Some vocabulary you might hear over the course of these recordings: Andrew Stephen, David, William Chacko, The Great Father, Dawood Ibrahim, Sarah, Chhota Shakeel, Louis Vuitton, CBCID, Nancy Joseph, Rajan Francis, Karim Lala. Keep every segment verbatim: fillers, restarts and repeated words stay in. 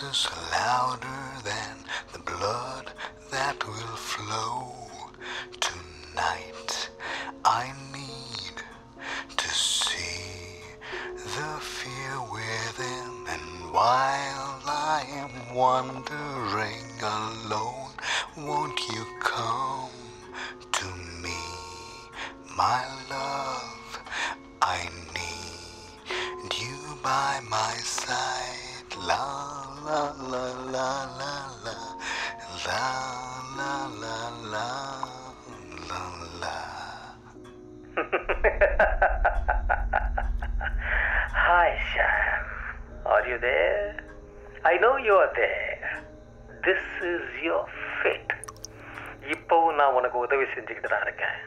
Jesus louder than the blood that will flow. Tonight I need to see the fear within, and while I am wandering alone, won't you come to me, my love? I need you by my side. La la la la la la la la la la la. Hi Sam, are you there? I know you are there. This is your fate. இப்பவும் நான் உனக்கு உதவி செஞ்சுக்கிட்டு தான் இருக்கேன்.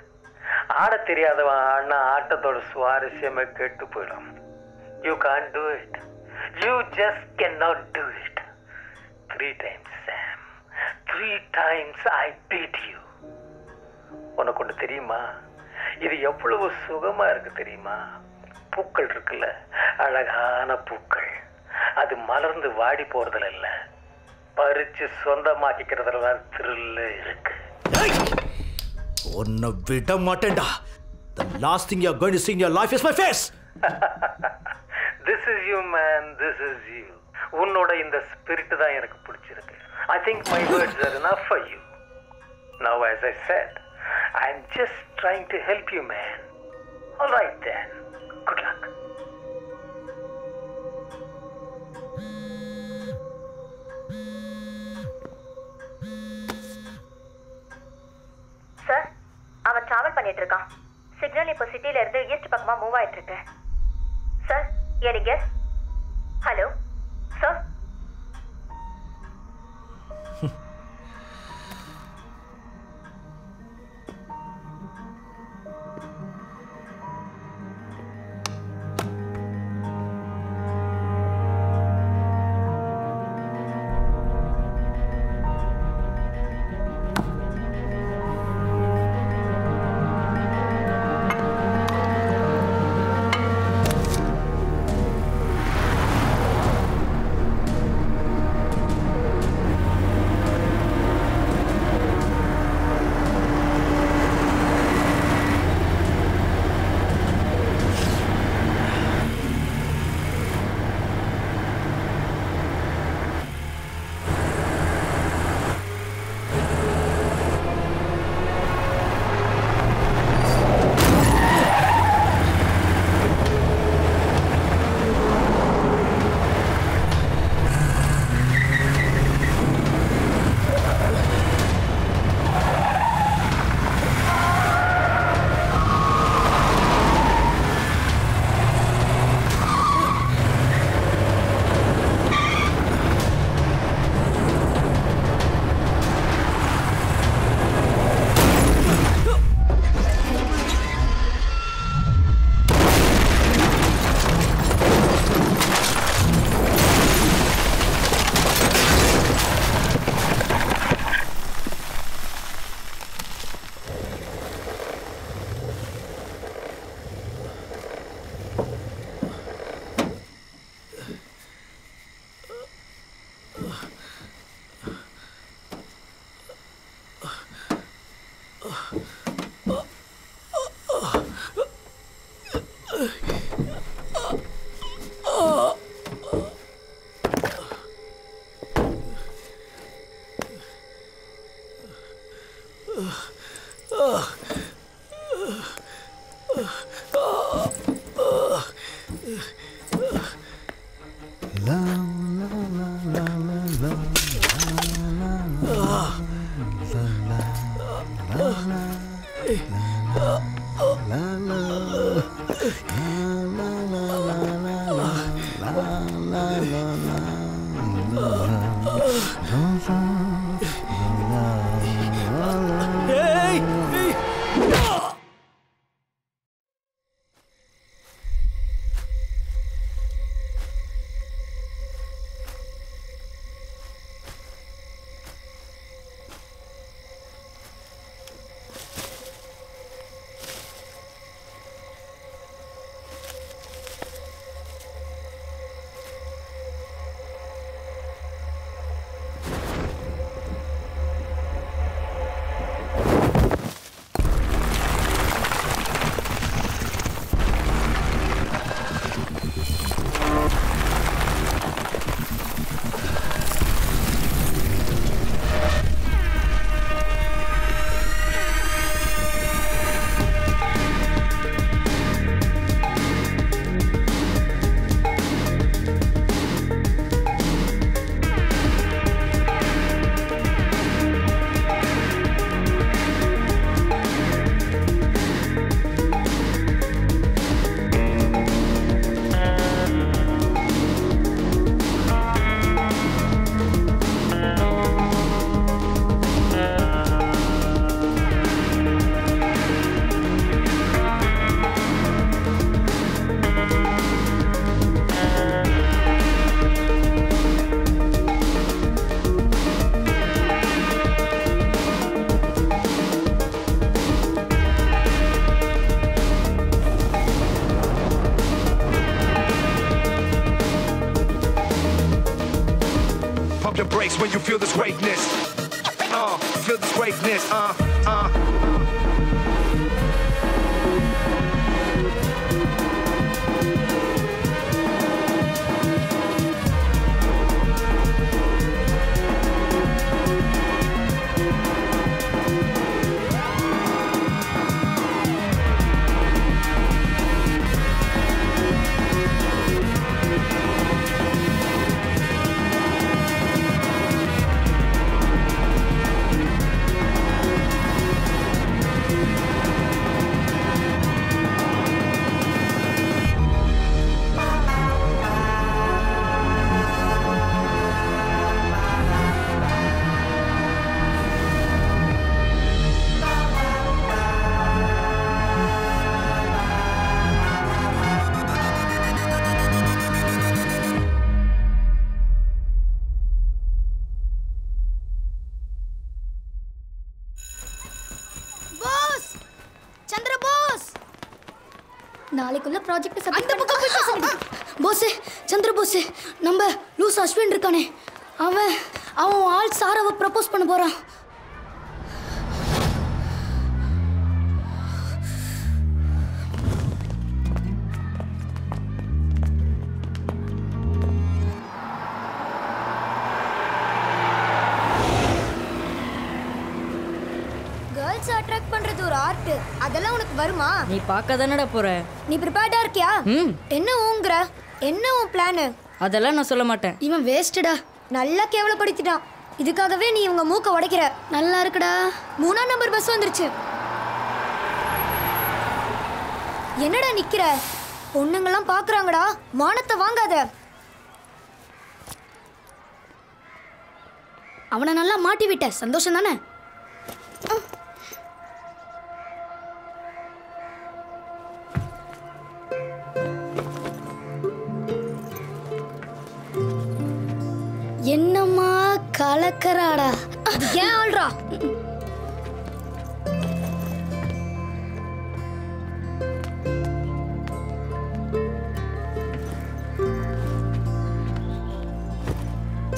ஆட தெரியாதவன் ஆனா ஆட்டத்தோட சுவாரஸ்யமே கெட்டு போயிடும். You can't do it. You just cannot do it. Three times, Sam. Three times I beat you. உனக்கு ஒன்று தெரியுமா? இது எவ்வளவு சுகமா இருக்கு தெரியுமா? பூக்கள் இருக்குல்ல, அழகான பூக்கள், அது மலர்ந்து வாடி போறதுல இல்ல, பறிச்சு சொந்தமாக்கிக்கிறதுல தான் த்ரில் இருக்கு. உன்னை விட மாட்டேன்டா. The last thing you're going to see in your life is my face. This is you, man. This is you. உன்னோட இந்த ஸ்பிரிட் தான் எனக்கு பிடிச்சிருக்கு. I think my words are enough for you. Now, as I said, I'm just trying to help you, man. All right then. Good luck. Sir, அவன் travel பண்ணிட்டு இருக்கான். Signal இப்போ சிட்டில இருந்து ஈஸ்ட் பக்கமா மூவ் ஆயிட்டு இருக்கு. Sir, any guess? Hello, sir. pump the brakes when you feel this greatness. Uh, feel this greatness. Uh, uh. Project सब अंदर पक्का कुछ नहीं बोसे चंद्र बोसे नंबर लूस अश्विन रखने आवे आओ आल सारा वो प्रपोज पन बोरा गर्ल्स अट्रैक्ट पन रहे दूर आर्ट अदला उनक वर्मा नहीं पाका दनड़ा पोरा நீ प्रिपेयर्ड ஆ இருக்கியா என்ன ஊங்கற என்ன உன் பிளான் அதெல்லாம் நான் சொல்ல மாட்டேன் இவன் வேஸ்டடா நல்லா கேவலப்படுத்திட்டான் இதுக்காகவே நீ இவங்க மூக்க உடைக்கிற நல்லா இருக்குடா மூணாம் நம்பர் பஸ் வந்துருச்சு என்னடா நிக்கிற பொண்ணுங்க எல்லாம் பாக்குறாங்கடா மானத்தை வாங்காத அவன நல்லா மாட்டி விட்ட சந்தோஷம் தானே என்னம்மா கலக்கறாடா ஏன் ஆல்ரா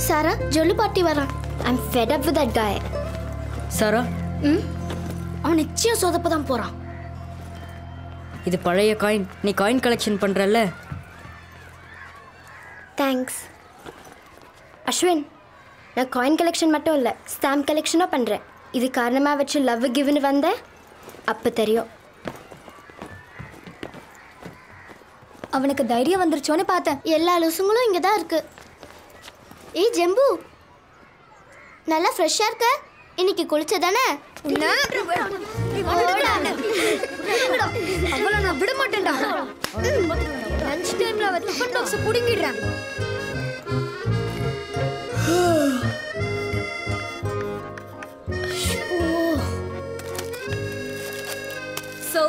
சாரா ஜொல்லு பாட்டி வரா I'm fed up with that guy சாரா ம் அவன் நிச்சயம் சொதப்ப தான் போறான் இது பழைய காயின் நீ காயின் கலெக்ஷன் பண்றல்ல தேங்க்ஸ் अश्विन ना कॉइन कलेक्शन मटो इल्ल स्टैम्प कलेक्शनो पण्रेन इदु कारणमा वच्चु लव गिवन वंदे अप्प थेरियुम अवनुक्कु धैर्यम वंदिरुच्चोनु पार्थेन एल्ला लूसुंगलुम इंगा तान इरुक्कु ए जेंबू नल्ला फ्रेशा इरुक्क इनिक्कु कुलिचदाने अवला ना विड माट्टेंडा लंच टाइमला अव टिफिन बॉक्स पुडिंगिडुरान So,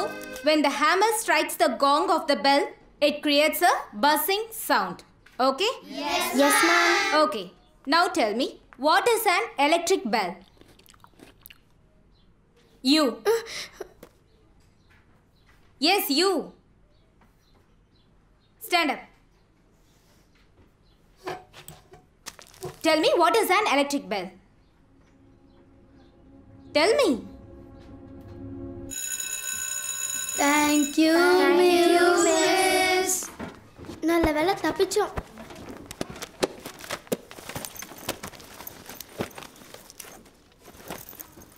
when the hammer strikes the gong of the bell, it creates a buzzing sound. Okay? Yes, ma'am. Yes, ma'am. Okay. Now tell me, what is an electric bell? You. Yes, you. Stand up. Tell me, what is an electric bell? Tell me. Thank you, Thank you miss. நல்ல வேளை தப்பிச்சோம்.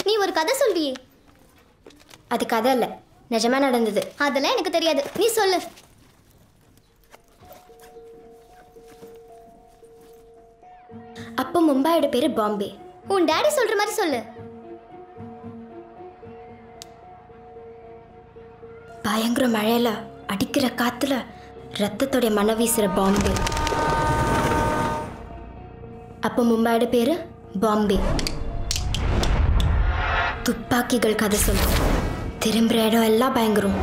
நீ ஒரு கதை சொல்றியே. அது கதை இல்ல. நிஜமா நடந்தது. அதெல்லாம் எனக்கு தெரியாது. நீ சொல்லு. அப்ப மும்பையோட பேரு பாம்பே. உன் டாடி சொல்ற மாதிரி சொல்லு. பயங்கர மழையில அடிக்கிற காத்துல ரத்தத்தோட மன வீசுற பாம்பே அப்ப மும்பையோட பேரு பாம்பே துப்பாக்கிகள் கதை சொல்லும் திரும்புற இடம் எல்லாம் பயங்கரம்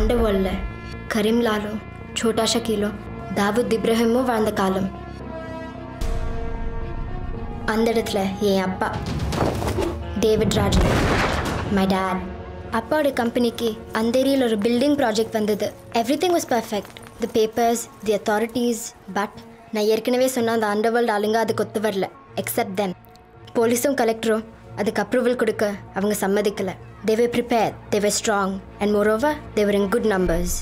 அண்டர்வேல்ட்ல கரீம்லாலும் சோட்டா ஷக்கீலும் தாவூத் இப்ராஹிமும் வாழ்ந்த காலம் அந்த இடத்துல என் அப்பா டேவிட் ராஜன் மை டாட் அப்பாவோட கம்பெனிக்கு அந்த ஏரியாவில் ஒரு பில்டிங் ப்ராஜெக்ட் வந்தது everything was perfect the papers the authorities but ना ஏற்கனவே சொன்ன அந்த அண்டர்வேல்ட் ஆளுங்க அதுக்கு ஒத்து வரல எக்ஸெப்ட் देम போலீஸும் கலெக்டரும் அதுக்கு அப்ரூவல் கொடுக்க அவங்க சம்மதிக்கல they were prepared they were strong and moreover they were in good numbers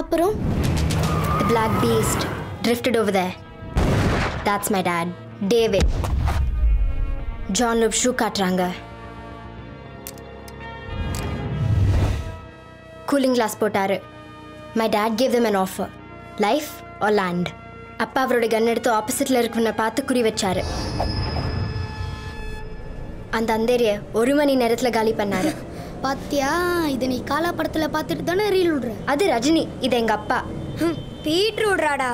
அப்புறம் the black beast drifted over there that's my dad David John Loeb shoe காட்டுறாங்க cooling glass போட்டாரு my dad gave them an offer life or land அப்பா அவரோட கன் எடுத்து ஆப்போசிட்ல இருக்குவன பார்த்து குறி வச்சாரு அந்த அந்தரிய ஒரு மணி நேரத்துல காலி பண்ணாரு பாத்தியா இது நீ காலா படத்துல பார்த்துட்டு தான ரீல் உட்ற அது ரஜினி இது எங்க அப்பா பீட்டர் உட்றாடா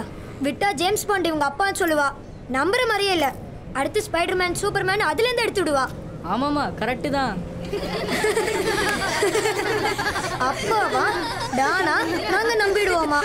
விட்டா ஜேம்ஸ் பாண்ட் இவங்க அப்பான்னு சொல்லுவா நம்பற மாதிரியே இல்ல அடுத்து ஸ்பைடர்மேன் சூப்பர்மேன் அதுல இருந்து எடுத்துடுவா ஆமாமா கரெக்ட் தான் அப்பாவா டானா நாங்க நம்பிடுவோமா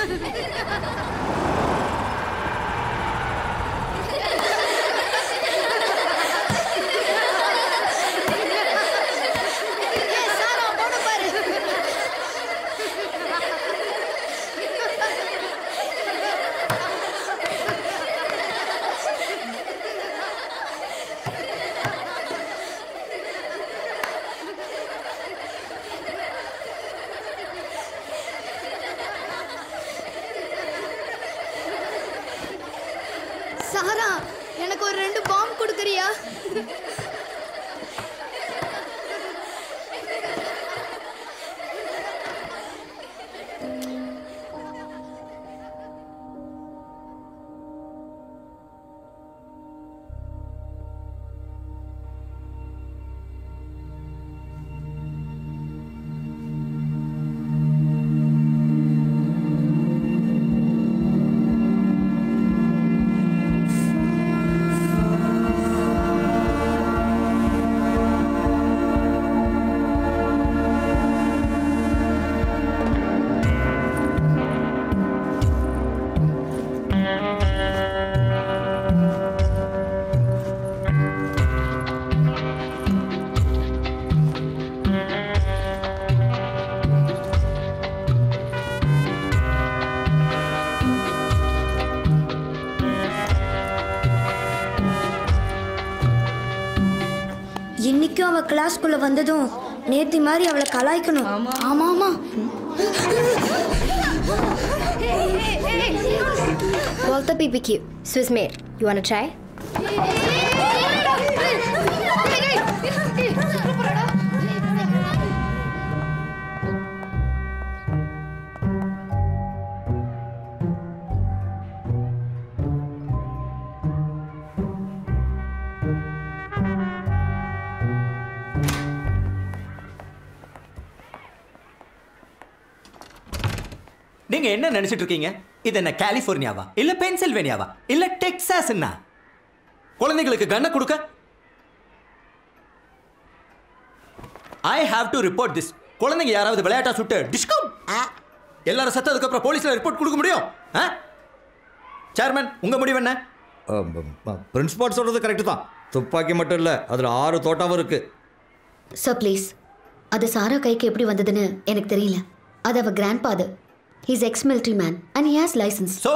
सारा எனக்கு ஒரு ரெண்டு பாம் குடுக்குறியா அவ கிளாஸ்க்குள்ள வந்ததும் நேத்தி மாதிரி அவளை கலாய்க்கணும் ஆமா ஆமா வால்த பிபிக்யூ ஸ்விஸ் மேர் யூ வான்ட் டு ட்ரை நீங்க என்ன நினைச்சிட்டு இருக்கீங்க இது என்ன கலிஃபோர்னியாவா இல்ல பென்சில்வேனியாவா இல்ல டெக்சாஸ்னா குழந்தைகளுக்கு கண்ண கொடுக்க I have to report this குழந்தைங்க யாராவது விளையாட்டா சுட்டு டிஸ்கம் எல்லாரும் செத்ததுக்கு அப்புறம் போலீஸ்ல ரிப்போர்ட் கொடுக்க முடியும் சேர்மன் உங்க முடிவு என்ன பிரின்சிபல் சொல்றது கரெக்ட் தான் துப்பாக்கி மட்டும் இல்ல அதுல ஆறு தோட்டாவும் இருக்கு சார் ப்ளீஸ் அது சாரா கைக்கு எப்படி வந்ததுன்னு எனக்கு தெரியல அது அவ கிராண்ட்பாதர் He's ex-military man and he has license. So,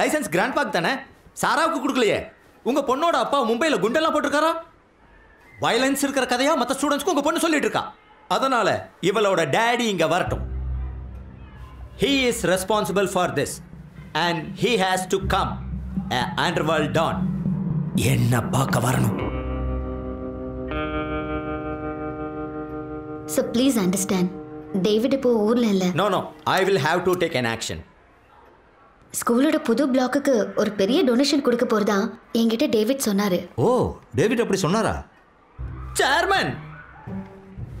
license grandpa தானே சாராவுக்கு கொடுக்கலையே உங்க பொண்ணோட அப்பா மும்பைல குண்டெல்லாம் போட்டுருக்காரா வயலன்ஸ் இருக்கிற கதையா மற்ற ஸ்டூடெண்ட்ஸ்க்கு உங்க பொண்ணு சொல்லிட்டு இருக்கா அதனால இவளோட டாடி இங்க வரட்டும் He is responsible for this and he has to come an underworld don என்ன பார்க்க வரணும் So please understand David இப்போ ஊர்ல இல்ல No no I will have to take an action ஸ்கூலோட புது பிளாக்குக்கு ஒரு பெரிய டொனேஷன் கொடுக்க போறதா என்கிட்ட டேவிட் சொன்னாரு ஓ டேவிட் அப்படி சொன்னாரா சேர்மன்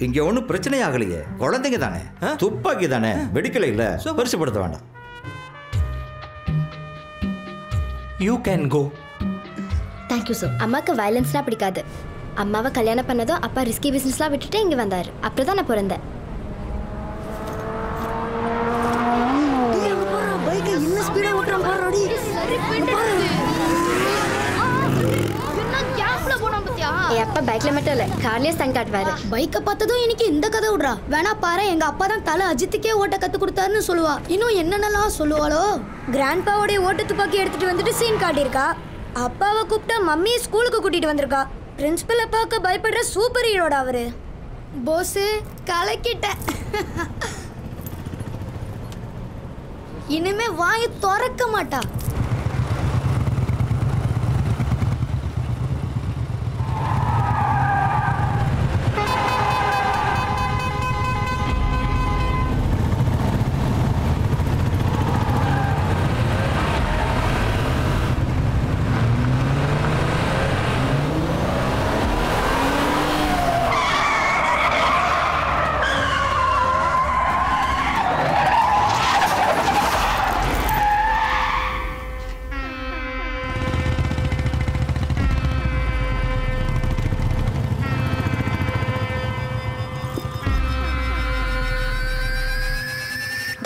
இங்க ஒண்ணு பிரச்சனை ஆகலையே குழந்தைங்க தானே துப்பாக்கி தானே வெடிக்கல இல்ல பரிசுப்படுத்த வேண்டாம் You can go Thank you sir அம்மாக்கு வயலன்ஸ்லாம் பிடிக்காது அம்மாவை கல்யாணம் பண்ணதோ அப்பா ரிஸ்கி பிசினஸ்லாம் விட்டுட்டு இங்க வந்தாரு அப்புறம் தான் நான் பிறந்தேன் What are you doing? What are you doing? அப்பா பைக்ல மட்டும் இல்ல கார்லயே ஸ்டண்ட் ஆடுவாரு. பைக்க பார்த்ததும் எனக்கு இந்த கதை உடறா. வேணா பாரு எங்க அப்பா தான் தல அஜித்துக்கே ஓட்ட கத்து கொடுத்தாருன்னு சொல்லுவா. இன்னும் என்னன்னலாம் சொல்லுவாளோ. கிராண்ட்பாவோட ஓட்ட துப்பாக்கி எடுத்துட்டு வந்துட்டு சீன் காட்டி இருக்கா. அப்பாவை கூப்பிட்டா மம்மி ஸ்கூலுக்கு கூட்டிட்டு வந்திருக்கா. பிரின்சிபல் அப்பாவுக்கு பயப்படுற சூப்பர் ஹீரோடா அவரு. போஸு கலக்கிட்ட இனிமே வாய் திறக்க மாட்டா.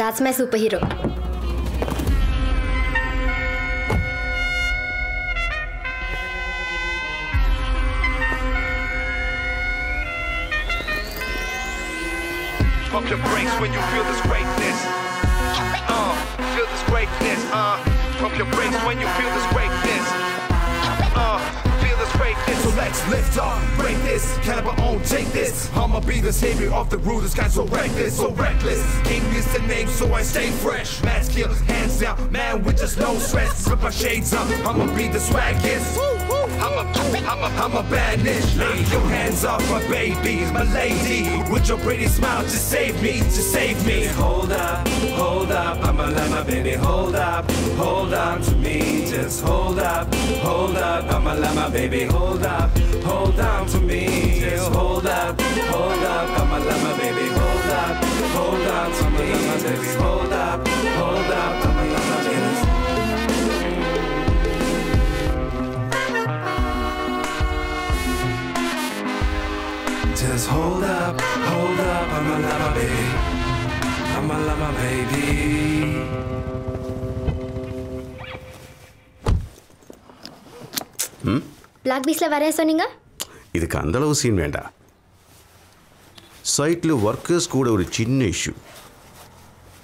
That's my superhero. Pump your brakes when you feel this greatness. Uh, feel this greatness. Uh, pump your brakes when you feel this greatness. Uh, feel this greatness. So let's lift up, break this, caliber on, take this. I'ma be the savior of the root. This guy so reckless, so reckless. King is the name, so I stay fresh. Mask kill, hands down, man with just no stress. Rip my shades up, I'ma be the swaggest. I'm a, I'm a, I'm a badness. Lay your hands off my baby, my lady. With your pretty smile, just save me, just save me. Hold up, hold up, I'ma let my baby hold up, hold up to me. Just hold up, hold up, I'ma let my baby hold up, hold down to me. Just hold up, hold up, I'ma let my baby hold up, hold up to me. Just hold up, hold up, I'ma let my baby. Just hold up, hold up, I'ma love my baby, I'ma love my baby. Hmm? Black Beastல வரைய சொன்னீங்க? இதுக்கு அந்த அளவு scene வேண்டாம். சைட்ல workers கூட ஒரு சின்ன இஷ்யூ.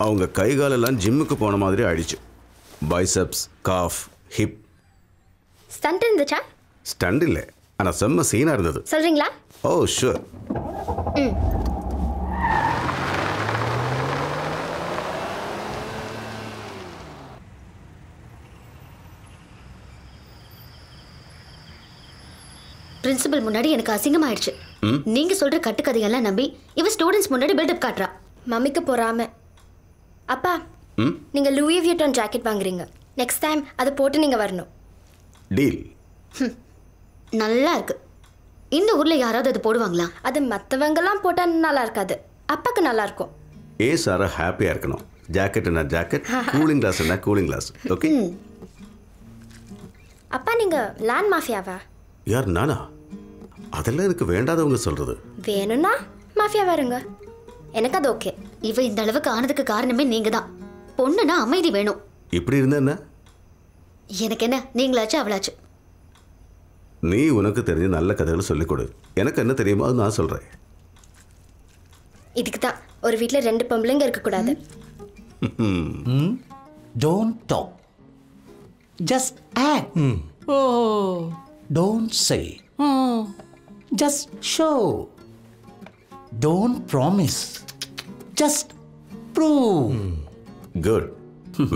அவங்க கை கால் எல்லாம் ஜிம்முக்கு போன மாதிரி ஆயிடுச்சு. Biceps, calf, hip. ஸ்டண்ட் இருந்துச்சா? ஸ்டண்ட் இல்ல. ஆனா செம்ம சீனா இருந்தது. சொல்றீங்களா? Oh sure. Mm. Principal முன்னாடி எனக்கு அசிங்கம் ஆயிடுச்சு. நீங்க சொல்ற கட்டுக்கதையெல்லாம் நம்பி இவ ஸ்டூடண்ட்ஸ் முன்னாடி பில்ட் அப் காட்றா. மம்மிக்கு போறாம. அப்பா, நீங்க Louis Vuitton ஜாக்கெட் வாங்குறீங்க. நெக்ஸ்ட் டைம் அது போட்டு நீங்க வரணும். டீல். நல்லா இருக்கு. இந்த ஊர்ல யாராவது அது போடுவாங்களா? அது மத்தவங்கலாம் போட்டா நல்லா இருக்காது. அப்பாக்கு நல்லா இருக்கும். ஏ சாரா ஹாப்பியா இருக்கணும். ஜாக்கெட்னா ஜாக்கெட், கூலிங் கிளாஸ்னா கூலிங் கிளாஸ். ஓகே. அப்பா நீங்க லேண்ட் மாஃபியாவா? யார் நானா? அதெல்லாம் எனக்கு வேண்டாதவங்க சொல்றது. வேணும்னா மாஃபியாவா இருங்க. எனக்கு அது ஓகே. இவ இந்த அளவுக்கு ஆனதுக்கு காரணமே நீங்கதான். பொண்ணுனா அமைதி வேணும். இப்படி இருந்தா என்ன? எனக்கு என்ன நீங்களாச்சு அவளாச்சு. நீ உனக்கு தெரிஞ்ச நல்ல கதைகளை சொல்லிக் கொடு. எனக்கு என்ன தெரியுமோ அது நான் சொல்றேன். இதுக்கு தான் ஒரு வீட்ல ரெண்டு பொம்பளைங்க இருக்க கூடாது. Don't talk. Just act. Oh. Don't say. Just show. Don't promise. Just prove. Good.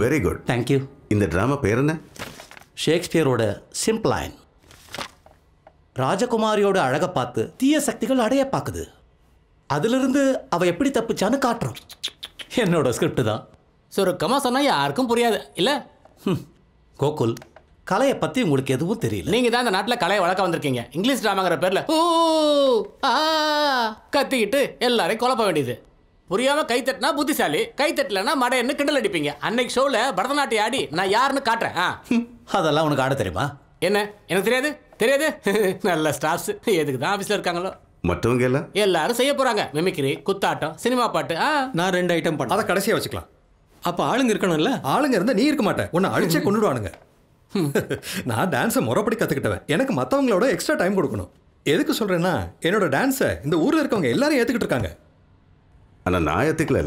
Very good. Thank you. இந்த drama பேர் என்ன? ஷேக்ஸ்பியரோட சிம்பிள் லைன். ராஜகுமாரியோட அழகை பார்த்து தீய சக்திகள் அடைய பார்க்குது. அதிலிருந்து அவள் எப்படி தப்பிச்சான்னு காட்டுறோம். என்னோட ஸ்கிரிப்ட் தான். சுருக்கமாக சொன்னால் யாருக்கும் புரியாது இல்லை? ம். கோகுல், கலையை பற்றி உங்களுக்கு எதுவும் தெரியல. நீங்கள் தான் இந்த நாட்டில் கலையை வளர்க்க வந்திருக்கீங்க. இங்கிலீஷ் ட்ராமாங்கிற பேரில் ஓ ஆ கத்திக்கிட்டு எல்லாரையும் குழப்ப வேண்டியது. புரியாமல் கைத்தட்டினா புத்திசாலி, கைத்தட்டலைன்னா மடையன்னு கிண்டல் அடிப்பீங்க. அன்னைக்கு ஷோவில் பரதநாட்டியம் ஆடி நான் யாருன்னு காட்டுறேன். ஆ அதெல்லாம் உனக்கு ஆட தெரியுமா? என்ன எனக்கு தெரியாது தெரியாது. நல்ல ஸ்டாஃப்ஸ் எதுக்கு தான் ஆஃபீஸில் இருக்காங்களோ. மற்றவங்க எல்லாம் எல்லாரும் செய்ய போகிறாங்க. மிமிக்ரி, குத்தாட்டம், சினிமா பாட்டு. ஆ நான் ரெண்டு ஐட்டம் பண்ண அதை கடைசியாக வச்சுக்கலாம். அப்போ ஆளுங்க இருக்கணும்ல. ஆளுங்க இருந்தால் நீ இருக்க மாட்டேன். ஒன்று அழிச்சே கொண்டுடுவானுங்க. நான் டான்ஸை முறைப்படி கற்றுக்கிட்டவன். எனக்கு மற்றவங்களோட எக்ஸ்ட்ரா டைம் கொடுக்கணும். எதுக்கு சொல்றேன்னா என்னோட டான்ஸை இந்த ஊர்ல இருக்கவங்க எல்லாரும் ஏத்துக்கிட்டு இருக்காங்க. ஆனா நான் ஏத்துக்கல.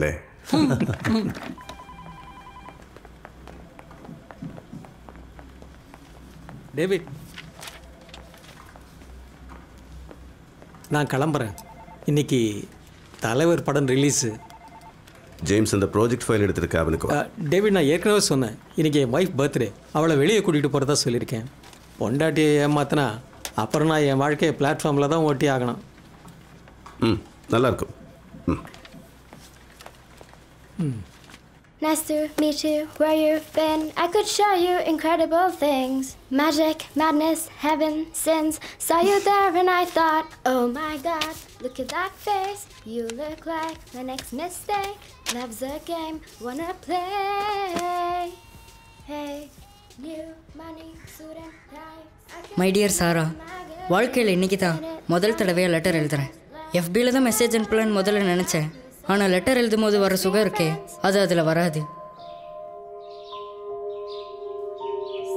டேவிட், நான் கிளம்புறேன். இன்னைக்கு தலைவர் படம் ரிலீஸு. ஜேம்ஸ் அந்த ப்ராஜெக்ட் ஃபைல் எடுத்துருக்க அவனுக்கு. டேவிட், நான் ஏற்கனவே சொன்னேன், இன்றைக்கி என் ஒய்ஃப் பர்த்டே, அவளை வெளியே கூட்டிகிட்டு போகிறதா சொல்லியிருக்கேன். பொண்டாட்டியை ஏமாத்தினா அப்புறம் நான் என் வாழ்க்கையை பிளாட்ஃபார்மில் தான் ஓட்டி ஆகணும். ம், நல்லாயிருக்கும். ம் ம் Nice to meet you. Where you've been, I could show you incredible things. Magic, madness, heaven, sins. Saw you there and I thought, oh my God, look at that face. You look like my next mistake. Love's a game, wanna play. Hey, new money, student life. My dear Sarah, வாழ்க்கையில் இன்னைக்கு தான் முதல் தடவையாக letter எழுதுறேன். எஃபியில் தான் message அனுப்பலான்னு முதல்ல நினச்சேன். ஆனால் லெட்டர் எழுதும் போது வர சுகம் இருக்கே, அது அதில் வராது.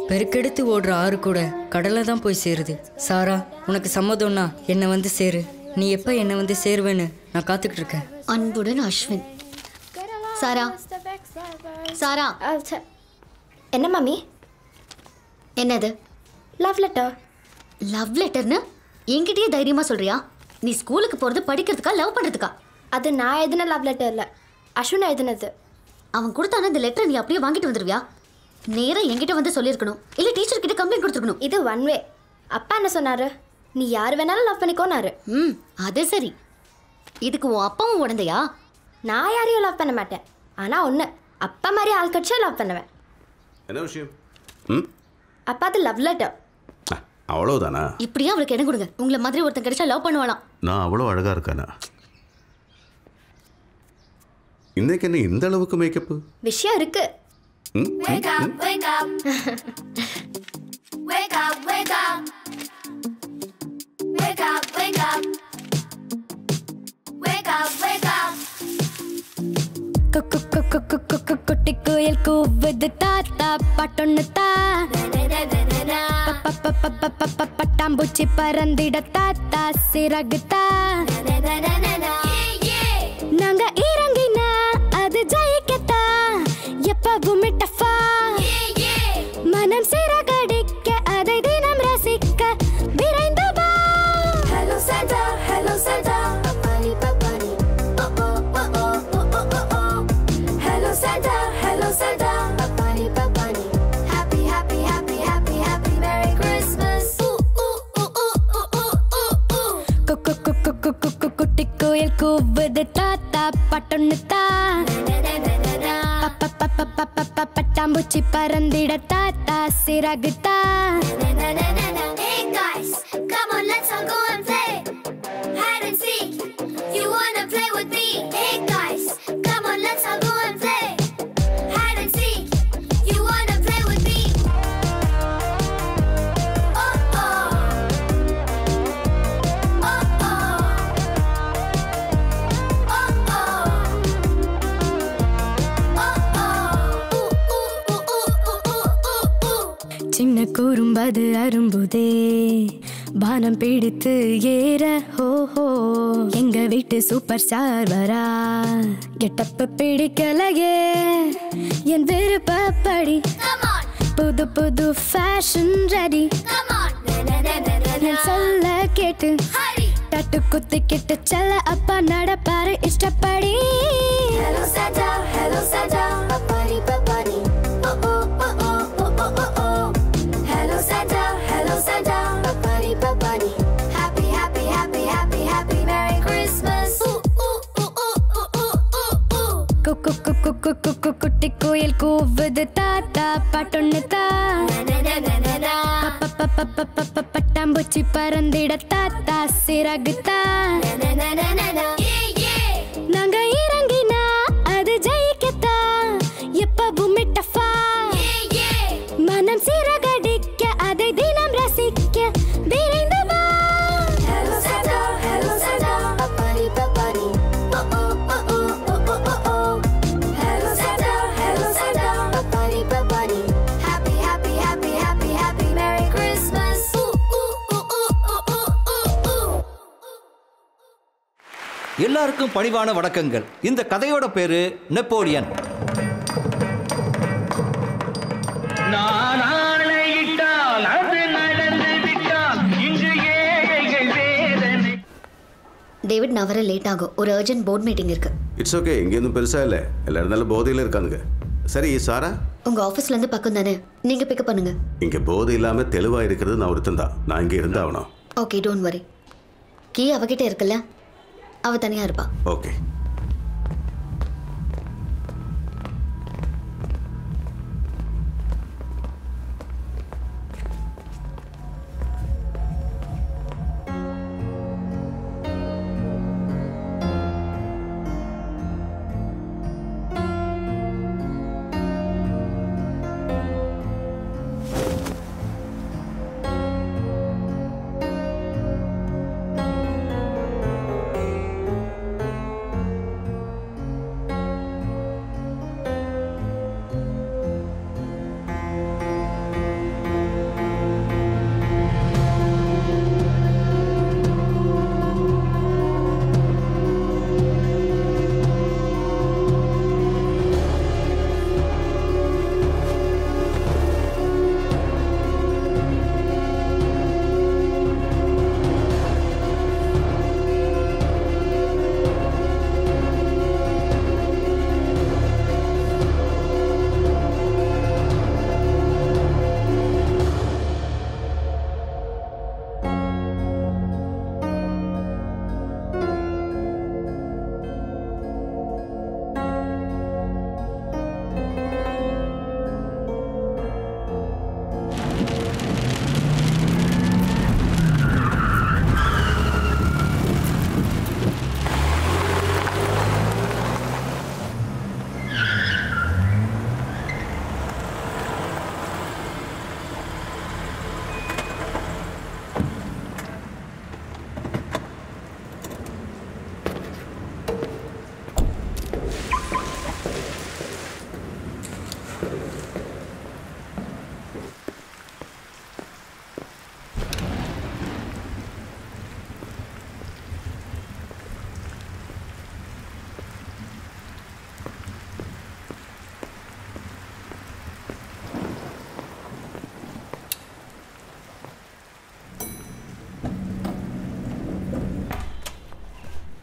பெருக்கெடுத்து ஓடுற ஆறு கூட கடலை தான் போய் சேருது. சாரா, உனக்கு சம்மதம்னா என்னை வந்து சேரு. நீ எப்போ என்னை வந்து சேருவேன்னு நான் காத்துக்கிட்டு இருக்கேன். அன்புடன் அஸ்வின். சாரா, சாரா. என்ன மாமி? என்னது லவ் லெட்டர்? லவ் லெட்டர்னு என்கிட்டயே தைரியமாக சொல்கிறியா? நீ ஸ்கூலுக்கு போகிறது படிக்கிறதுக்கா லவ் பண்ணுறதுக்கா? அது நான் எழுதின லவ் லெட்டர் இல்லை, அஸ்வின் எழுதினது. அவன் கொடுத்தான இந்த லெட்டர் நீ அப்படியே வாங்கிட்டு வந்துடுவியா? நேராக என்கிட்ட வந்து சொல்லியிருக்கணும், இல்லை டீச்சர்கிட்ட கம்ப்ளைண்ட் கொடுத்துருக்கணும். இது ஒன் வே. அப்பா என்ன சொன்னார்? நீ யார் வேணாலும் லவ் பண்ணிக்கோனாரு. ம், அது சரி. இதுக்கு உன் அப்பாவும் உடந்தையா? நான் யாரையும் லவ் பண்ண மாட்டேன். ஆனால் ஒன்று, அப்பா மாதிரி ஆள் கட்சியாக லவ் பண்ணுவேன். என்ன விஷயம்? ம், அப்பா அது லவ் லெட்டர். அவ்வளோதானா? இப்படியே அவளுக்கு என்ன கொடுங்க. உங்களை மாதிரி ஒருத்தன் கிடைச்சா லவ் பண்ணுவாளாம். நான் அவ்வளோ அழகாக இருக்கானா? இன்னைக்கு என்ன இந்த அளவுக்கு மேக்கப் விஷயம் இருக்கு? wake up wake up wake up wake up wake up wake up wake up wake up குக்கு குக்கு குக்கு குட்டி கோயில் கூவுது தாத்தா பட்டொன்னு தா பப்ப பப்ப பட்டாம்பூச்சி பறந்திட தாத்தா சிறகு தா நாங்க இறங்கினா அது ஜெயிக்கதா எப்பவும் டஃபா மனம் சிறகடிக்க அதை தினம் ரசிக்க விரைந்து வா. Hello Sadha, hello Sadha. பப்பாரி பப்பாரி ஓ ஓ ஓ ஓ ஓ ஓ. Hello Sadha, hello Sadha. பப்பாரி பப்பாரி. Happy happy happy happy happy merry Christmas. ஓ ஓ ஓ ஓ ஓ ஓ ஓ. குக்கு குக்கு குக்கு குட்டி கோயில் கூவுது தாத்தா பட்டொன்னு தா பப்ப பப்ப பப்ப பட்டாம்பூச்சி பறந்திட தாத்தா சிறகு தா. Hey guys, come on, let's all go and play. Hide and seek. You wanna play with me? Hey guys, come on, let's all go and play. Hide and seek. You wanna play with me? Oh oh. Oh oh. சின்ன கூறும்பது அரும்புதே பானம் பிடித்து ஏற ஹோஹோ எங்க வீட்டு superstar வரா getup பிடிக்கலையே என் விருப்பப்படி புது புது ஃபேஷன் ரெடி சொல்ல கேட்டு தட்டு குத்து கிட்ட செல்ல அப்பா நடப்பாரு இஷ்டப்படி. Hello Saja, hello Saja. பப்பாரி பப்பாரி ஓ ஓ ஓ ஓ ஓ ஓ. Hello Saja, hello Saja. பப்பாரி பப்பாரி. Happy happy happy happy happy merry Christmas. ஓ ஓ ஓ ஓ ஓ ஓ. குக்கு குக்கு குக்கு குட்டி கோயில் கூவுது தாத்தா பட்டொன்னு தா பப்ப பப்ப பப்ப பட்டாம்பூச்சி பறந்திட தாத்தா சிறகு தா நாங்க இறங்கினா அது ஜெயிக்கதா எப்பவும் டஃபா மனம் சிறகடிக்க அதை தினம் ரசிக்க விரைந்து வா. Hello Sadha, hello Sadha. பப்பாரி பப்பாரி ஓ ஓ ஓ ஓ ஓ ஓ. Hello Sadha, hello Sadha. பப்பாரி பப்பாரி. Happy happy happy happy happy merry Christmas. ஓ ஓ ஓ ஓ ஓ ஓ. எல்லாருக்கும் பணிவான வணக்கங்கள். இந்த கதையோட பேரு நெப்போலியன். डेविड ना वरा लेट आगो और अर्जेंट बोर्ड मीटिंग इरुक्कु. इट्स ओके इंगेंदु पेरुसा इल्ल एल्लारुम नल्ला बोधैयिल इरुक्कांगा. सरी सारा उंगा ऑफिसல இருந்து பக்கம் தானே நீங்க பிக்கப் பண்ணுங்க. இங்க போதை இல்லாம தெளிவா இருக்குது நான் ஒருத்தன் தான். நான் இங்க இருந்தாவணும். Okay don't worry. கீ அவகிட்ட இருக்குல்ல? அவ தனியா இருப்பா. ஓகே.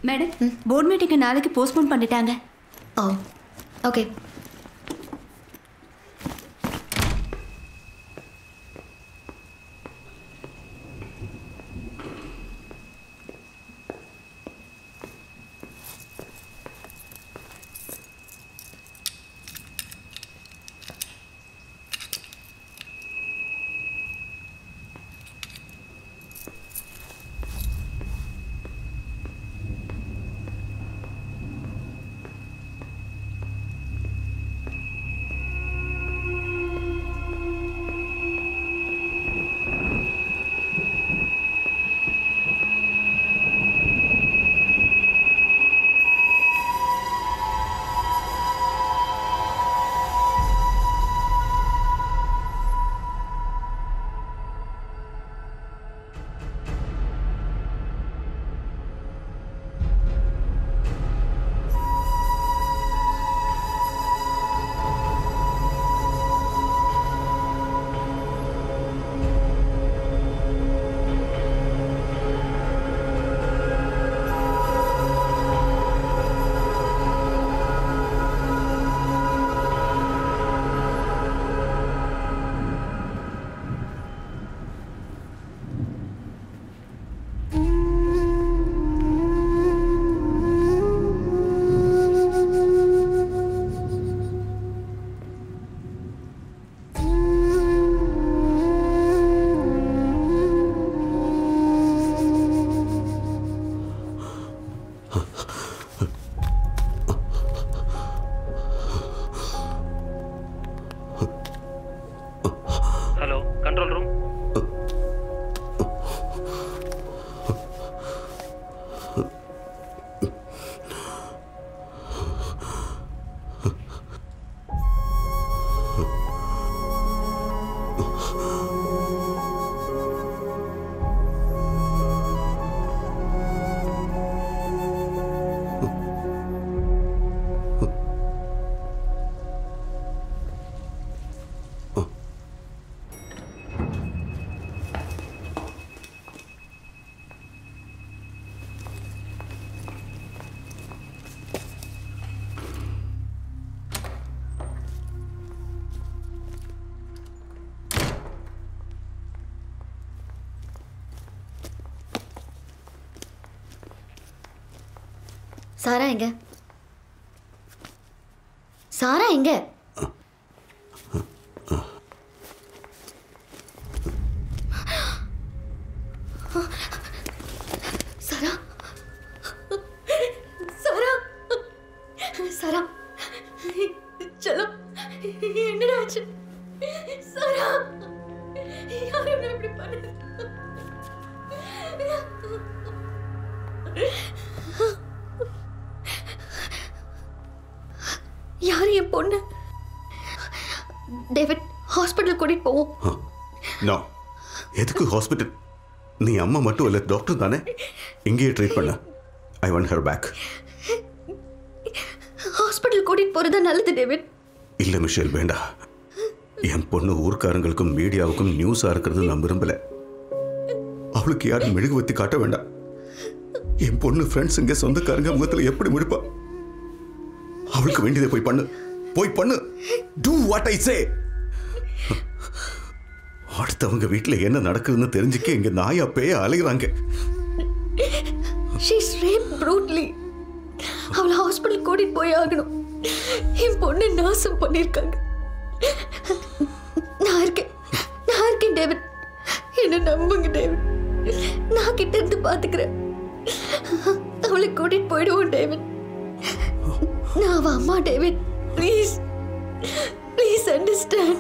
मैडम बोर्ड मीटिंग नाले की पोस्टपोन பண்ணிட்டாங்க. Oh okay. सारा एंगे? सारा एंगे? सारा? सारा? सारा? चलो इंद्राज सारा यार मैं अपने पानी यार ये पोन्ना डेविड हॉस्पिटल कोडिट पोवो नो ये तो कोई हॉस्पिटल नहीं अम्मा मट्टू अलग डॉक्टर दाने इंगे ट्रीट पन्ना I want her back hospital कोडिट पोरे दा नाले द डेविड इल्ल मिशेल बेंडा ये हम पोन्ना ऊर कारणगल को मीडिया वो को न्यूज़ आर कर द नंबरम बले आवल की यार मेडिक वत्ती काटे बेंडा ये पोन्ना फ्रेंड्स इंगे संध कारणगल मुगतले ये पढ़े मुड़पा அவளுக்கு வேண்டியதை போய் பண்ணு போய் பண்ணு do what I say அடுத்தவங்க வீட்ல என்ன நடக்குதுன்னு தெரிஞ்சிக்க இங்க நாயா பேய அலையறாங்க she raped brutally அவளை ஹாஸ்பிடல் கூட்டிட்டு போய் ஆகணும் என் பொண்ணு நாசம் பண்ணிருக்காங்க நான் இருக்கேன் நான் இருக்கேன் டேவிட் என்ன நம்புங்க டேவிட் நான் கிட்ட இருந்து பாத்துக்கறேன் அவளை கூட்டிட்டு போய்டுவோம் டேவிட் ना वामा डेविड प्लीज प्लीज अंडरस्टैंड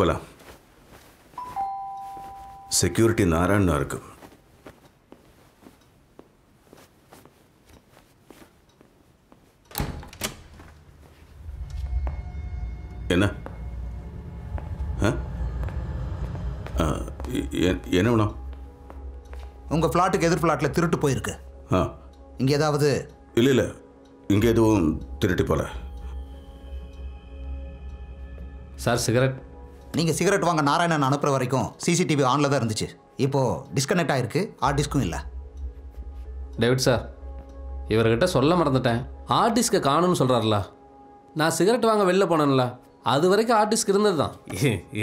போல செக்யூரிட்டி நாராயணனா இருக்கு என்ன ஹ என்ன வேணும் உங்க ஃப்ளாட்டுக்கு எதிர் ஃப்ளாட்ல திருட்டு போயிருக்கு ஆ இங்க ஏதாவது இல்ல இல்ல இங்க எதுவும் திருட்டு போல சார் சிகரெட் நீங்க சிகரெட் வாங்க நாராயணன் அனுப்புற வரைக்கும் சிசிடிவி ஆன்ல தான் இருந்துச்சு இப்போ டிஸ்கனெக்ட் ஆயிருக்கு ஹார்ட் டிஸ்கும் இல்ல டேவிட் சார் இவர்கிட்ட சொல்ல மறந்துட்டேன் ஹார்ட் டிஸ்க காணோம்னு சொல்றாருல நான் சிகரெட் வாங்க வெளில போனேன்ல அது வரைக்கும் ஹார்ட் டிஸ்க் இருந்தது தான்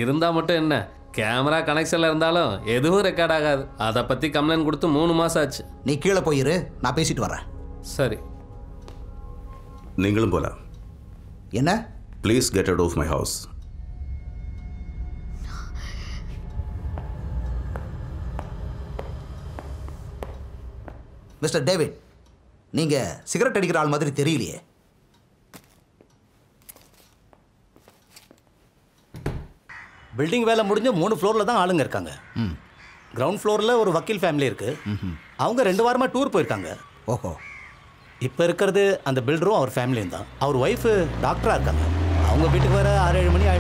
இருந்தா மட்டும் என்ன கேமரா கனெக்ஷன்ல இருந்தாலும் எதுவும் ரெக்கார்ட் ஆகாது அத பத்தி கம்ப்ளைண்ட் கொடுத்து மூணு மாசம் ஆச்சு நீ கீழ போயிரு நான் பேசிட்டு வரேன் சரி நீங்களும் போலாம் என்ன please get out of my house mister David நீங்க சிகரெட் அடிக்கிற ஆள் மாதிரி தெரியலையே பில்டிங் வேலை முடிஞ்சு மூணு ஃப்ளோர்ல தான் ஆளுங்க இருக்காங்க ம் கிரவுண்ட் ஃப்ளோர்ல ஒரு வக்கீல் ஃபேமிலி இருக்கு அவங்க ரெண்டு வாரமா டூர் போயிருக்காங்க ஓஹோ इक्र अंडरों और फैमिलियम और वैफ डाक्टर अगर वीट के वे आर मणि आ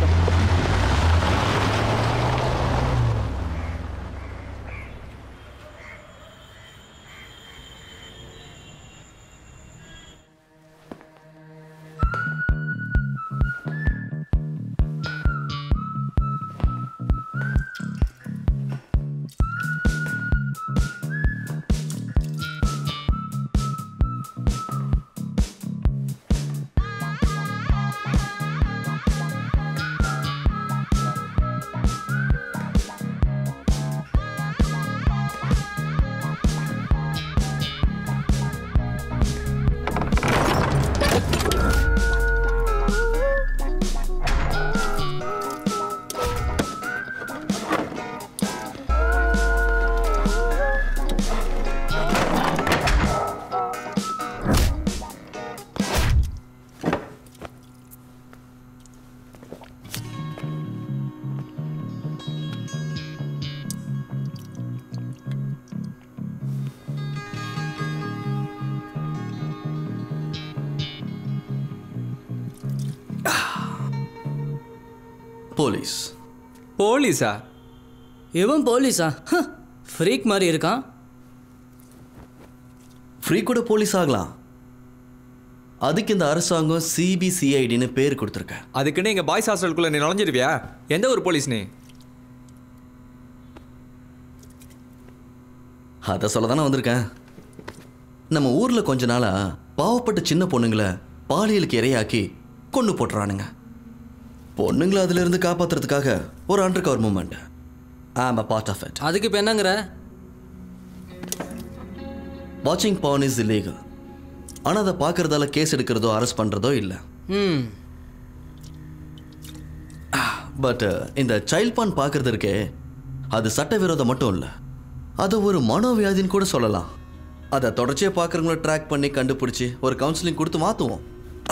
போலீஸா இவன் போலீஸா ஃப்ரீக் மாதிரி இருக்கான் ஃப்ரீக் கூட போலீஸ் ஆகலாம் அதுக்கு இந்த அரசாங்கம் C B C I D ன்னு பேர் கொடுத்திருக்க அதுக்குனே எங்க பாய்ஸ் ஹாஸ்டலுக்குள்ள நீ நுழைஞ்சிடுவியா எந்த ஒரு போலீஸ் நீ அத சொல்ல தான வந்திருக்கேன் நம்ம ஊர்ல கொஞ்ச நாளா பாவப்பட்ட சின்ன பொண்ணுங்களை பாலியலுக்கு இரையாக்கி கொன்னு போட்டுறானுங்க பொண்ணுங்கள அதுல இருந்து காப்பாத்துறதுக்காக ஒரு under cover movement I am a part of it அதுக்கு இப்ப என்னங்கற வாட்சிங் porn is illegal ஆனா அத பாக்குறதால கேஸ் எடுக்கிறதோ அரெஸ்ட் பண்றதோ இல்ல ம் பட் இந்த சைல்ட் porn பாக்குறது இருக்கே அது சட்டவிரோதம் மட்டும் இல்ல அது ஒரு மனோவியாதின்னு கூட சொல்லலாம் அத தொடர்ச்சியா பாக்குறவங்கள ட்ராக் பண்ணி கண்டுபிடிச்சி ஒரு கவுன்சிலிங் கொடுத்து மாத்துவோம்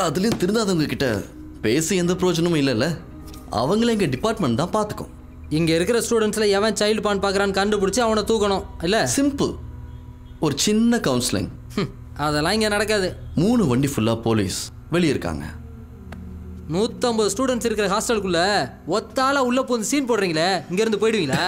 அதுலயும் திருந்தாதவங்க கிட்ட பேசி எந்த பிரயோஜனமும் இல்லல அவங்களே எங்க டிபார்ட்மென்ட் தான் பாத்துக்கும் இங்க இருக்கிற ஸ்டூடண்ட்ஸ்ல எவன் சைல்ட் பான் பார்க்கறான்னு கண்டுபிடிச்சு அவனை தூக்கணும் இல்ல சிம்பிள் ஒரு சின்ன கவுன்சிலிங் அதெல்லாம் இங்க நடக்காது மூணு வண்டி ஃபுல்லா போலீஸ் வெளிய இருக்காங்க நூற்று ஐம்பது ஸ்டூடண்ட்ஸ் இருக்கிற ஹாஸ்டலுக்குள்ள ஒத்தால உள்ள போய் சீன் போடுறீங்களே இங்க இருந்து போய்டுவீங்களா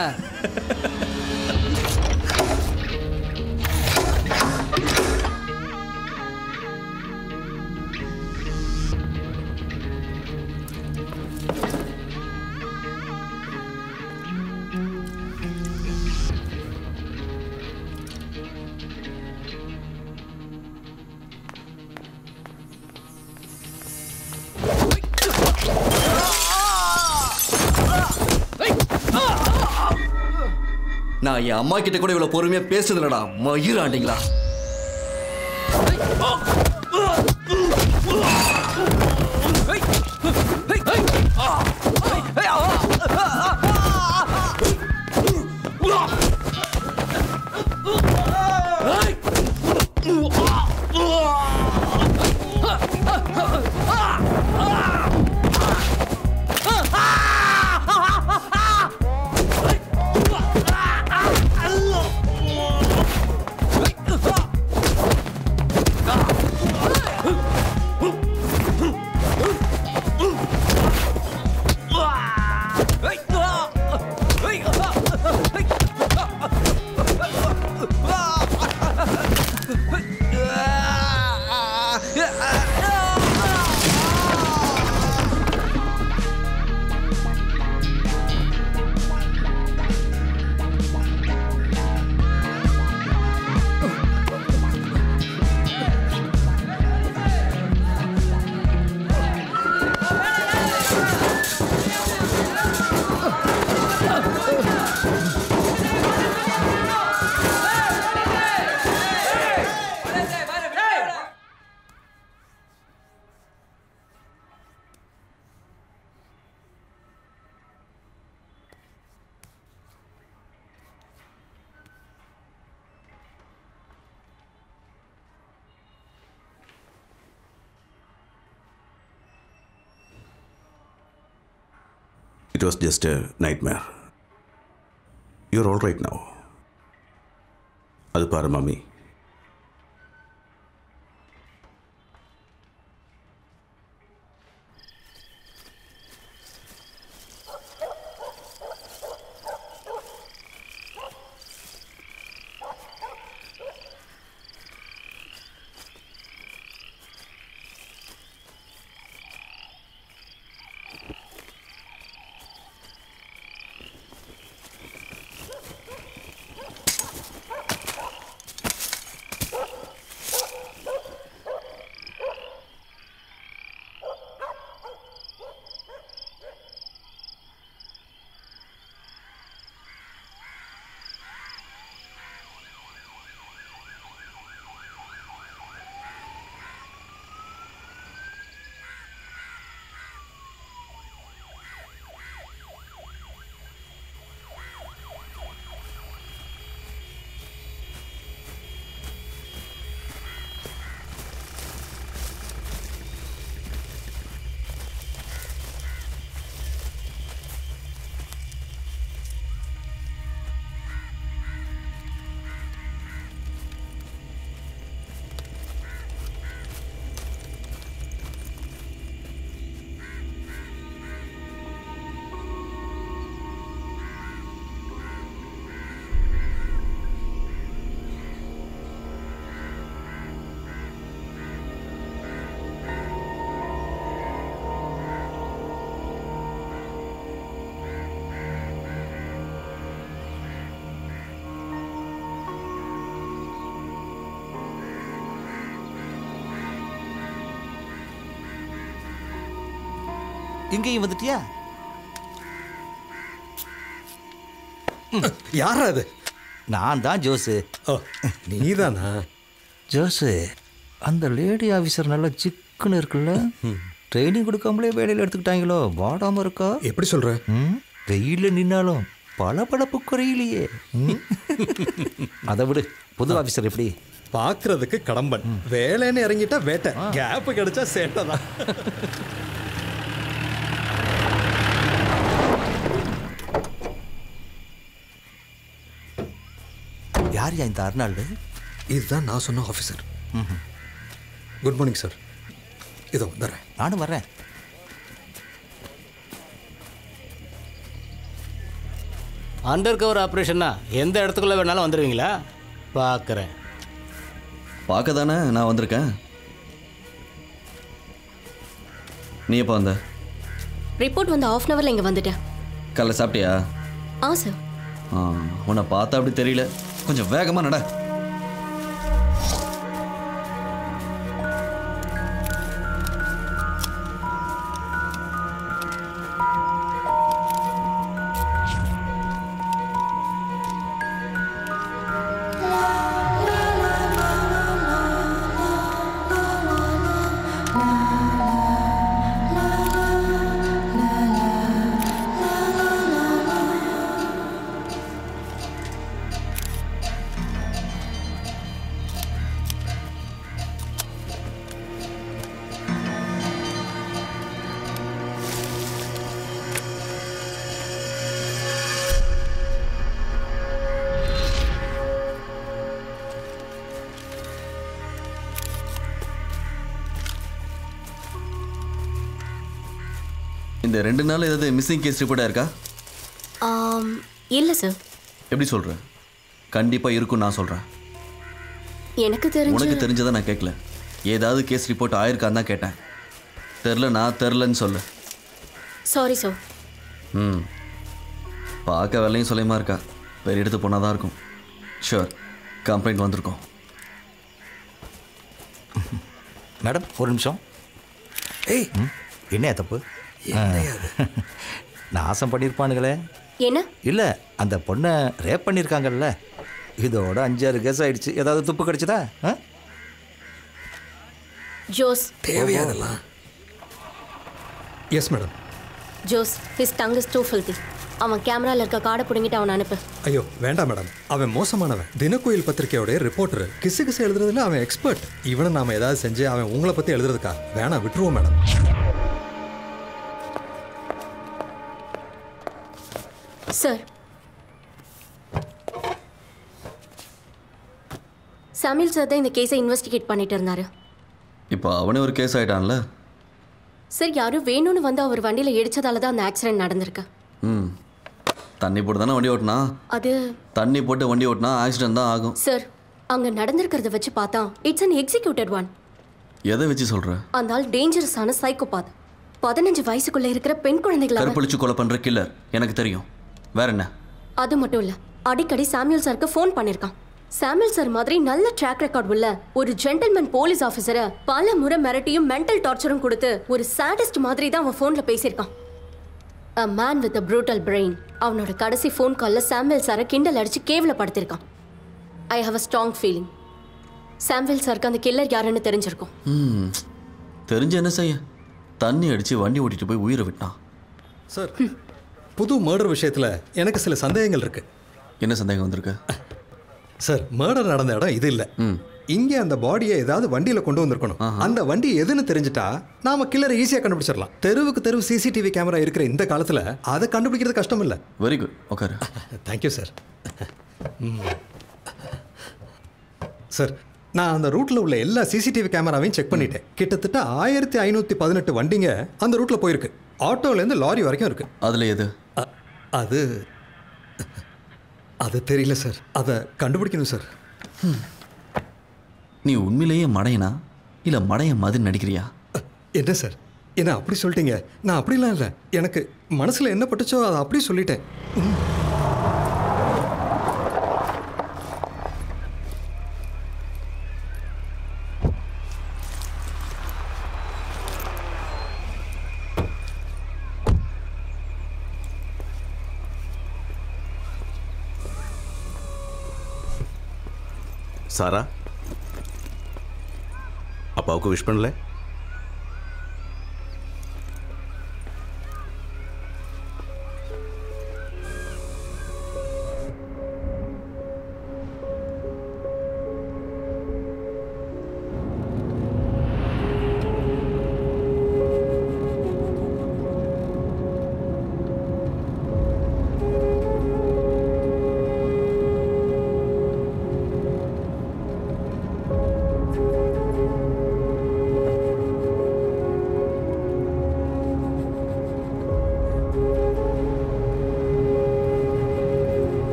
நான் என் அம்மா கிட்ட கூட இவ்வளவு பொறுமையா பேசுறதுலடா மயிராண்டிங்களா It was just a nightmare. You're all right now. Adupara mummy. இங்கேயும் வந்துட்டியா? யாரா அது? நான் தான் ஜோசு. நீ தானா ஜோசு? அந்த லேடி ஆஃபீஸர் நல்லா சிக்குன்னு இருக்குல்ல, ட்ரைனிங் கொடுக்காமலே வேலையில் எடுத்துக்கிட்டாங்களோ, வாடாமல் இருக்கா? எப்படி சொல்கிற? வெயிலில் நின்னாலும் பல பழப்பு குறையிலையே. அதை விடு, புது ஆஃபீஸர் எப்படி பார்க்குறதுக்கு கடம்பன், வேலைன்னு இறங்கிட்டா வேட்டை, கேப்பு கிடைச்சா சேட்டை தான். யார் யா இந்த அர்னால்டு? இதுதான் நான் சொன்ன ஆஃபீஸர். ம், குட் மார்னிங் சார். இதோ வந்துடுறேன். நானும் வர்றேன். அண்டர் கவர் ஆப்ரேஷன்னா எந்த இடத்துக்குள்ளே வேணாலும் வந்துடுவீங்களா? பார்க்குறேன். பார்க்க தானே நான் வந்திருக்கேன். நீ எப்போ வந்த? ரிப்போர்ட் வந்து ஆஃப் அன் அவரில் இங்கே வந்துட்டேன். காலைல சாப்பிட்டியா? ஆ சார். ஆ, உன்னை பார்த்தா அப்படி தெரியல, கொஞ்சம் வேகமா நட. இந்த ரெண்டு நாள் ஏதாவது மிஸ்ஸிங் கேஸ் ரிப்போர்ட்டாக இருக்கா? இல்லை சார். எப்படி சொல்கிறேன்? கண்டிப்பாக இருக்கும் நான் சொல்கிறேன். எனக்கு தெரிஞ்ச உனக்கு தெரிஞ்சதை நான் கேட்கல. ஏதாவது கேஸ் ரிப்போர்ட் ஆயிருக்கான்னு தான் கேட்டேன். தெரில, நான் தெரிலன்னு சொல்லு. Sorry sir. ம், பார்க்க வேலையும் சொல்லியமாக இருக்கா, வேறு எடுத்து போனால் தான் இருக்கும். ஷுர், கம்ப்ளைண்ட் வந்திருக்கோம். மேடம் ஒரு நிமிஷம். ஏய், என்ன தப்பு? நாசம் பண்ணியிருப்பானுங்களே. என்ன? இல்லை, அந்த பொண்ணை ரேப் பண்ணியிருக்காங்கல்ல, இதோட அஞ்சாறு கேஸ் ஆயிடுச்சு. ஏதாவது துப்பு கிடைச்சதா? ஜோஸ் தேவையாதெல்லாம். Yes madam. Jose, his tongue is too filthy. அவன் கேமராவில் இருக்க காடை பிடுங்கிட்டு அவன் அனுப்பு. ஐயோ வேண்டாம் மேடம், அவன் மோசமானவன். தினக்குயில் பத்திரிகையோடைய ரிப்போர்ட்டர், கிசு கிசு எழுதுறதுல அவன் எக்ஸ்பர்ட். இவனை நாம் ஏதாவது செஞ்சு அவன் உங்களை பற்றி எழுதுறதுக்கா? வேணாம், விட்டுருவோம் மேடம். சார், சாமுவேல் சார் தான் இந்த கேஸை இன்வெஸ்டிகேட் பண்ணிட்டு இருந்தாரு. இப்போ அவனே ஒரு கேஸ் ஆயிட்டான்ல சார். யாரும் வேணும்னு வந்து அவர் வண்டியில் இடிச்சதால தான் அந்த ஆக்சிடென்ட் நடந்திருக்கு. ம், தண்ணி போட்டு தானே வண்டி ஓட்டினா? அது தண்ணி போட்டு வண்டி ஓட்டினா ஆக்சிடென்ட் தான் ஆகும் சார். அங்கே நடந்திருக்கிறத வச்சு பார்த்தா இட்ஸ் அன் எக்ஸிக்யூட்டட் ஒன். எதை வச்சு சொல்ற? அந்த ஆள் டேஞ்சரஸான சைக்கோபாத். பதினஞ்சு வயசுக்குள்ள இருக்கிற பெண் குழந்தைகளை கற்பழிச்சு கொலை பண்ற கில்லர். எனக்கு தெரியும். வேற என்ன? அது மட்டும் இல்லை, அடிக்கடி சாமுவேல் சாருக்கு ஃபோன் பண்ணியிருக்கான். சாமுவேல் சார் மாதிரி நல்ல ட்ராக் ரெக்கார்ட் உள்ள ஒரு ஜென்டில்மேன் போலீஸ் ஆஃபீஸரை பல முறை மிரட்டியும் மென்டல் டார்ச்சரும் கொடுத்து ஒரு சாடிஸ்ட் மாதிரி தான் அவன் ஃபோனில் பேசியிருக்கான். A man with a brutal brain. அவனோட கடைசி ஃபோன் காலில் சாமுவேல் சாரை கிண்டல் அடித்து கேவலப்படுத்தியிருக்கான். I have a strong feeling Samuel சாருக்கு அந்த கில்லர் யாருன்னு தெரிஞ்சிருக்கும். தெரிஞ்ச என்ன செய்ய? தண்ணி அடித்து வண்டி ஓட்டிட்டு போய் உயிரை விட்டான் சார். புது மர்டர் விஷயத்தில் எனக்கு சில சந்தேகங்கள் இருக்குது. என்ன சந்தேகம் வந்திருக்கு சார்? மர்டர் நடந்த இடம் இது இல்லை. இங்கே அந்த பாடியை ஏதாவது வண்டியில் கொண்டு வந்திருக்கணும். அந்த வண்டி எதுன்னு தெரிஞ்சுட்டா நாம் கில்லரை ஈஸியாக கண்டுபிடிச்சிடலாம். தெருவுக்கு தெருவு சிசிடிவி கேமரா இருக்கிற இந்த காலத்தில் அதை கண்டுபிடிக்கிறது கஷ்டம் இல்லை. Very good. Okay, thank you sir. Sir, நான் அந்த ரூட்டில் உள்ள எல்லா சிசிடிவி கேமராவையும் செக் பண்ணிட்டேன். கிட்டத்தட்ட ஆயிரத்தி ஐநூற்றி பதினெட்டு வண்டிங்க அந்த ரூட்டில் போயிருக்கு. ஆட்டோலேருந்து லாரி வரைக்கும் இருக்குது. அதில் எது? அது அது தெரியல சார். அதை கண்டுபிடிக்கணும் சார். நீ உண்மையிலேயே மடையனா இல்லை மடைய மாதிரி நடிக்கிறியா? என்ன சார், என்ன அப்படி சொல்லிட்டீங்க? நான் அப்படிலாம் இல்லை. எனக்கு மனசில் என்ன பட்டுச்சோ அதை அப்படி சொல்லிட்டேன். सारा आप आपको विश पन लाए।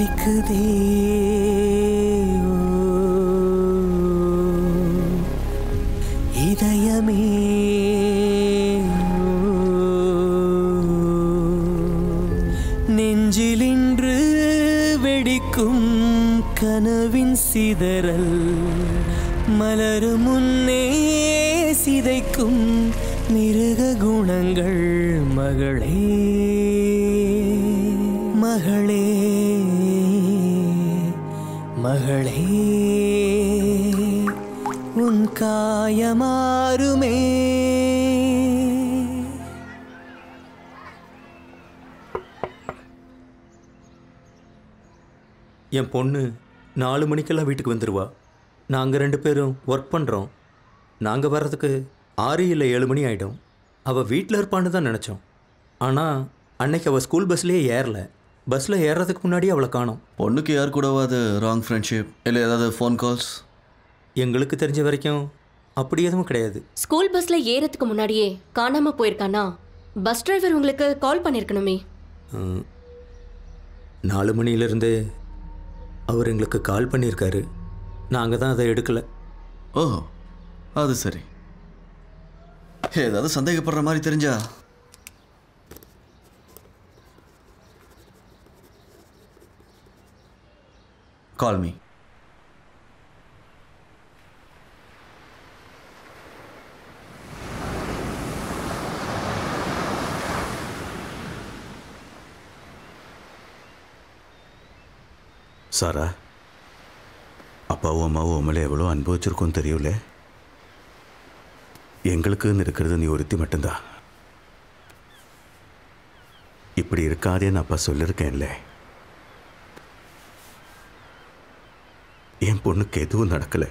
लिख दे हृदयमे नेंजिलिंद्र वेडिकुं कनविन सिदरल मलरु मुन्ने सिदैकुं मिरुग गुणंगल मगळे मगळे मगळे उनकाय मारुमे एन पोन्नु नालु मणिक्कल्ला वीट्टुक्कु वंदुरुवा नांगा रेंडु पेरुम वर्क पण्रोम नांगा वरदुक्कु आरु इल्ल सेवन मणि आयिडुम अव वीट्ल इरुप्पानु तान निनैचोम आना अन्नैक्कु अव स्कूल बस्लये एरला बस्ल ஏறதுக்கு முன்னாடி அவள காணோம் பொண்ணுக்கு யார் கூடவாது ராங் ஃப்ரெண்ட்ஷிப் இல்ல ஏதாவது ஃபோன் கால்ஸ் உங்களுக்கு தெரிஞ்ச வரைக்கும் அப்படி எதுவும் கிடையாது ஸ்கூல் பஸ்ல ஏறதுக்கு முன்னாடியே காணாம போயிருக்கானா பஸ் டிரைவர் உங்களுக்கு கால் பண்ணிருக்கணுமே நாலு மணில இருந்து அவர் உங்களுக்கு கால் பண்ணிருக்காரு நாங்க தான் அதை எடுக்கல ஓ அது சரி ஏதாவது சந்தேகப்படுற மாதிரி தெரிஞ்சா Call me. Sarah, அப்பாவும் அம்மாவும் உமலே எவ்வளோ அனுபவிச்சிருக்கோன்னு தெரியல எங்களுக்குன்னு இருக்கிறது நீ ஒருத்தி மட்டும்தான் இப்படி இருக்காதேன்னு அப்பா சொல்லியிருக்கேன்ல என் பொண்ணுக்கு எதுவும் நடக்கலை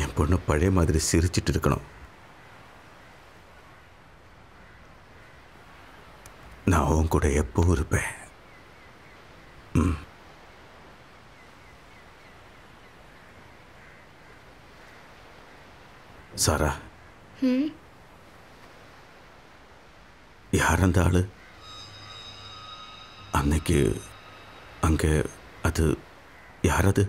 என் பொண்ணு பழைய மாதிரி சிரிச்சிட்டு இருக்கணும் நான் உன் கூட எப்பவும் இருப்பேன் ம் சாரா ம் யார் அந்த ஆளு அன்னைக்கு அங்க அது யார் அது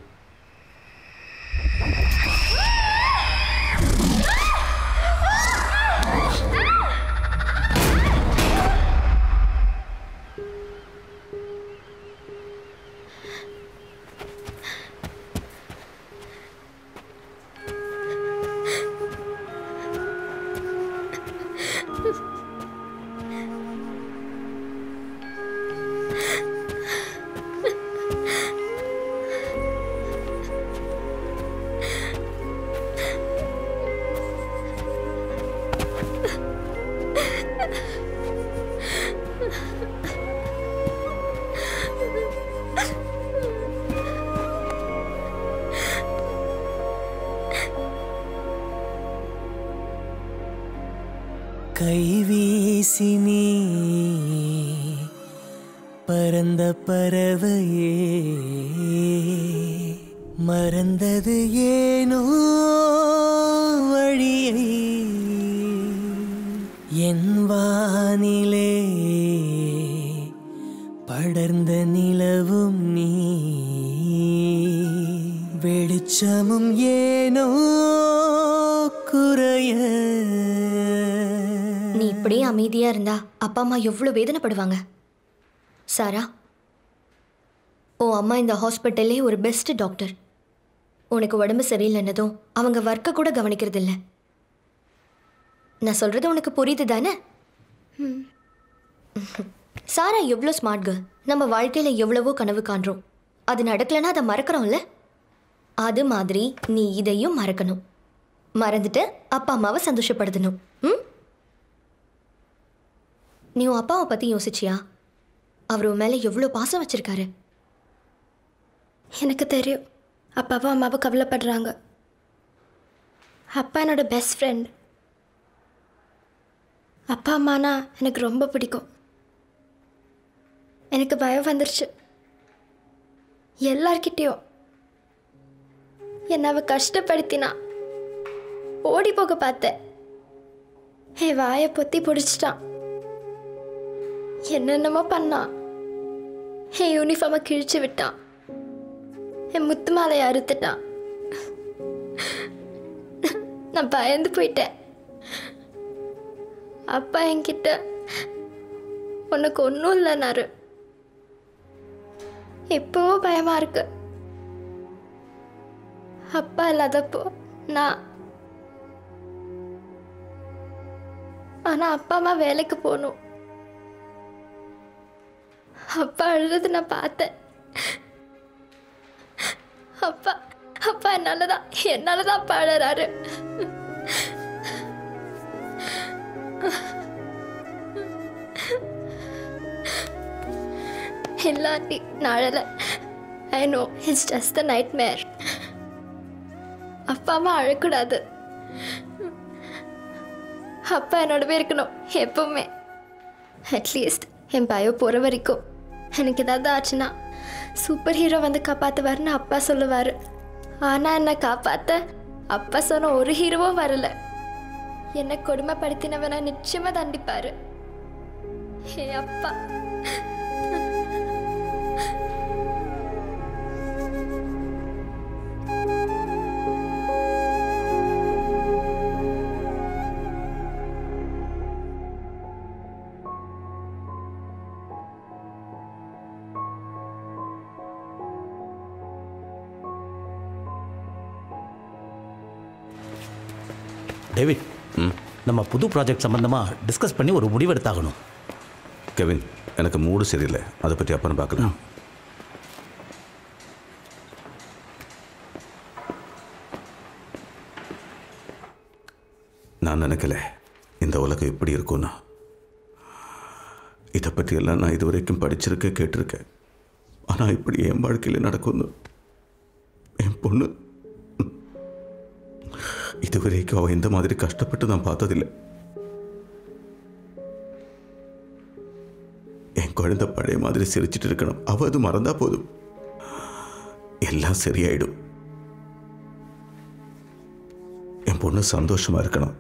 वानिले पडर्न्द निलवुम नी वेळिच्चमुम येनो कुरय नी इप्पडिये अमीदिया इरुंदा अप्पा अम्मा एव्वलो वेदनैपडुवांग सारा ओ अम्मा इंद हॉस्पिटल ओरु बेस्ट डॉक्टर उनक्कु उडंबु सरियिल्लन्नदुम अवंगा वर्क कूड गवनिक्किरदिल्ल ना சொல்றது உங்களுக்கு புரியுதுதானே சாரா எவ்ளோ ஸ்மார்ட் गर्ल நம்ம வாழ்க்கையில எவ்ளோ கனவு காண்றோம் அது நடக்கலனா அத மறக்கறோம்ல அது மாதிரி நீ இதையும் மறக்கணும் மறந்துட்டு அப்பா அம்மாவை சந்தோஷப்படுத்தணும் நீ உன் அப்பாவை பத்தி யோசிச்சியா அவரோ மேல எவ்ளோ பாசம் வச்சிருக்காரு எனக்கு தெரியும் அப்பாவும் அம்மாவும் கவலைப்படுறாங்க அப்பா என்னோட பெஸ்ட் ஃப்ரெண்ட் அப்பா அம்மானா எனக்கு ரொம்ப பிடிக்கும் எனக்கு பயம் வந்துருச்சு எல்லார்கிட்டயும் என்னை அவ கஷ்டப்படுத்தினா ஓடி போக பார்த்தேன் ஏ வாயை பொத்தி பிடிச்சிட்டான் என்னென்னமோ பண்ணான் ஏ யூனிஃபார்மை கிழிச்சு விட்டான் என் முத்து மாலையை அறுத்துட்டான் நான் பயந்து போயிட்டேன் அப்பா என்கிட்ட உனக்கு ஒன்றும் இல்லைன்னாரு எப்போவோ பயமா இருக்கு அப்பா இல்லாதப்போ நான் ஆனால் அப்பா அம்மா வேலைக்கு போகணும் அப்பா அழுது நான் பார்த்தேன் அப்பா அப்பா என்னால் தான் என்னால் தான் அப்பா அழறாரு எல்லாட்டி நாளல I know it's just a nightmare அப்பா அம்மா அழக்கூடாது அப்பா என்னோடவே இருக்கணும் எப்பவுமே அட்லீஸ்ட் என் பயோ போற வரைக்கும் எனக்கு ஏதாவது ஆச்சுன்னா சூப்பர் ஹீரோ வந்து காப்பாற்றுவார்னு அப்பா சொல்லுவார் ஆனால் என்னை காப்பாற்ற அப்பா சொன்ன ஒரு ஹீரோவும் வரல என்னை கொடுமைப்படுத்தினவனை நிச்சயமாக தண்டிப்பார் ஹே அப்பா David, நம்ம புது ப்ராஜெக்ட் சம்பந்தமா டிஸ்கஸ் பண்ணி ஒரு முடிவு எடுத்தாகணும். கெவின், எனக்கு மூடு சரியில்லை. அதை பத்தி அப்புறம் பார்க்கலாம். நான் நினைக்கல இந்த உலகம் எப்படி இருக்கும்னா. இதை பற்றி எல்லாம் நான் இதுவரைக்கும் படிச்சிருக்கேன், கேட்டிருக்கேன். ஆனால் இப்படி என் வாழ்க்கையில் நடக்கும்னு என் பொண்ணு இதுவரைக்கும் அவன் இந்த மாதிரி கஷ்டப்பட்டு நான் பார்த்ததில்லை என் குழந்தை பழைய மாதிரி சிரிச்சிட்டு இருக்கணும் அவ அது மறந்தா போதும் எல்லாம் சரியாயிடும் என் பொண்ணு சந்தோஷமா இருக்கணும்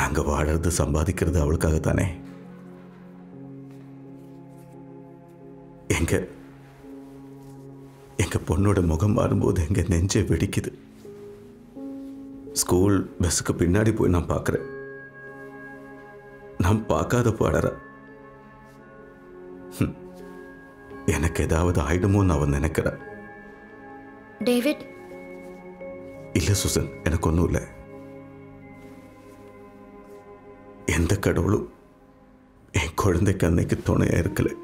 நாங்க வாழறது சம்பாதிக்கிறது அவளுக்காகத்தானே எங்க எங்கள் பொண்ணோட முகம் மாறும்போது எங்கள் நெஞ்சை வெடிக்குது ஸ்கூல் பஸ்ஸுக்கு பின்னாடி போய் நான் பார்க்குறேன் நான் பார்க்காத பாடற எனக்கு ஏதாவது ஆயிடுமோன்னு அவன் நினைக்கிறேன் டேவிட் இல்லை சுசன் எனக்கு ஒன்றும் இல்லை எந்த கடவுளும் என் குழந்தைக்கு அன்னைக்கு துணையாக இருக்கலை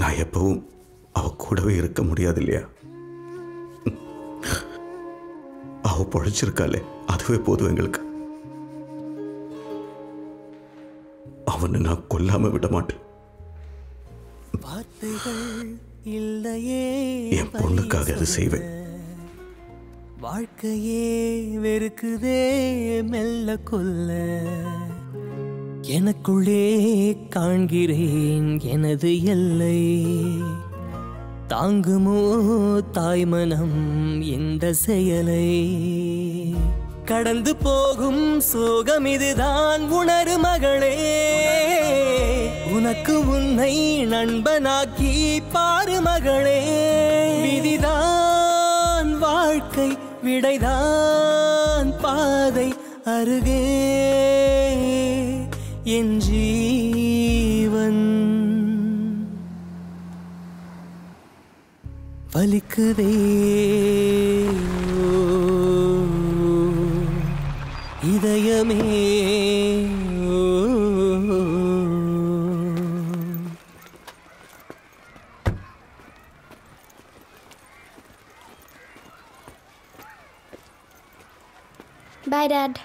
நான் எப்பவும் அவ கூடவே இருக்க முடியாது இல்லையா அவ பொழைச்சிருக்காளே அதுவே போதும் எங்களுக்கு அவனை நான் கொல்லாம விட மாட்டேன் என் பொண்ணுக்காக அது செய்வேன் வாழ்க்கையே வெறுக்குதே மெல்ல கொல்ல எனக்குள்ளே காண்கிறேன் எனது எல்லை தாங்குமோ தாய் மனம் இந்த செயலை? கடந்து போகும் சோகம் இதுதான் உணரு மகளே. உனக்கு உன்னை நண்பனாக்கி பாரு மகளே. விதிதான் வாழ்க்கை, விடைதான் பாதை, அருகே என் ஜீவன். வலிக்குதே இதயமே, bye dad.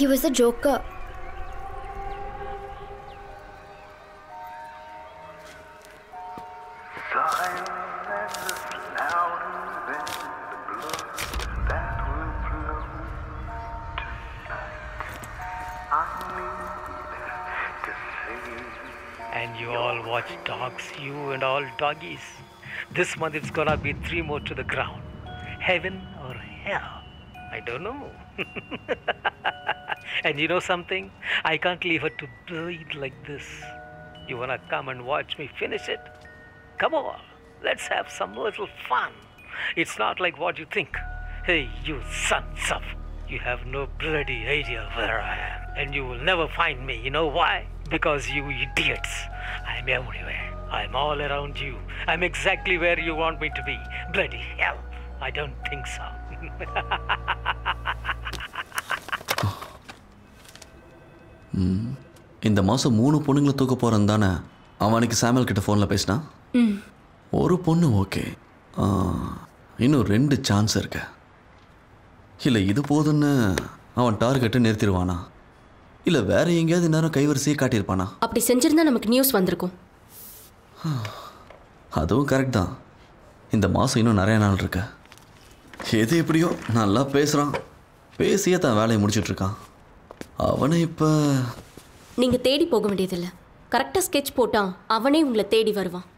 He was a joker. And you all watch dogs, you and all doggies. This month it's gonna be three more to the ground. Heaven or hell, I don't know. And you know something? I can't leave her to bleed like this. You wanna come and watch me finish it? Come on, let's have some little fun. It's not like what you think. Hey, you sons of, you have no bloody idea where I am. And you will never find me, you know why? Because you idiots. I'm everywhere. I'm all around you. I'm exactly where you want me to be. Bloody hell, I don't think so. Hmm. இந்த மாசம் மூணு பொண்ணுங்களை தூக்க போறேன் தானே அவனுக்கு Samuel கிட்ட ஃபோன்ல பேசினா? ம். ஒரு பொண்ணு ஓகே. இன்னும் ரெண்டு சான்ஸ் இருக்கு. இல்ல இது போதுன்னு அவன் டார்கெட்டை நிறுத்திடுவானா? இல்ல வேற எங்கயாவது நேரம் கைவரிசையை காட்டியிருப்பானா? அப்படி செஞ்சிருந்தா நமக்கு நியூஸ் வந்திருக்கும். அதுவும் கரெக்ட் தான். இந்த மாசம் இன்னும் நிறைய நாள் இருக்கு. எது எப்படியோ நல்லா பேசுறான், பேசியே தான் வேலையை முடிச்சுட்டு இருக்கான். அவனை இப்போ நீங்கள் தேடி போக வேண்டியதில்லை. கரெக்டாக ஸ்கெட்ச் போட்டான், அவனே உங்களை தேடி வருவான்.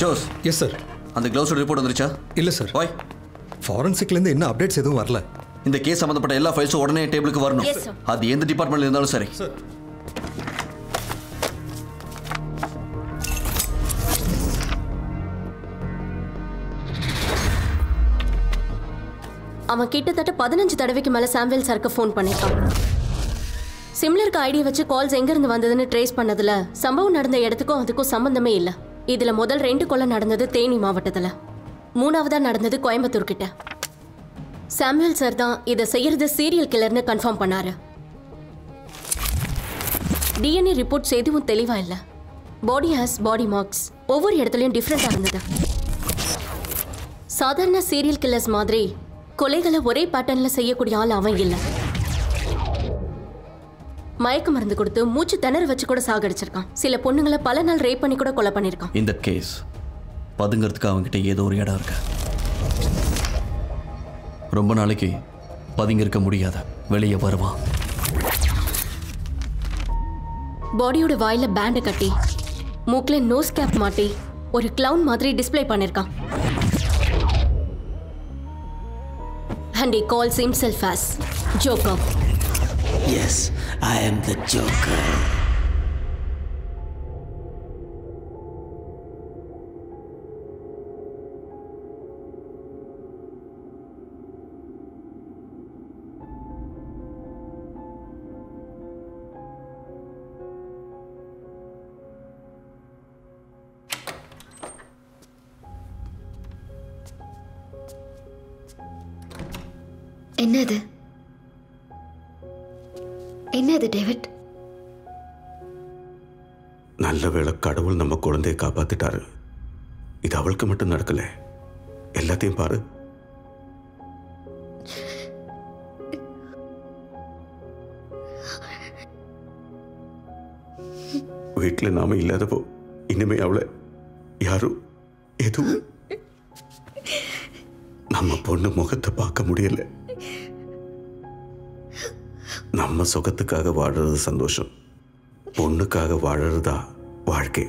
Jose, yes sir. அந்த க்ளவுஸோட ரிப்போர்ட் வந்துருச்சா? இல்லை சார். வாய் ஃபாரன்சிக்லேருந்து என்ன அப்டேட்ஸ் எதுவும் வரல. இந்த கேஸ் சம்மந்தப்பட்ட எல்லா ஃபைல்ஸும் உடனே டேபிளுக்கு வரணும். அது எந்த டிபார்ட்மெண்ட்டில் இருந்தாலும் சரி. அவன் கிட்டத்தட்ட பதினஞ்சு தடவைக்கு மேலே சாமுவேல் சாருக்கு ஃபோன் பண்ணிட்டான். சிமிலர் ஐடி வச்சு கால்ஸ் எங்க இருந்து வந்ததுன்னு ட்ரேஸ் பண்ணதுல சம்பவம் நடந்த இடத்துக்கும் அதுக்கும் சம்பந்தமே இல்ல. இதுல முதல் ரெண்டு கொலை நடந்தது தேனி மாவட்டத்துல, மூணாவதா நடந்தது கோயம்புத்தூர் கிட்ட. சாமுவேல் சார் தான் இதை செய்யறது சீரியல் கில்லர்னு கன்ஃபார்ம் பண்ணாரு. டிஎன்ஏ ரிப்போர்ட்ஸ் எதுவும் தெளிவா இல்லை. பாடி ஹாஸ் பாடி மார்க்ஸ் ஒவ்வொரு இடத்துலையும் டிஃப்ரெண்டாக இருந்தது. சாதாரண சீரியல் கில்லர்ஸ் மாதிரி கொலைகளை ஒரே பேட்டர்னில் செய்யக்கூடிய ஆள் அவன் இல்லை. மயக்க மருந்து கொடுத்து மூச்சு திணற வச்சு கூட சாகடிச்சிருக்கான். சில பொண்ணுங்களை பல நாள் ரேப் பண்ணி கூட கொலை பண்ணியிருக்கான். இந்த கேஸ் பதுங்கிறதுக்கு அவங்ககிட்ட ஏதோ ஒரு இடம் இருக்கு. ரொம்ப நாளைக்கு பதுங்கிருக்க முடியாத வெளியே வருவான். பாடியோட வாயில பேண்டை கட்டி மூக்கில நோஸ் கேப் மாட்டி ஒரு கிளவுன் மாதிரி டிஸ்ப்ளே பண்ணிருக்கான். And he calls himself as Joker. Yes, I am the Joker. என்னது என்னது டேவிட்? நல்ல வேளை கடவுள் நம்ம குழந்தையை காப்பாத்திட்டாரு. இது அவளுக்கு மட்டும் நடக்கல, எல்லாத்தையும் பாரு. வீட்டுல நாம இல்லாதப்போ இனிமே அவளை யாரும் எதுவும் நம்ம பொண்ணு முகத்தை பார்க்க முடியல. நம்ம சுகத்துக்காக வாழறது சந்தோஷம், பொண்ணுக்காக வாழறதா வாழ்க்கை.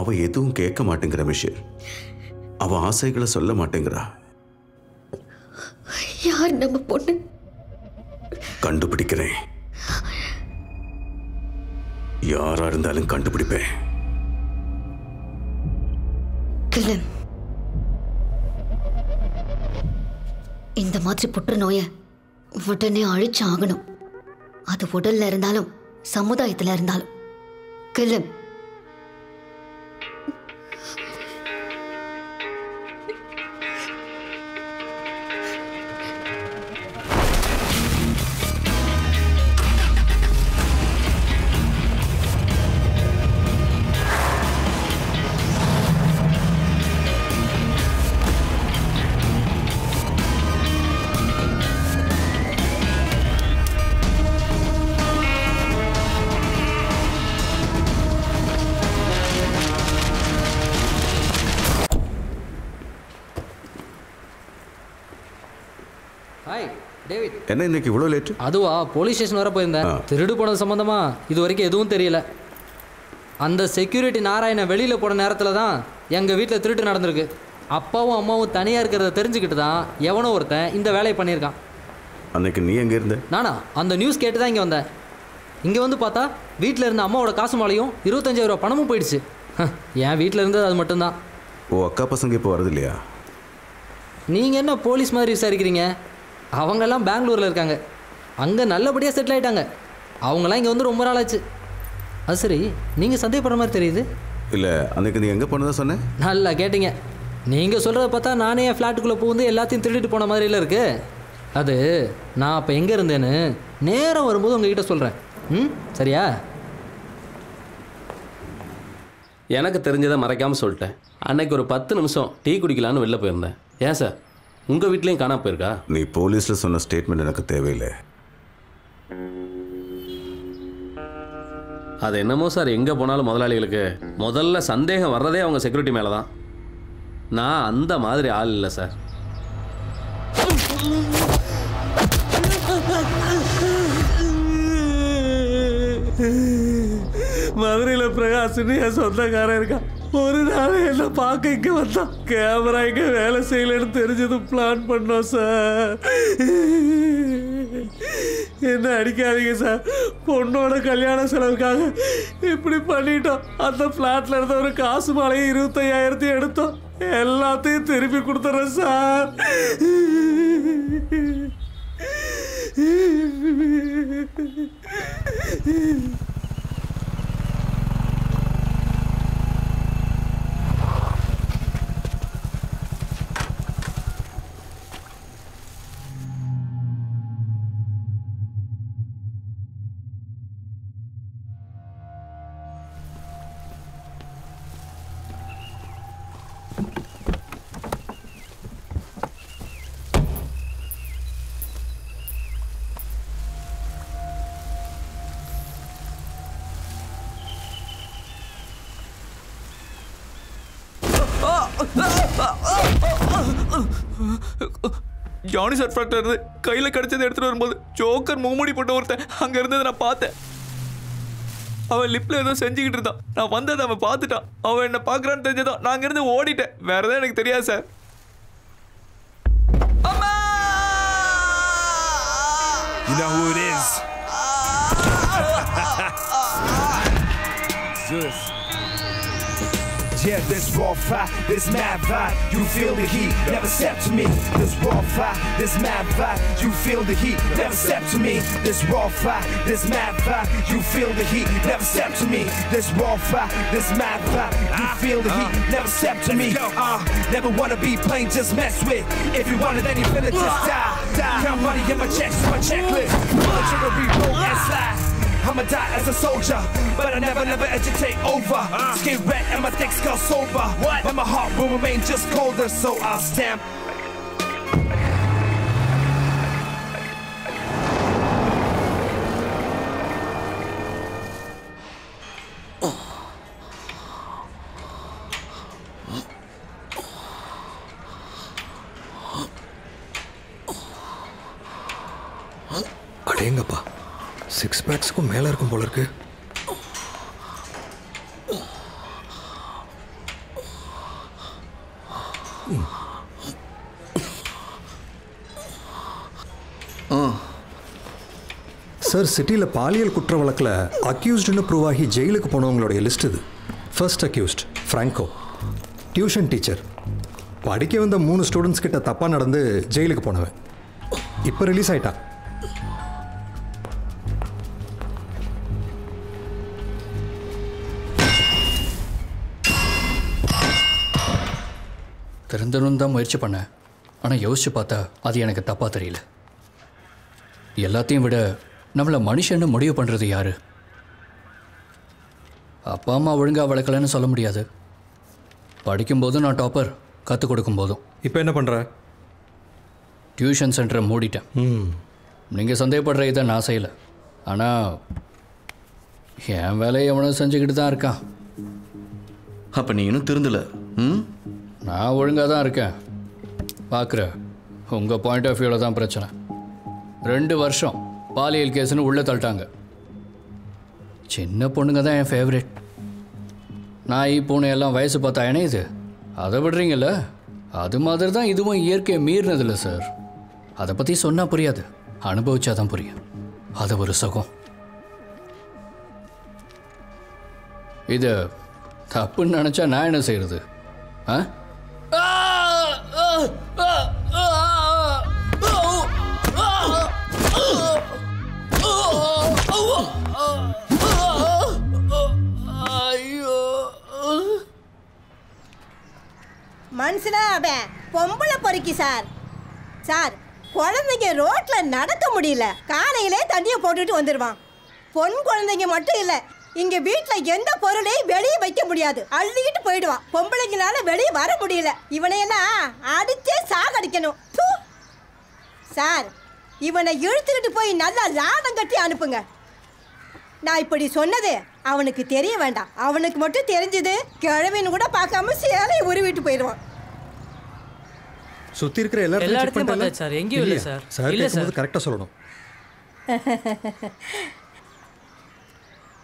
அவ எதுவும் கேட்க மாட்டேங்கிற மிஷேல், அவ ஆசைகளை சொல்ல மாட்டேங்கிறா. யார் நம்ம பொண்ணு? கண்டுபிடிக்கிறேன், யாரா இருந்தாலும் கண்டுபிடிப்பேன். இந்த மாதிரி புற்றுநோயை உடனே அழிச்சு ஆகணும். அது உடல்ல இருந்தாலும் சமுதாயத்துல இருந்தாலும். கிளம் என்ன இன்னைக்கு இவ்வளோ லேட்? அதுவா, போலீஸ் ஸ்டேஷன் வர போயிருந்தேன். திருடு போனது சம்பந்தமா இது வரைக்கும் எதுவும் தெரியல. அந்த செக்யூரிட்டி நாராயணன் வெளியில் போன நேரத்தில் தான் எங்கள் வீட்டில் திருட்டு நடந்திருக்கு. அப்பாவும் அம்மாவும் தனியாக இருக்கிறத தெரிஞ்சுக்கிட்டு தான் எவனோ ஒருத்தன் இந்த வேலையை பண்ணியிருக்கான். அன்னைக்கு நீ எங்கே இருந்த? நானா அந்த நியூஸ் கேட்டு தான் இங்கே வந்தேன். இங்கே வந்து பார்த்தா வீட்டில் இருந்த அம்மாவோட காசு மாலையும் இருபத்தஞ்சாயிரம் ரூபா பணமும் போயிடுச்சு. என் வீட்டில் இருந்தது அது மட்டும்தான். ஓ, அக்கா பசங்க இப்போ வருது இல்லையா? நீங்கள் என்ன போலீஸ் மாதிரி விசாரிக்கிறீங்க? அவங்கெல்லாம் பெங்களூரில் இருக்காங்க, அங்கே நல்லபடியாக செட்டில் ஆகிட்டாங்க. அவங்களாம் இங்கே வந்து ரொம்ப நாள் ஆச்சு. அது சரி, நீங்கள் சந்தேகப்படுற மாதிரி தெரியுது. இல்லை, அன்றைக்கு நீங்கள் எங்கே போனதாக சொன்னேன்? நல்லா கேட்டிங்க. நீங்கள் சொல்கிறத பார்த்தா நானே என் ஃப்ளாட்டுக்குள்ளே போகுது எல்லாத்தையும் திருடிட்டு போன மாதிரில இருக்குது. அது நான் அப்போ எங்கே இருந்தேன்னு நேரம் வரும்போது உங்ககிட்ட சொல்கிறேன். ம், சரியா? எனக்கு தெரிஞ்சதை மறைக்காமல் சொல்லிட்டேன். அன்றைக்கு ஒரு பத்து நிமிஷம் டீ குடிக்கலான்னு வெளில போயிருந்தேன். ஏன் சார், உங்கள் வீட்லேயும் காணா போயிருக்கா? நீ போலீஸில் சொன்ன ஸ்டேட்மெண்ட் எனக்கு தேவையில்லை. அது என்னமோ சார், எங்கே போனாலும் முதலாளிகளுக்கு முதல்ல சந்தேகம் வர்றதே அவங்க செக்யூரிட்டி மேலே தான். நான் அந்த மாதிரி ஆள் இல்லை சார். மதுரையில் பிரகாஷ்னு என் சொந்தக்காரன் இருக்கான். ஒரு நாள் என்ன பார்க்க இங்கே வந்தான். கேமரா இங்கே வேலை செய்யலன்னு தெரிஞ்சது பிளான் பண்ணோம் சார். என்ன அடிக்காதீங்க சார், பொண்ணோட கல்யாண செலவுக்காக இப்படி பண்ணிட்டோம். அந்த பிளாட்ல இருந்த ஒரு காசு மாலையை இருபத்தையாயிரத்தையும் எடுத்தோம். எல்லாத்தையும் திருப்பி கொடுத்துறேன் sir. Johnny surfactor irundhu kaiyila kadichadhu eduthu varumbodhu joker moomudi potu ortha anga irundha na paathen avan lip la edho senjikittirundha na vandadha avan paathuta avan enna paakran therinjadho na anga irundhu oditen vera edha enakku theriyadhu sir amma you know who it is Zeus Yeah, this raw fire, this mad vibe, you feel the heat, never step to me. This raw fire, this mad vibe, you feel the heat, never step to me. This raw fire, this mad vibe, you feel the heat, never step to me. This raw fire, this mad vibe, you feel the heat, never step to me. Uh, never wanna be plain, just mess with. If you want it, then you feel it, just die, die. Count money in my checks, my checklist. Bullet trigger, reroll, and slide. I'ma die as a soldier, but I never, never agitate over. Uh. Skin red and my thick skull sober. What? But my heart will remain just colder, so I'll stamp. Six-packs को मेला रखूं bowler के sir city ला पालियल कुट्रा वाला क्ला accused ने प्रोवाही jail को पनोंग लोड़े list the first accused Franco tuition teacher पढ़ी के वंदा मून students के टा तापा नरंदे जेल को पनों है इप्पर रिलीज आया था தெரிந்தனும்தான் முயற்சி பண்ணேன் ஆனால் யோசிச்சு பார்த்தா அது எனக்கு தப்பாக தெரியல எல்லாத்தையும் விட நம்மளை மனுஷன்னு முடிவு பண்ணுறது யார் அப்பா அம்மா ஒழுங்காக வளர்க்கலன்னு சொல்ல முடியாது படிக்கும்போதும் நான் டாப்பர் கற்றுக் கொடுக்கும்போதும் இப்போ என்ன பண்ணுற டியூஷன் சென்டரை மூடிட்டேன் ம் நீங்கள் சந்தேகப்படுற இதை நான் செய்யலை ஆனால் என் வேலையை எவனும் செஞ்சுக்கிட்டு தான் இருக்கான் அப்போ நீ இன்னும் திருந்தலை ம் நான் ஒழுங்காக தான் இருக்கேன் பார்க்குற உங்கள் பாயிண்ட் ஆஃப் வியூவில் தான் பிரச்சனை ரெண்டு வருஷம் பாலியல் கேஸுன்னு உள்ளே தள்ளிட்டாங்க சின்ன பொண்ணுங்க தான் என் ஃபேவரேட் நாய் பூனை எல்லாம் வயசு பார்த்தா ஏனே இது அதை விடுறீங்கள அது மாதிரி தான் இதுவும் இயற்கையை மீறினதில்லை சார் அதை பற்றி சொன்னால் புரியாது அனுபவிச்சா தான் புரியும் அது ஒரு சுகம் இது தப்புன்னு நினச்சா நான் என்ன செய்கிறது ஆ மனுஷனா அபே பொம்பளை பொறுக்கி சார் சார் குழந்தைங்க ரோட்ல நடக்க முடியல காலையிலே தண்ணியை போட்டுட்டு வந்துடுவான் பொன் குழந்தைங்க மட்டும் இல்லை இங்க வீட்ல எந்த பொருளையும் வெளியே வைக்க முடியாது அள்ளிக்கிட்டு போயிடுவான் பொம்பளைங்களால வெளியே வர முடியல இவனையெல்லாம் அடிச்சே சாகடிக்கணும் சார் இவனை இழுத்துக்கிட்டு போய் நல்லா லாதம் கட்டி அனுப்புங்க நான் இப்படி சொன்னது அவனுக்கு தெரிய வேண்டாம் அவனுக்கு மட்டும் தெரிஞ்சது கிழவின்னு கூட பார்க்காம சேலையை உருவிட்டு போயிடுவான் சுத்தி இருக்கிற எல்லாரும் சார் எங்கேயும் இல்லை சார் சார் இல்லை சார் கரெக்டாக சொல்லணும்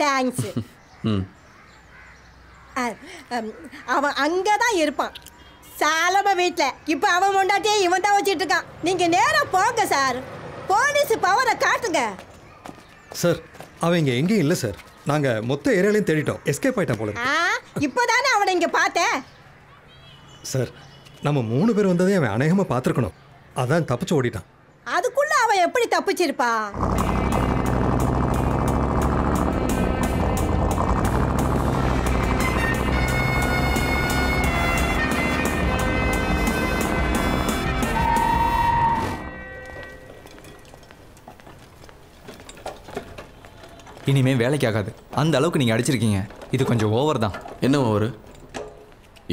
தேங்க்ஸ் ம் அவன் அங்கே தான் இருப்பான் சாலம வீட்டில் இப்போ அவன் கொண்டாட்டியே இவன் தான் வச்சுட்டு இருக்கான் நீங்கள் நேராக போங்க சார் போலீஸ் பவரை காட்டுங்க சார் அவன் இங்கே எங்கேயும் இல்லை சார் நாங்கள் மொத்த ஏரியாலையும் தேடிட்டோம் எஸ்கேப் ஆகிட்டான் போல ஆ இப்போ தானே அவனை இங்கே பார்த்தேன் சார் நம்ம மூணு பேர் வந்ததே அவன் அநேகமாக பார்த்துருக்கணும் அதான் தப்பிச்சு ஓடிட்டான் அதுக்குள்ளே அவன் எப்படி தப்பிச்சிருப்பா. இனிமே வேலைக்கு ஆகாது. அந்த அளவுக்கு நீங்க அடிச்சிருக்கீங்க. இது கொஞ்சம் ஓவர் தான். என்ன ஓவர்?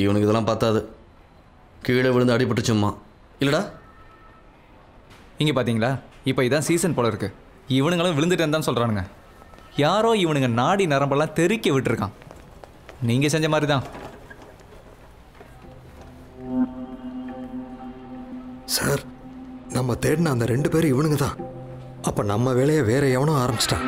இவனுக்கு இதெல்லாம் பார்த்தாது. கீழே விழுந்து அடிபட்டுச்சும்மா. இல்லடா இங்கே பார்த்தீங்களா, இப்போ இதான் சீசன் போல இருக்கு. இவனுங்களும் விழுந்துட்டேன்னு தான் சொல்கிறானுங்க. யாரோ இவனுங்க நாடி நரம்பெல்லாம் தெறிக்க விட்டுருக்கான். நீங்கள் செஞ்ச மாதிரி தான். சார், நம்ம தேடின அந்த ரெண்டு பேரும் இவனுங்க தான். அப்போ நம்ம வேலையை வேற எவனும் ஆரம்பிச்சிட்டான்.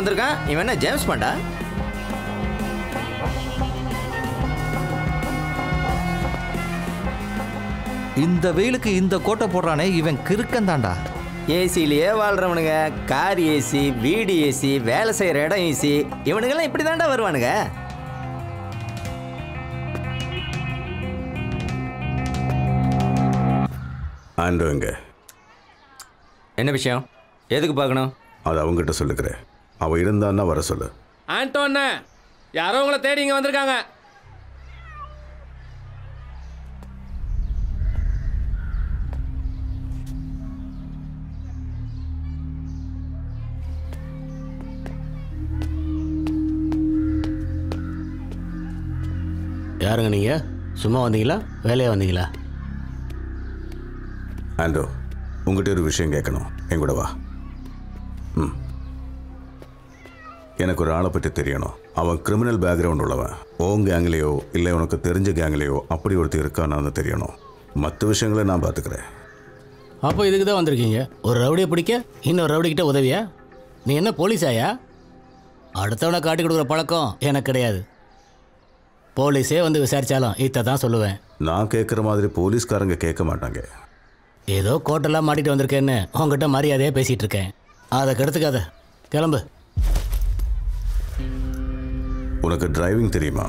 வந்திருக்கான் இவன். என்ன ஜேம்ஸ் பாண்டா? இந்த வெயிலுக்கு இந்த கோட்டை போடுறானே இவன் கிறுக்கன் தாண்டா. ஏசிலேயே வாழ்றவனுங்க, கார் ஏசி, வீடு ஏசி, வேலை செய்யற இடம் ஏசி, இவனுங்கெல்லாம் இப்படி தாண்டா வருவானுங்க. என்ன விஷயம்? எதுக்கு பார்க்கணும்? அது அவங்ககிட்ட சொல்லுக்கிறேன். அவ இருந்தான்னா வர சொல்லு. ஆண்டோண்ணே, யாரோ உங்களை தேடி இங்க வந்திருக்காங்க. யாருங்க நீங்க? சும்மா வந்தீங்களா, வேலையா வந்தீங்களா? ஆண்டோ, உங்ககிட்ட ஒரு விஷயம் கேட்கணும். என் கூட வா. ம், எனக்கு ஒரு ஆளை பற்றி தெரியணும். அவன் கிரிமினல் பேக்ரவுண்ட் உள்ளவன். ஓன் கேங்லேயோ இல்லை உனக்கு தெரிஞ்ச கேங்லேயோ அப்படி ஒருத்தர் இருக்கான்னு தெரியணும். மற்ற விஷயங்களை நான் பார்த்துக்கிறேன். அப்போ இதுக்கு தான் வந்திருக்கீங்க? ஒரு ரவுடியை பிடிக்க இன்னொரு ரவுடிக்கிட்ட உதவியா? நீ என்ன போலீஸாயா? அடுத்தவனை காட்டி கொடுக்குற பழக்கம் எனக்கு கிடையாது. போலீஸே வந்து விசாரித்தாலும் இதை தான் சொல்லுவேன். நான் கேட்குற மாதிரி போலீஸ்காரங்க கேட்க மாட்டாங்க. ஏதோ கோட்டெல்லாம் மாட்டிகிட்டு வந்திருக்கேன்னு உங்ககிட்ட மரியாதையாக பேசிகிட்டு இருக்கேன். அதை கெடுத்துக்காத, கிளம்பு. உனக்கு டிரைவிங் தெரியுமா?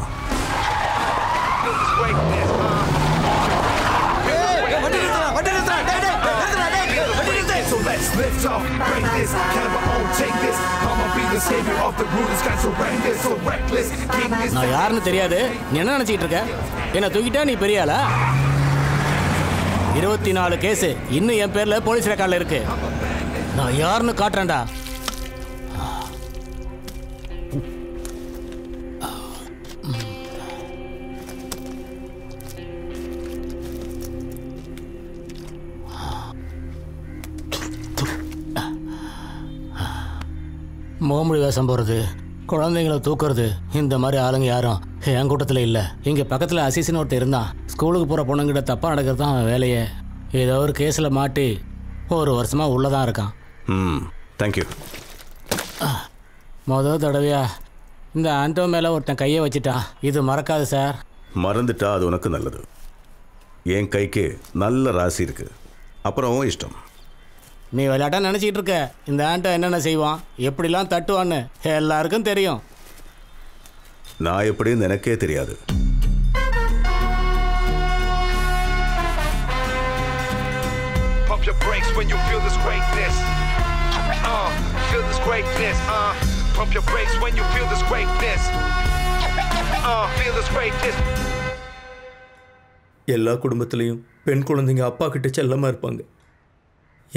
நான் யாருன்னு தெரியாது. என்ன நினைச்சிட்டு இருக்க? என்ன தூக்கிட்டா நீ பெரியாளா? இருபத்தி நாலு கேஸு இன்னும் என் பேர்ல போலீஸ் ரெக்கார்ட்ல இருக்கு. நான் யாருன்னு காட்டுறேன்டா. மோமடி வேஷம் போடுறது, குழந்தைங்களை தூக்குறது, இந்த மாதிரி ஆளுங்க யாரும் என் கூட்டத்தில் இல்லை. இங்கே பக்கத்தில் அசிசின்னு ஒருத்தர் இருந்தான். ஸ்கூலுக்கு போகிற பொண்ணுங்கிட்ட தப்பாக நடக்கிறது தான் அவன் வேலையே. ஏதோ ஒரு கேஸில் மாட்டி ஒரு வருஷமாக உள்ளே தான் இருக்கான். ம், தேங்க்யூ. மொதல் தடவையா இந்த ஆண்டோ மேலே ஒருத்தன் கையை வச்சுட்டான். இது மறக்காது சார். மறந்துட்டா அது உனக்கு நல்லது. என் கைக்கு நல்ல ராசி இருக்குது. அப்புறம் இஷ்டம். நீ விளையாட்டா நினச்சிக்கிட்டு இருக்க. இந்த ஆண்டோ என்னென்ன செய்வான், எப்படிலாம் தட்டுவான்னு எல்லாருக்கும் தெரியும். நான் எப்படின்னு எனக்கே தெரியாது. எல்லா குடும்பத்திலையும் பெண் குழந்தைங்க அப்பா கிட்ட செல்லமாக இருப்பாங்க.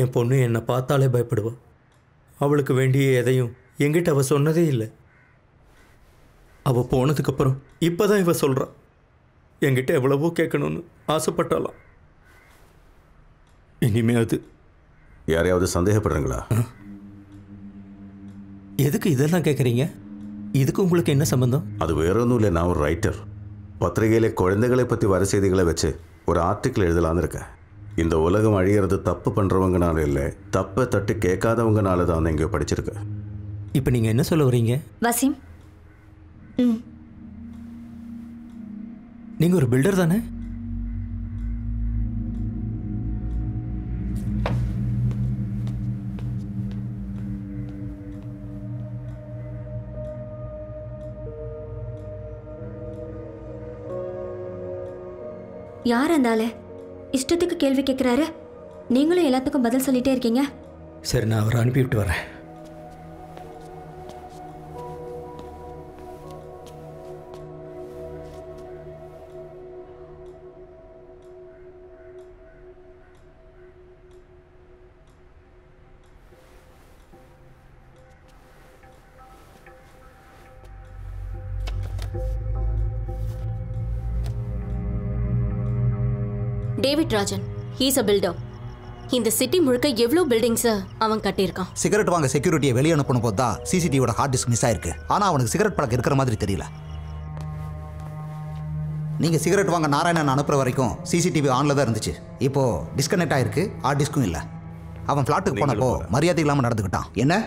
என் பொண்ணு என்னை பார்த்தாலே பயப்படுவாள். அவளுக்கு வேண்டிய எதையும் என்கிட்ட அவள் சொன்னதே இல்லை. அவள் போனதுக்கப்புறம் இப்போ தான் இவள் சொல்கிறான் என்கிட்ட எவ்வளவோ கேட்கணும்னு ஆசைப்பட்டாலாம். இனிமே அது யாரையாவது சந்தேகப்படுறீங்களா? எதுக்கு இதெல்லாம் கேட்குறீங்க? இதுக்கு உங்களுக்கு என்ன சம்பந்தம்? அது வேற ஒன்றும் இல்லை. நான் ஒரு ரைட்டர். பத்திரிகையிலே குழந்தைகளை பற்றி வர செய்திகளை வச்சு ஒரு ஆர்டிக்கிள் எழுதலாம்னு இருக்கேன். இந்த உலகம் அழிகிறது தப்பு பண்ணுறவங்கனால இல்லை, தப்பை தட்டி கேட்காதவங்கனால தான் இங்கே படிச்சிருக்கேன். இப்போ நீங்கள் என்ன சொல்ல வரீங்க வசீம்? ம், நீங்கள் ஒரு பில்டர் தானே? யார் அந்தாலே இஷ்டத்துக்கு கேள்வி கேட்குறாரு? நீங்களும் எல்லாத்துக்கும் பதில் சொல்லிகிட்டே இருக்கீங்க. சரி, நான் அவரை அனுப்பிவிட்டு வரேன். David Rajan, he is a builder. In the city murka evlo buildings avan katti irkan. Cigarette vaanga security veliya anuppana podda C C T V oda hard disk miss aayirukku. Ana avanukku cigarette palak irukkira maadhiri theriyala. Neenga cigarette vaanga Narayanan anuppra varaikkum C C T V on la da irundhuchu. Ipo disconnect aayirukku, hard diskum illa. Avan flat ku ponappo mariyadai illama nadandukittan. Enna?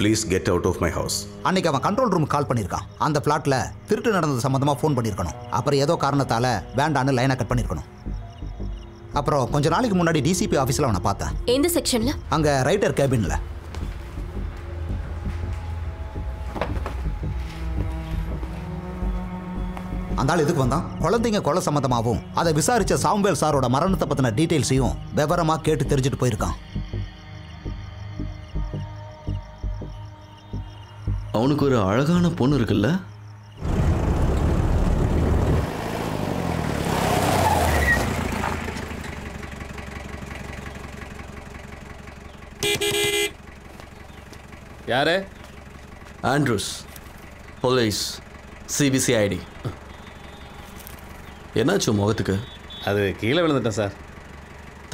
Please get out of my house. அன்னைக்கு அவன் control room கால் பண்ணியிருக்கான். அந்த ஃப்ளாட்டில் திருட்டு நடந்தது சம்மந்தமாக phone பண்ணியிருக்கணும். அப்புறம் ஏதோ காரணத்தால் வேண்டான்னு லைனை கட் பண்ணியிருக்கணும். அப்புறம் கொஞ்ச நாளைக்கு முன்னாடி டிசிபி ஆஃபீஸில் அவனை பார்த்தேன். எந்த செக்ஷனில்? அங்கே ரைட்டர் கேபினில். அந்த ஆள் எதுக்கு வந்தான்? குழந்தைங்க கொலை சம்மந்தமாகவும் அதை விசாரித்த சாமுவேல் சாரோட மரணத்தை பற்றின டீட்டெயில்ஸையும் விவரமாக கேட்டு தெரிஞ்சுட்டு போயிருக்கான். அவனுக்கு ஒரு அழகான பொண்ணு இருக்குல்ல? யாரு? Andrews, police, C B C I D. என்னாச்சு முகத்துக்கு? அது கீழே விழுந்துட்டேன் சார்.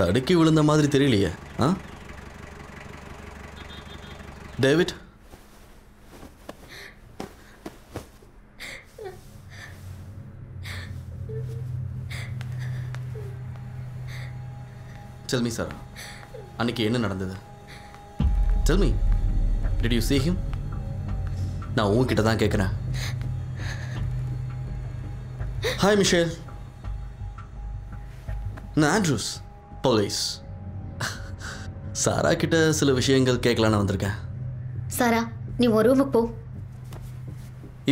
தடுக்கி விழுந்த மாதிரி தெரியலையே. ஆ டேவிட், tell me Sarah, அன்னைக்கு என்ன நடந்தது? tell me, did you see him? நான் உன்கிட்ட தான் கேட்குறேன். ஹாய் மிஷேல், நான் ஆண்ட்ரூஸ், போலீஸ். சாரா கிட்ட சில விஷயங்கள் கேட்கலான்னு வந்திருக்கேன். சாரா, நீ ஒரு ரூமுக்கு போ.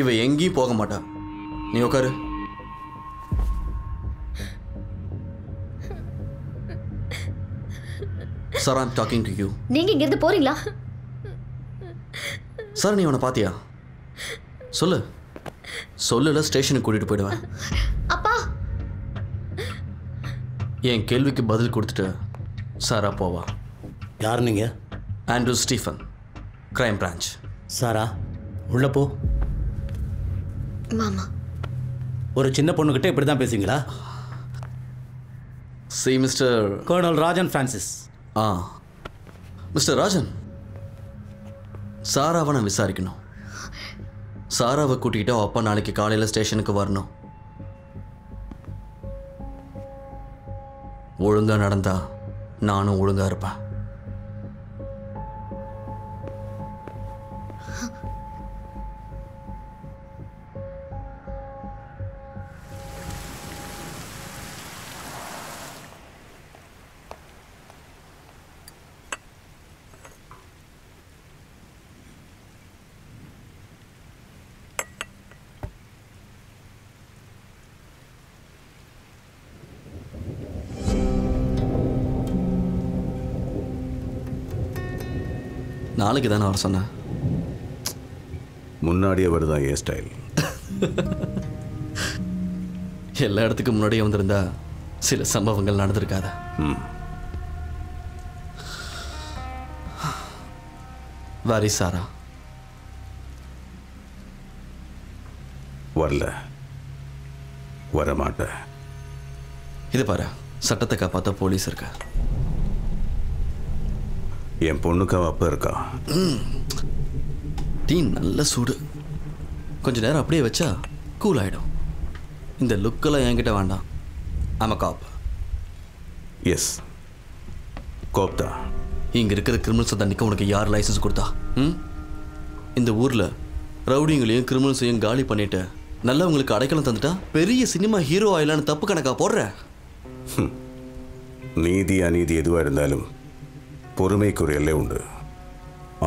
இவ எங்கேயும் போக மாட்டா, நீ உட்காரு. Sir, I'm talking to you. நீங்க இங்க இருந்து போறீங்களா? சார், நீ அவனை பார்த்தியா? சொல்லு. சொல்லல ஸ்டேஷனுக்கு கூட்டிட்டு போயிடுவேன். அப்பா, என் கேள்விக்கு பதில் கொடுத்துட்டு சாரா போவா. யார் நீங்க? Andrew Stephen, crime branch. Sarah, உள்ள போ. மாமா, ஒரு சின்ன பொண்ணுகிட்ட இப்படி தான் பேசுவீங்களா? C mister colonel Rajan Francis. ஆ மிஸ்டர் ராஜன், சாராவை நான் விசாரிக்கணும். சாராவை கூட்டிகிட்டு அப்பா நாளைக்கு காலையில் ஸ்டேஷனுக்கு வரணும். ஒழுங்காக நடந்தா நானும் ஒழுங்காக இருப்பேன். நாளைக்கு தானே அவர் சொன்ன? முன்னாடியே வருதான் ஏ ஸ்டைல். எல்லா இடத்துக்கும் முன்னாடியே வந்திருந்தா சில சம்பவங்கள் நடந்திருக்காத. வாரி சாரா வரல, வரமாட்டேன். இது பாரு, சட்டத்தை காப்பாற்ற போலீஸ் இருக்கா. என் பொண்ணுக்கு அவ அப்பா இருக்கா. டீ நல்ல சூடு, கொஞ்ச நேரம் அப்படியே வச்சா கூல் ஆகிடும். இந்த லுக்கெல்லாம் என்கிட்ட வேண்டாம். I'm a cop. Yes. cop தான். இங்க இருக்கிற கிரிமினல்ஸை தண்டிக்க உனக்கு யார் லைசன்ஸ் கொடுத்தா? ம்? இந்த ஊர்ல ரவுடிங்களையும் கிரிமினல்ஸையும் காலி பண்ணிட்டு நல்லவங்களுக்கு அடைக்கலம் தந்துட்டா பெரிய சினிமா ஹீரோ ஆயிலான்னு தப்பு கணக்கா போடுற? நீதி அநீதி எதுவா இருந்தாலும் பொறுமைக்கு ஒரு எல்லை உண்டு.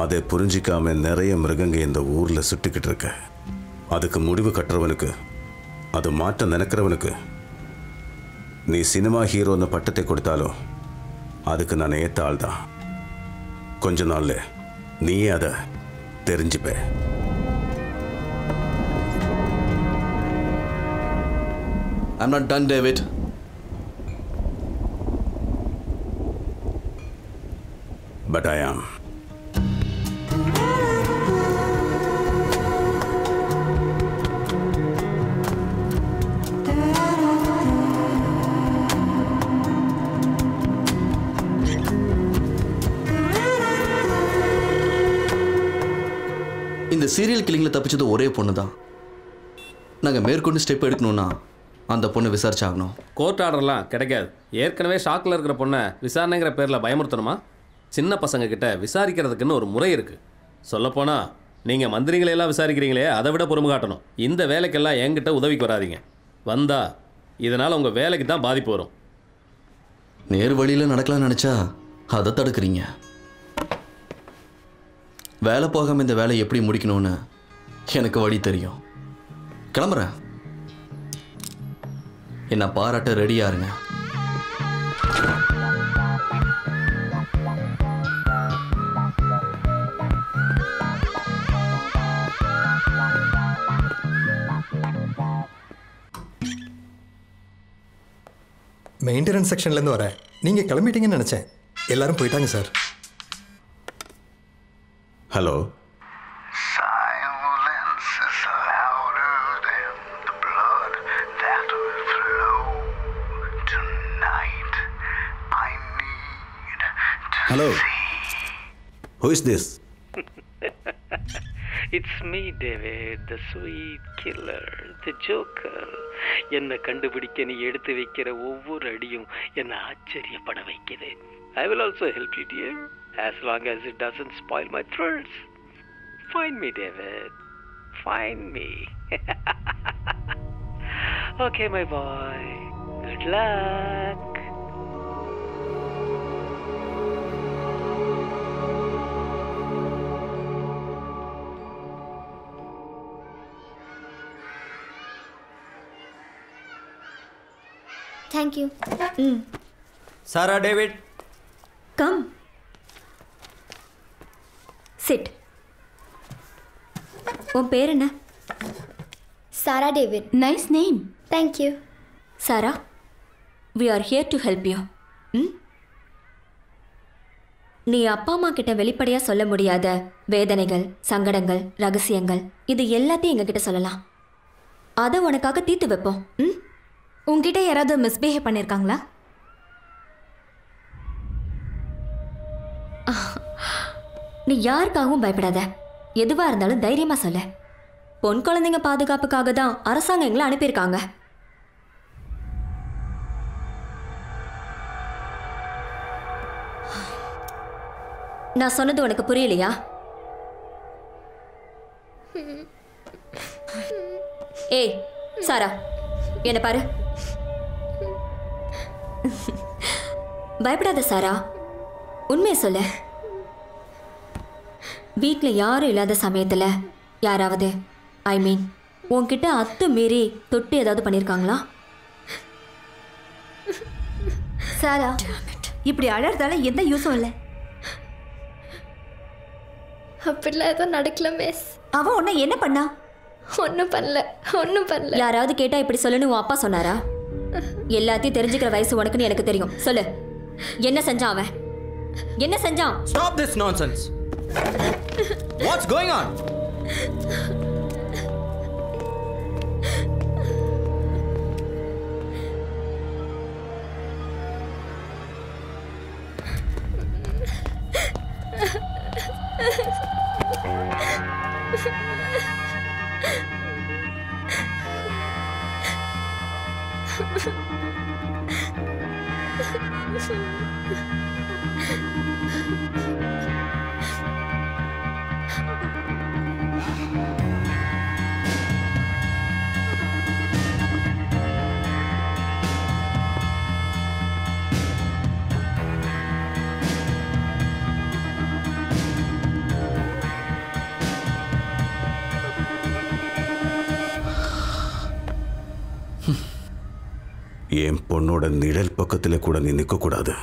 அதை புரிஞ்சிக்காம நிறைய மிருகங்க இந்த ஊர்ல சுட்டுக்கிட்டு இருக்க. அதுக்கு முடிவு கட்டுறவனுக்கு, அது மாற்ற நினைக்கிறவனுக்கு நீ சினிமா ஹீரோன்னு பட்டத்தை கொடுத்தாலும் அதுக்கு நான் ஏத்த ஆள் தான். கொஞ்ச நாள்ல நீயே அதை தெரிஞ்சுப்ப. I'm not done, David. But I am. இந்த சீரியல் கில்லிங்ல தப்பிச்சது ஒரே பொண்ணுதான். நாங்க மேற்கொண்டு ஸ்டெப் எடுக்கணும்னா அந்த பொண்ணை விசாரிச்சாகணும். கோர்ட் ஆர்டர்லாம் கிடைக்காது. ஏற்கனவே ஷாக்கில் இருக்கிற பொண்ணை விசாரணைங்கிற பேரில் பயமுறுத்தணுமா? சின்ன பசங்க கிட்ட விசாரிக்கிறதுக்குன்னு ஒரு முறை இருக்குது. சொல்லப்போனால் நீங்கள் மந்திரிகளையெல்லாம் விசாரிக்கிறீங்களே, அதை விட பொறுமை காட்டணும். இந்த வேலைக்கெல்லாம் என்கிட்ட உதவிக்கு வராதிங்க. வந்தால் இதனால் உங்கள் வேலைக்கு தான் பாதிப்பு வரும். நேர் வழியில் நடக்கலாம்னு நினச்சா அதை தடுக்கிறீங்க. வேலை போகாமல் இந்த வேலையை எப்படி முடிக்கணும்னு எனக்கு வழி தெரியும். கிளம்புறேன். என்ன பாராட்ட ரெடியா இருங்க. மெயின்டெனன்ஸ் செக்ஷன்ல இருந்து வரேன். நீங்க கிளம்பிட்டீங்கன்னு நினைச்சேன். எல்லாரும் போயிட்டாங்க sir. Hello, hello, who is this? It's me, David, the sweet killer, the joker. enna kandupidikka nee eduthu vekkira ovvoru adiyum enna aachariya pada vekkide. I will also help you, dear, as long as it doesn't spoil my thrills. Find me, David, find me. Okay, my boy, good luck. Thank you. Mm. Sarah, David. Come. Sit. உன் பேர் என்ன? Sarah, David. Nice name. Thank you. Sarah, we are here to help you. Mm? நீ அப்பா அம்மா கிட்ட வெளிப்படையா சொல்ல முடியாத வேதனைகள், சங்கடங்கள், ரகசியங்கள் இது எல்லாத்தையும் எங்ககிட்ட சொல்லலாம். அதை உனக்காக தீர்த்து வைப்போம். ம்? உங்ககிட்ட யாராவது மிஸ்பிஹேவ் பண்ணியிருக்காங்களா? நீ யாருக்காகவும் பயப்படாத. எதுவாக இருந்தாலும் தைரியமாக சொல்ல. பொன் குழந்தைங்க பாதுகாப்புக்காக தான் அரசாங்கம் எங்களை அனுப்பியிருக்காங்க. நான் சொன்னது உனக்கு புரியலையா? ஏய் சாரா, என்ன பாரு. பயப்படாத சாரா, உண்மையை சொல்ல. வீட்டில் யாரும் இல்லாத சமயத்தில் யாராவது, ஐ மீன் உன்கிட்ட அத்து மீறி தொட்டு ஏதாவது பண்ணியிருக்காங்களா? சாரா, இப்படி அழறதால எந்த யூஸும் இல்லை. அப்படிலாம் எதுவும் நடக்கல மிஸ். அவன் உன்னை என்ன பண்ணா? ஒன்றும் பண்ணல, ஒன்றும் பண்ணல. யாராவது கேட்டால் இப்படி சொல்லுன்னு உன் அப்பா சொன்னாரா? எல்லாத்தையும் தெரிஞ்சுக்கிற வயசு உனக்குன்னு எனக்கு தெரியும். சொல்லு, என்ன செஞ்சான் அவன்? என்ன செஞ்சான்? Stop this nonsense. What's going on? என் பொண்ணோட நிழல் பக்கத்துல கூட நீ நிக்க கூடாது.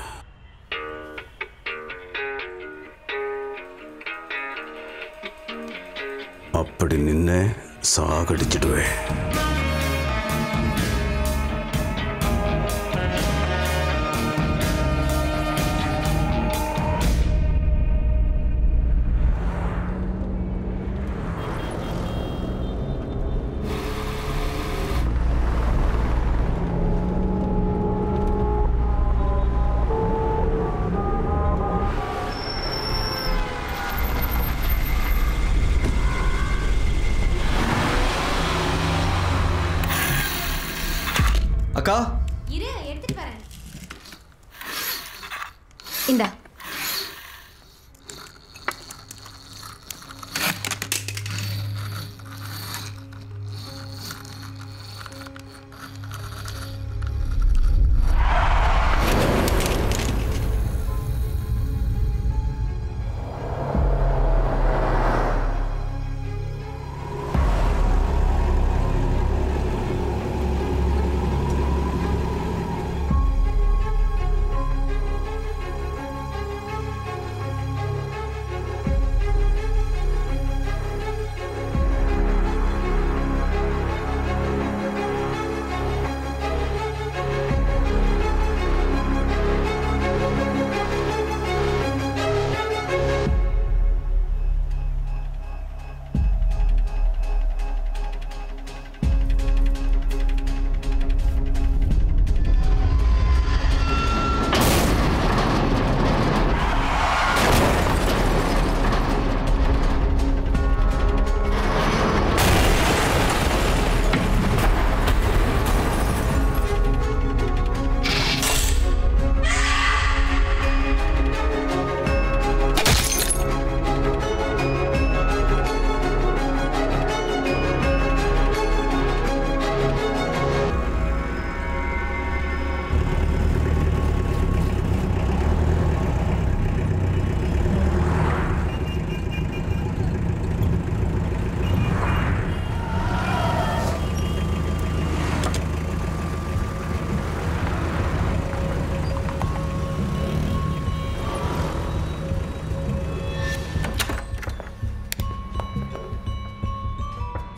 அப்படி நின்ன சாகடிச்சிடுவேன்.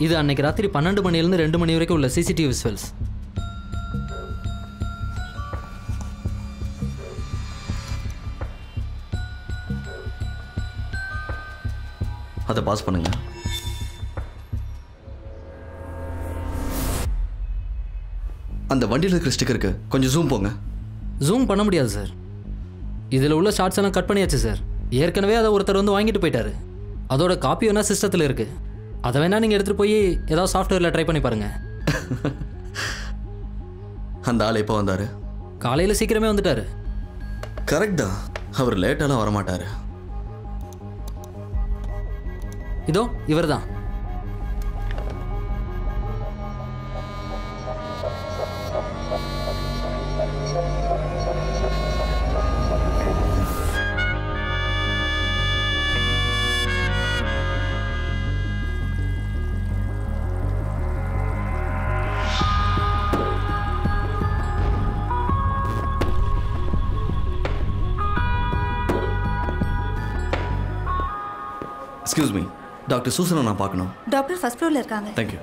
இது அன்னைக்கு ராத்திரி பன்னெண்டு மணில இருந்து ரெண்டு மணி வரைக்கும் உள்ள சிசிடிவி விசுவல்ஸ். அத பாஸ் பண்ணுங்க. அந்த வண்டியில இருக்கிற ஸ்டிக்கருக்கு கொஞ்சம் ஜூம் போங்க. ஜூம் பண்ண முடியாது சார். இதுல உள்ள ஷார்ட்ஸ் எல்லாம் கட் பண்ணியாச்சு சார். ஏற்கனவே அதை ஒருத்தர் வந்து வாங்கிட்டு போயிட்டாரு. அதோட காப்பி வேணா சிஸ்டத்துல இருக்கு. அதை வேணா நீங்கள் எடுத்துகிட்டு போய் ஏதாவது சாஃப்ட்வேரில் ட்ரை பண்ணி பாருங்கள். அந்த ஆள் எப்போ வந்தார்? காலையில் சீக்கிரமே வந்துட்டார். கரெக்ட் தான், அவர் லேட்டாலாம் வரமாட்டார். இதோ இவர் தான். Excuse me, Doctor Susan நான் பார்க்கணும். டாக்டர் ஃபர்ஸ்ட் ஃப்ளோர்ல இருக்காங்க. Thank you.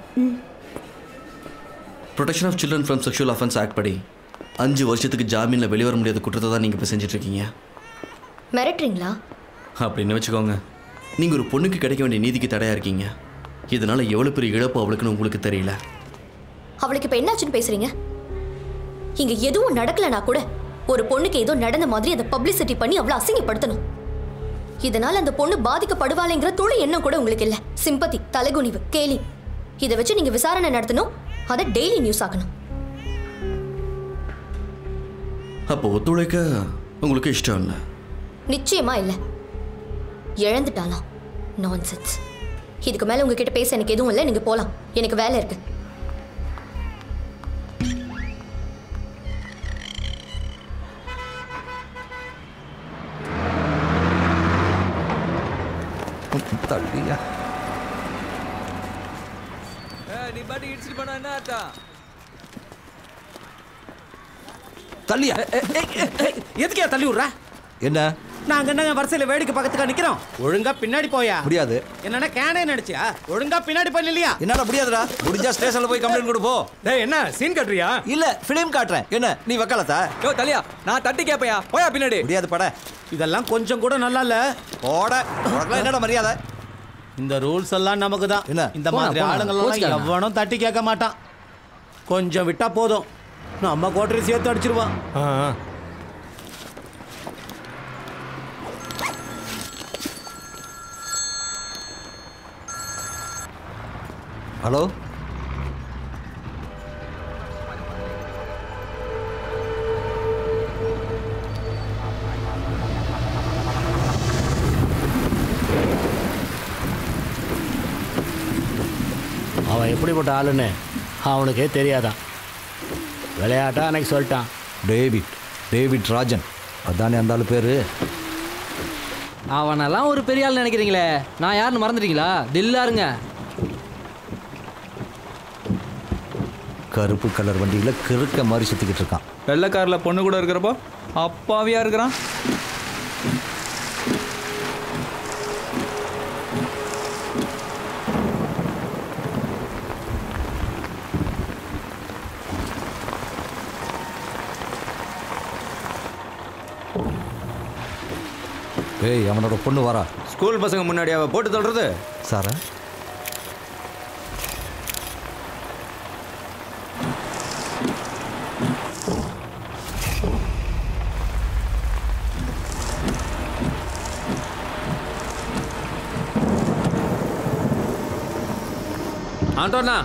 Protection of Children from Sexual Offense Act படி அஞ்சு வருஷத்துக்கு ஜாமீன்ல வெளிய வர முடியாத குற்றத்தை தான் நீங்க இப்ப செஞ்சிட்டு இருக்கீங்க. மிரட்டறீங்களா? அப்படின்னு வெச்சுக்கோங்க. நீங்க ஒரு பொண்ணுக்கு கிடைக்க வேண்டிய நீதிக்கு தடையா இருக்கீங்க. இதனால எவ்வளவு பெரிய இழப்பு அவளுக்குன்னு உங்களுக்கு தெரியல. அவளுக்கு இப்ப என்னாச்சுன்னு பேசுறீங்க? இங்க எதுவும் நடக்கலனா கூட ஒரு பொண்ணுக்கு ஏதோ நடந்த மாதிரி அத பப்ளிசிட்டி பண்ணி அவளை அசிங்கப்படுத்தணும். இதனால் அந்த பொண்ணு பாதிக்கப்படுவாளேங்கிற துளி எண்ணம் கூட உங்களுக்கு இல்லை. சிம்பத்தி, தலைகுனிவு, கேலி இதை வச்சு நீங்க விசாரணை நடத்தணும். அதை டெய்லி நியூஸ் ஆகணும். அப்போ ஒத்துழைக்க உங்களுக்கு இஷ்டம் இல்லை? நிச்சயமா இல்லை. இழந்துட்டாலாம். நான்சென்ஸ். இதுக்கு மேல உங்ககிட்ட பேச எனக்கு எதுவும் இல்லை. நீங்க போலாம், எனக்கு வேலை இருக்கு. தள்ளியா நீ பாட்டி இடிச்சிட்டு போனா என்ன ஆத்தா? तलिया ये तो क्या तली उड़ रहा है ना நான் அங்கங்க வரிசையில வேடிக்கை பக்கத்துக்கு நிக்கிறோம் ஒழுங்கா பின்னாடி போயா முடியாது என்னன்னா கேனே நடச்சியா ஒழுங்கா பின்னாடி போயில்லையா என்னடா முடியாதுடா முடிஞ்சா ஸ்டேஷன்ல போய் கம்ப்ளைன்ட் கொடு போ டேய் என்ன சீன் காட்றியா இல்ல ஃபிலிம் காட்றேன் என்ன நீ வக்காலத்தா டேய் தலியா நான் தட்டி கேப்பையா போயா பின்னாடி முடியாது பட இதெல்லாம் கொஞ்சம் கூட நல்லா இல்ல போட உனக்கு என்னடா மரியாதை இந்த ரூல்ஸ் எல்லாம் நமக்கு தான் இந்த மாதிரி ஆளுங்களெல்லாம் எவனும் தட்டி கேட்க மாட்டான் கொஞ்சம் விட்டா போதும் நம்ம கோட்டரி சேர்த்து அடிச்சிடுவான் ஆ हेलो அவன் எப்படிப்பட்ட ஆளுன்னு அவனுக்கே தெரியாதான் விளையாட்டா அன்னைக்கு சொல்லிட்டான் டேவிட் டேவிட் ராஜன் அதானே அந்த ஆளு பேரு அவனெல்லாம் ஒரு பெரிய ஆள் நினைக்கிறீங்களே நான் யாருன்னு மறந்துட்டீங்களா தில்லாருங்க கருப்பு கலர் வண்டியில் கிறுக்க மாதிரி சுற்றிக்கிட்டு இருக்கான் வெள்ளை காரில் பொண்ணு கூட இருக்கிறப்போ அப்பாவியாக இருக்கிறான் ஏய் அவனோட பொண்ணு வரா ஸ்கூல் பசங்க முன்னாடி அவ போட்டு தள்ளுறது சாரா ஆண்டோனா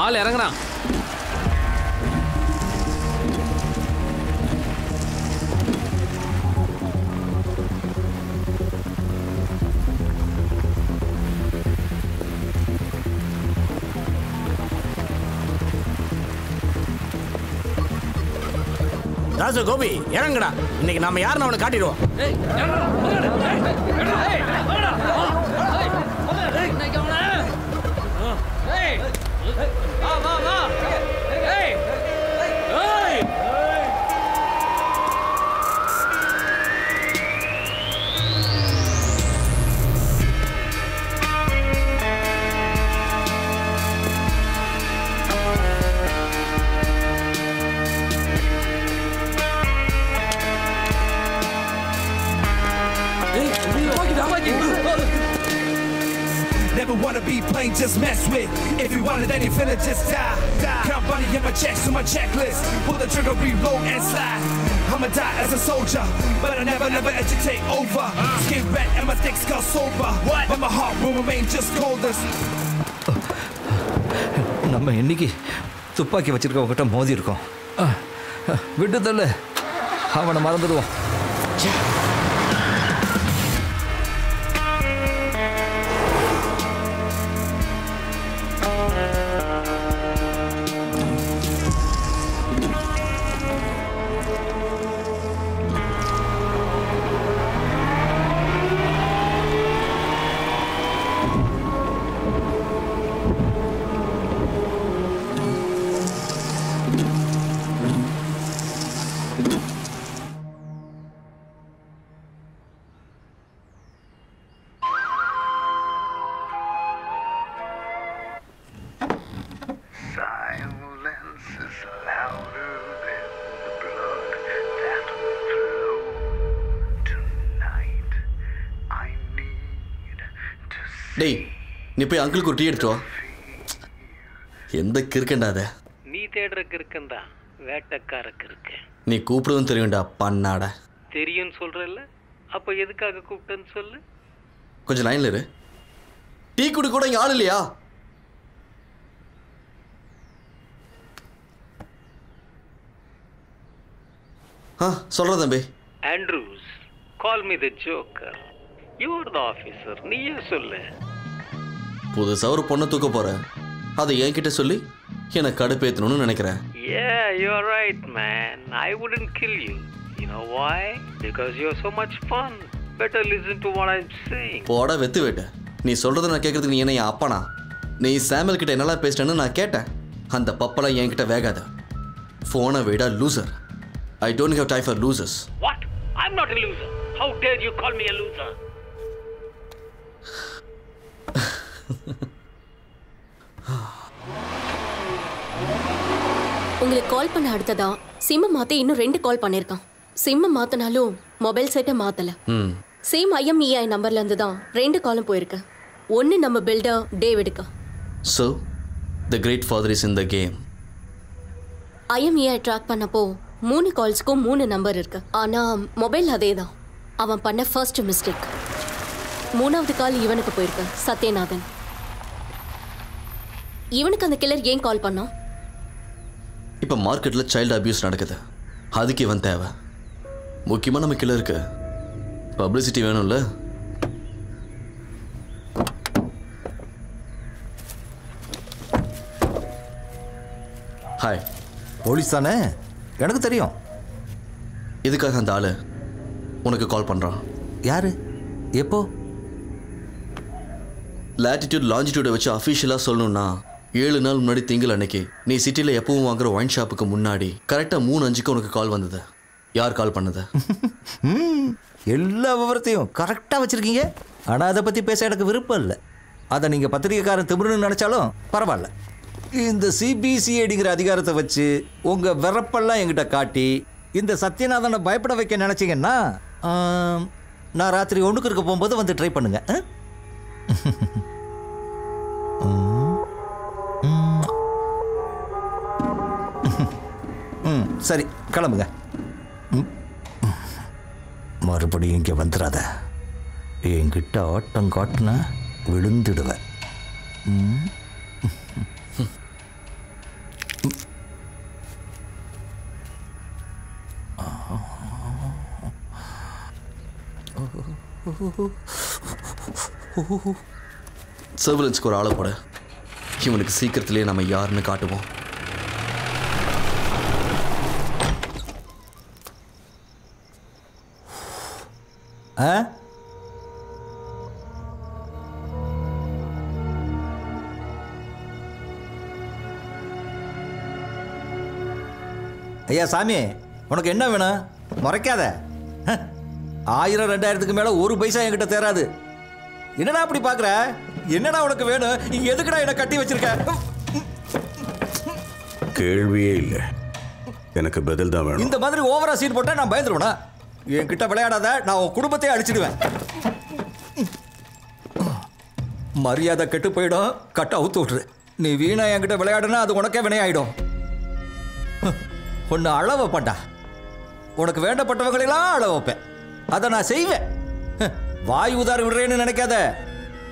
ஆள் இறங்குறான் ராஜு கோபி இறங்குடா இன்னைக்கு நாம யாருன்னு அவனை காட்டிடுவோம் ஆ வா வா ஏய் ஏய் Never wanna be plain, just mess with. If you want it, then you finna just die. die. Count money in my checks on my checklist. Pull the trigger, reload and slide. I'ma die as a soldier, but I never, never agitate over. Uh. Skin red and my sticks got sober. What? But my heart will remain just cold as. நம்ம இன்னைக்கு துப்பாக்கி வச்சிருக்கவங்க கிட்ட மோதி இருக்கோம். விட்டுதல்ல அவனை மறந்துடுவோம். டேய் நீ போய் அங்கிளுக்கு ஒரு டீ எடுத்துட்டு வா எந்த கிறுக்கண்டாத நீ தேடுற கிறுக்கண்டா வேட்டக்கார கிறுக்கு நீ கூப்பிடுன்னு தெரியும்டா பண்ணாட தெரியும் சொல்றல்ல அப்ப எதுக்காக கூப்பிட்டேன்னு சொல்லு கொஞ்சம் லைன்ல இரு டீ குடி கூட இங்க ஆள் இல்லையா ஆ சொல்றேன் தம்பி Andrews call me the joker you are the officer நீயே சொல்லு புதுசா ஒரு பொண்ண தூக்க போற அத என்கிட்ட சொல்லி என்ன கடுப்பேத்தணும்னு நினைக்கிறேன் yeah you are right man I wouldn't kill you you know why because you are so much fun better listen to what I'm saying போடா வெத்து வெட்ட நீ சொல்றத நான் கேக்குறதுக்கு நீ என்ன என் அப்பனா நீ சாமுவேல் கிட்ட என்னலாம் பேசிட்டேன்னு நான் கேட்டேன் அந்த பப்பள என்கிட்ட வேகாத போனை விட loser I don't have time for losers. What? I'm not a loser. How dare you call me a loser? உங்களுக்கு கால் பண்ண அடுத்ததா சிம் மாத்த இன்னும் ரெண்டு கால் பண்ணிருக்கான். சிம் மாத்தனாலும் மொபைல் செட்ட மாத்தல. ம். சேம் ஐஎம்இஐ நம்பர்ல இருந்து தான் ரெண்டு காலும் போயிருக்கு. ஒன்னு நம்ம பில்டர் டேவிட்கா. So the great father is in the game. IMEI track பண்ணப்போ மூணு கால்ஸ்க்கு மூணு நம்பர் இருக்கு. ஆனா மொபைல் அதேதான். அவன் பண்ண ஃபர்ஸ்ட் மிஸ்டேக். மூணாவது கால் இவனுக்கு போயிருக்கு. சத்யநாதன். இவனுக்கு அந்த கில்லர் ஏன் கால் பண்ணா? இப்ப மார்க்கெட்ல சைல்ட் அபியூஸ் நடக்குது. அதுக்கு இவன் தேவை. முக்கியமா நம்ம கில்லருக்கு பப்ளிசிட்டி வேணும்ல. ஹாய், போலீஸ் தானே? எனக்கு தெரியும். இதுக்காக அந்த ஆளு உனக்கு கால் பண்றான். யாரு? எப்போ? லாட்டிடியூட் லாஞ்சிடியூட வச்சு அஃபிஷியலா சொல்லணும்னா ஏழு நாள் முன்னாடி திங்கள் அன்னைக்கு நீ சிட்டியில் எப்பவும் வாங்குற ஒயின் ஷாப்புக்கு முன்னாடி கரெக்டாக மூணு அஞ்சுக்கு உனக்கு கால் வந்தது. யார் கால் பண்ணது? எல்லா விவரத்தையும் கரெக்டாக வச்சுருக்கீங்க. ஆனால் அதை பற்றி பேச எனக்கு விருப்பம் இல்லை. அதை நீங்கள் பத்திரிகைக்காரன் திமிருன்னு நினச்சாலும் பரவாயில்ல. இந்த சிபிசிஐடிங்கிற அதிகாரத்தை வச்சு உங்கள் விறப்பெல்லாம் என்கிட்ட காட்டி இந்த சத்யநாதனை பயப்பட வைக்க நினச்சிங்கன்னா நான் ராத்திரி ஒன்றுக்கு இருக்க போகும்போது வந்து ட்ரை பண்ணுங்க. ம், சரி கிளம்புங்க. ம், மறுபடியும் இங்கே வந்துடாத. என்கிட்ட ஆட்டம் காட்டினா விழுந்துடுவேன். சர்வலன்ஸ்க்கு ஒரு ஆளை போட. இவனுக்கு சீக்கிரத்திலே நம்ம யாருன்னு காட்டுவோம். ஆ, ஐயா சாமி, உனக்கு என்ன வேணும்? முறைக்காத. ஆயிரம் ரெண்டாயிரத்துக்கு மேலே ஒரு பைசா என்கிட்ட தேராது. என்னடா அப்படி பார்க்குற? என்னடா உனக்கு வேணும்? இங்கே எதுக்குடா என்னை கட்டி வச்சிருக்க? கேள்வியே இல்லை, எனக்கு பதில் தான் வேணும். இந்த மாதிரி ஓவரா சீட் போட்டால் நான் பயந்துருவேனா? என்கிட்ட விளையாடாத, நான் உன் குடும்பத்தையே அழிச்சிடுவேன். மரியாதை கெட்டு போயிடும், கட்ட அவுத்து விட்டுரு. நீ வீணா என்கிட்ட விளையாடுனா அது உனக்கே வினையாயிடும். ஒன்று அள வைப்பேன்டா, உனக்கு வேண்டப்பட்டவங்களெல்லாம் அள வைப்பேன். அதை நான் செய்வேன். வாய் உதாரி விடுறேன்னு நினைக்காத.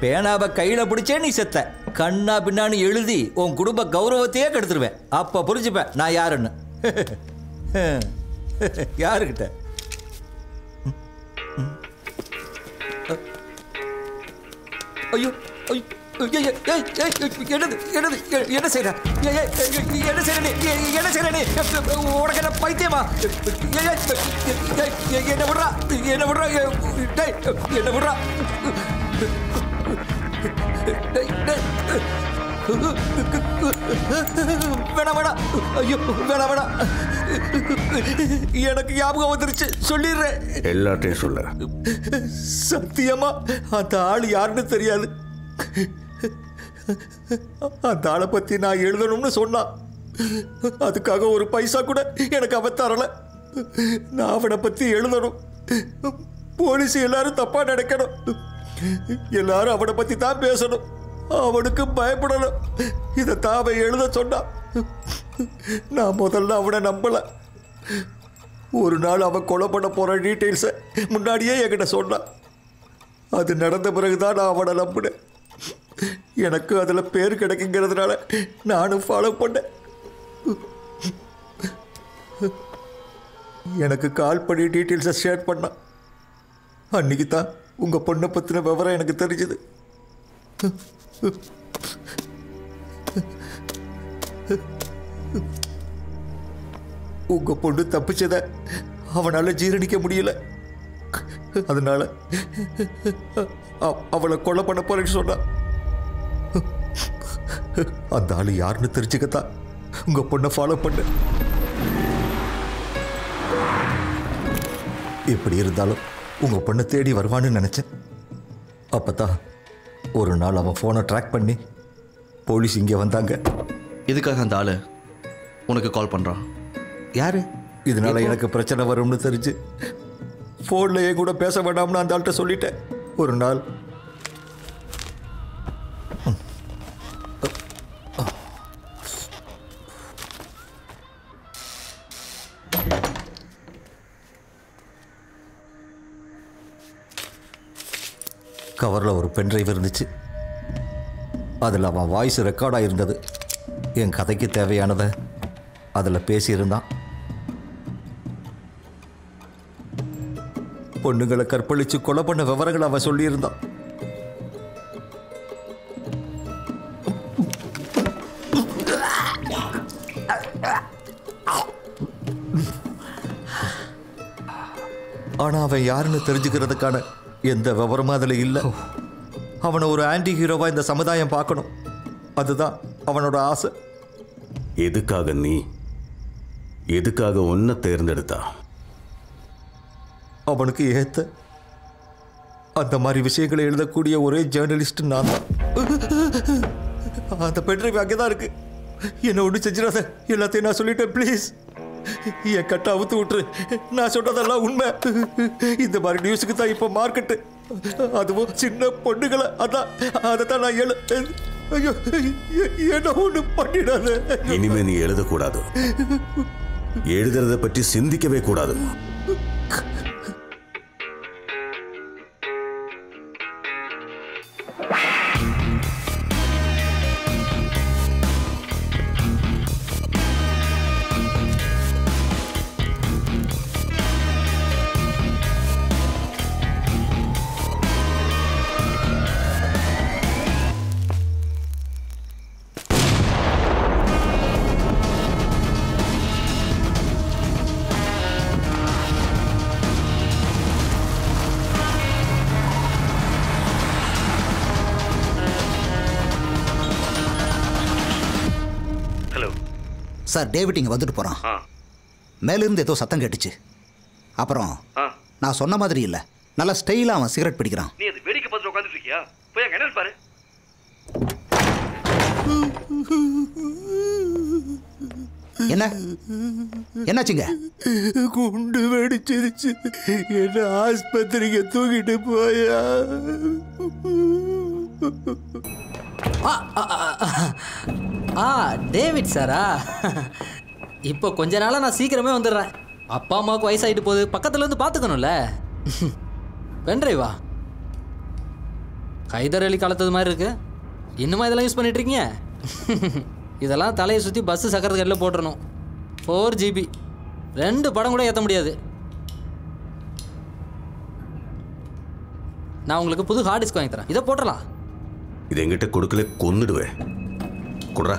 பேனாவை கையில் பிடிச்சே நீ செத்த. கண்ணா பின்னான்னு எழுதி உன் குடும்ப கௌரவத்தையே கெடுத்துருவேன். அப்போ புரிஞ்சுப்பேன் நான் யாருன்னு. யாருக்கிட்ட? ஐயோ, என்ன செய்யற? என்ன செய்யறே? என்ன செய்யறே? உனக்கு என்ன பைத்தியமா? என்ன விடுறா? என்ன விடுறா? என்ன விடுறா? வேணாம் வேணாம். ஐயோ வேணாம் வேணாம். எனக்கு ஞாபகம் வந்துருச்சு, சொல்லிடுறேன். எல்லாத்தையும் சொல்ல. சத்தியமா அந்த ஆள் யாருன்னு தெரியாது. அந்த ஆளை பற்றி நான் எழுதணும்னு சொன்னான். அதுக்காக ஒரு பைசா கூட எனக்கு அவ தரலை. நான் அவனை பற்றி எழுதணும். போலீஸ் எல்லாரும் தப்பாக நினைக்கணும். எல்லாரும் அவனை பற்றி தான் பேசணும். அவனுக்கு பயப்படணும். இதை தாவை எழுத சொன்னான். நான் முதல்ல அவனை நம்பலை. ஒரு நாள் அவன் கொலை பண்ண போகிற டீட்டெயில்ஸை முன்னாடியே என்கிட்ட சொன்னான். அது நடந்த பிறகு தான் நான் அவனை நம்பினேன். எனக்கு அதில் பேர் கிடைக்குங்கிறதுனால நானும் ஃபாலோ பண்ணேன். எனக்கு கால் பண்ணி டீட்டெயில்ஸை ஷேர் பண்ணான். அன்றைக்கி தான் உங்கள் பொண்ணை பற்றின விவரம் எனக்கு தெரிஞ்சுது. உங்க பொண்ணு தப்பிச்சத அவனால ஜீரணிக்க முடியல. அதனால அவளை கொலை பண்ண போறேன்னு சொன்னா. அந்த ஆளு யாருன்னு தெரிஞ்சுக்கத்தான் உங்க பொண்ணை ஃபாலோ பண்ண. இப்படி இருந்தாலும் உங்கள் பொண்ணை தேடி வருவான்னு நினச்சேன். அப்போ தான் ஒரு நாள் அவன் ஃபோனை ட்ராக் பண்ணி போலீஸ் இங்கே வந்தாங்க. இதுக்காக அந்த ஆள் உனக்கு கால் பண்ணுறான். யார்? இதனால் எனக்கு பிரச்சனை வரும்னு தெரிஞ்சு ஃபோன்லேயே கூட பேச வேண்டாம்னு அந்த ஆள்கிட்ட சொல்லிட்டேன். ஒரு நாள் கவரில் ஒரு பென் டிரைவ் இருந்துச்சு. அதில் அவன் வாய்ஸ் ரெக்கார்டாக இருந்தது. என் கதைக்கு தேவையானதை அதில் பேசியிருந்தான். பொண்ணுங்களை கற்பழித்து கொலை பண்ண விவரங்கள் அவன் சொல்லியிருந்தான். ஆனால் அவன் யாருன்னு தெரிஞ்சுக்கிறதுக்கான எந்த விவரமும் அதில் இல்லை. அவனை ஒரு ஆன்டி ஹீரோவாக இந்த சமுதாயம் பார்க்கணும், அதுதான் அவனோட ஆசை. எதுக்காக நீ எதுக்காக ஒன்றை தேர்ந்தெடுத்தா? அவனுக்கு ஏற்ற அந்த மாதிரி விஷயங்களை எழுதக்கூடிய ஒரே ஜேர்னலிஸ்ட் நான் தான். அந்த பெண்ணில் அங்கே தான் இருக்கு. என்னை ஒன்று செஞ்சிடாத, எல்லாத்தையும் நான் சொல்லிட்டேன். ப்ளீஸ் என் கட்ட அவுத்து விட்டுரு. நான் சொல்றதெல்லாம் உண்மை. இந்த மாதிரி நியூஸுக்கு தான் இப்போ மார்க்கெட்டு, அதுவும் சின்ன பொண்ணுகளை. அதான் அதை தான் நான் எழு ஐயோ என்ன ஒன்று பண்ணிடாது. இனிமே நீ எழுதக்கூடாது, எழுதுறதை பற்றி சிந்திக்கவே கூடாது. சார், டேவிட் இங்கே வந்துட்டு போகிறான். மேலிருந்து ஏதோ சத்தம் கேட்டுச்சு. அப்புறம் நான் சொன்ன மாதிரி இல்லை, நல்லா ஸ்டைலாக அவன் சிகரெட் பிடிக்கிறான். நீ அது வேடிக்கை பார்த்து உட்காந்துட்டு இருக்கியா? போய் அங்க என்னன்னு பாரு. என்ன என்னாச்சுங்க? குண்டு வெடிச்சிருச்சு. என்ன ஆஸ்பத்திரிக்கு தூக்கிட்டு போயா? ஆ டேவிட் சாரா, இப்போ கொஞ்ச நாளாக நான் சீக்கிரமே வந்துடுறேன். அப்பா அம்மாவுக்கு வயசாகிட்டு போகுது, பக்கத்தில் இருந்து பார்த்துக்கணும்ல. பென்ட்ரைவா ஹைதர் அலி கலத்தது மாதிரி இருக்கு. இன்னுமா இதெல்லாம் யூஸ் பண்ணிட்டுருக்கீங்க? இதெல்லாம் தலையை சுற்றி பஸ்ஸு சக்கரத்து கட்டில் போட்டுடணும். ஃபோர் ஜிபி ரெண்டு படம் கூட ஏற்ற முடியாது. நான் உங்களுக்கு புது ஹார்ட் டிஸ்க் வாங்கி தரேன், இதை போட்டுடலாம். இது எங்கிட்ட கொடுக்கல கொன்னுடுவேன். குடுறா.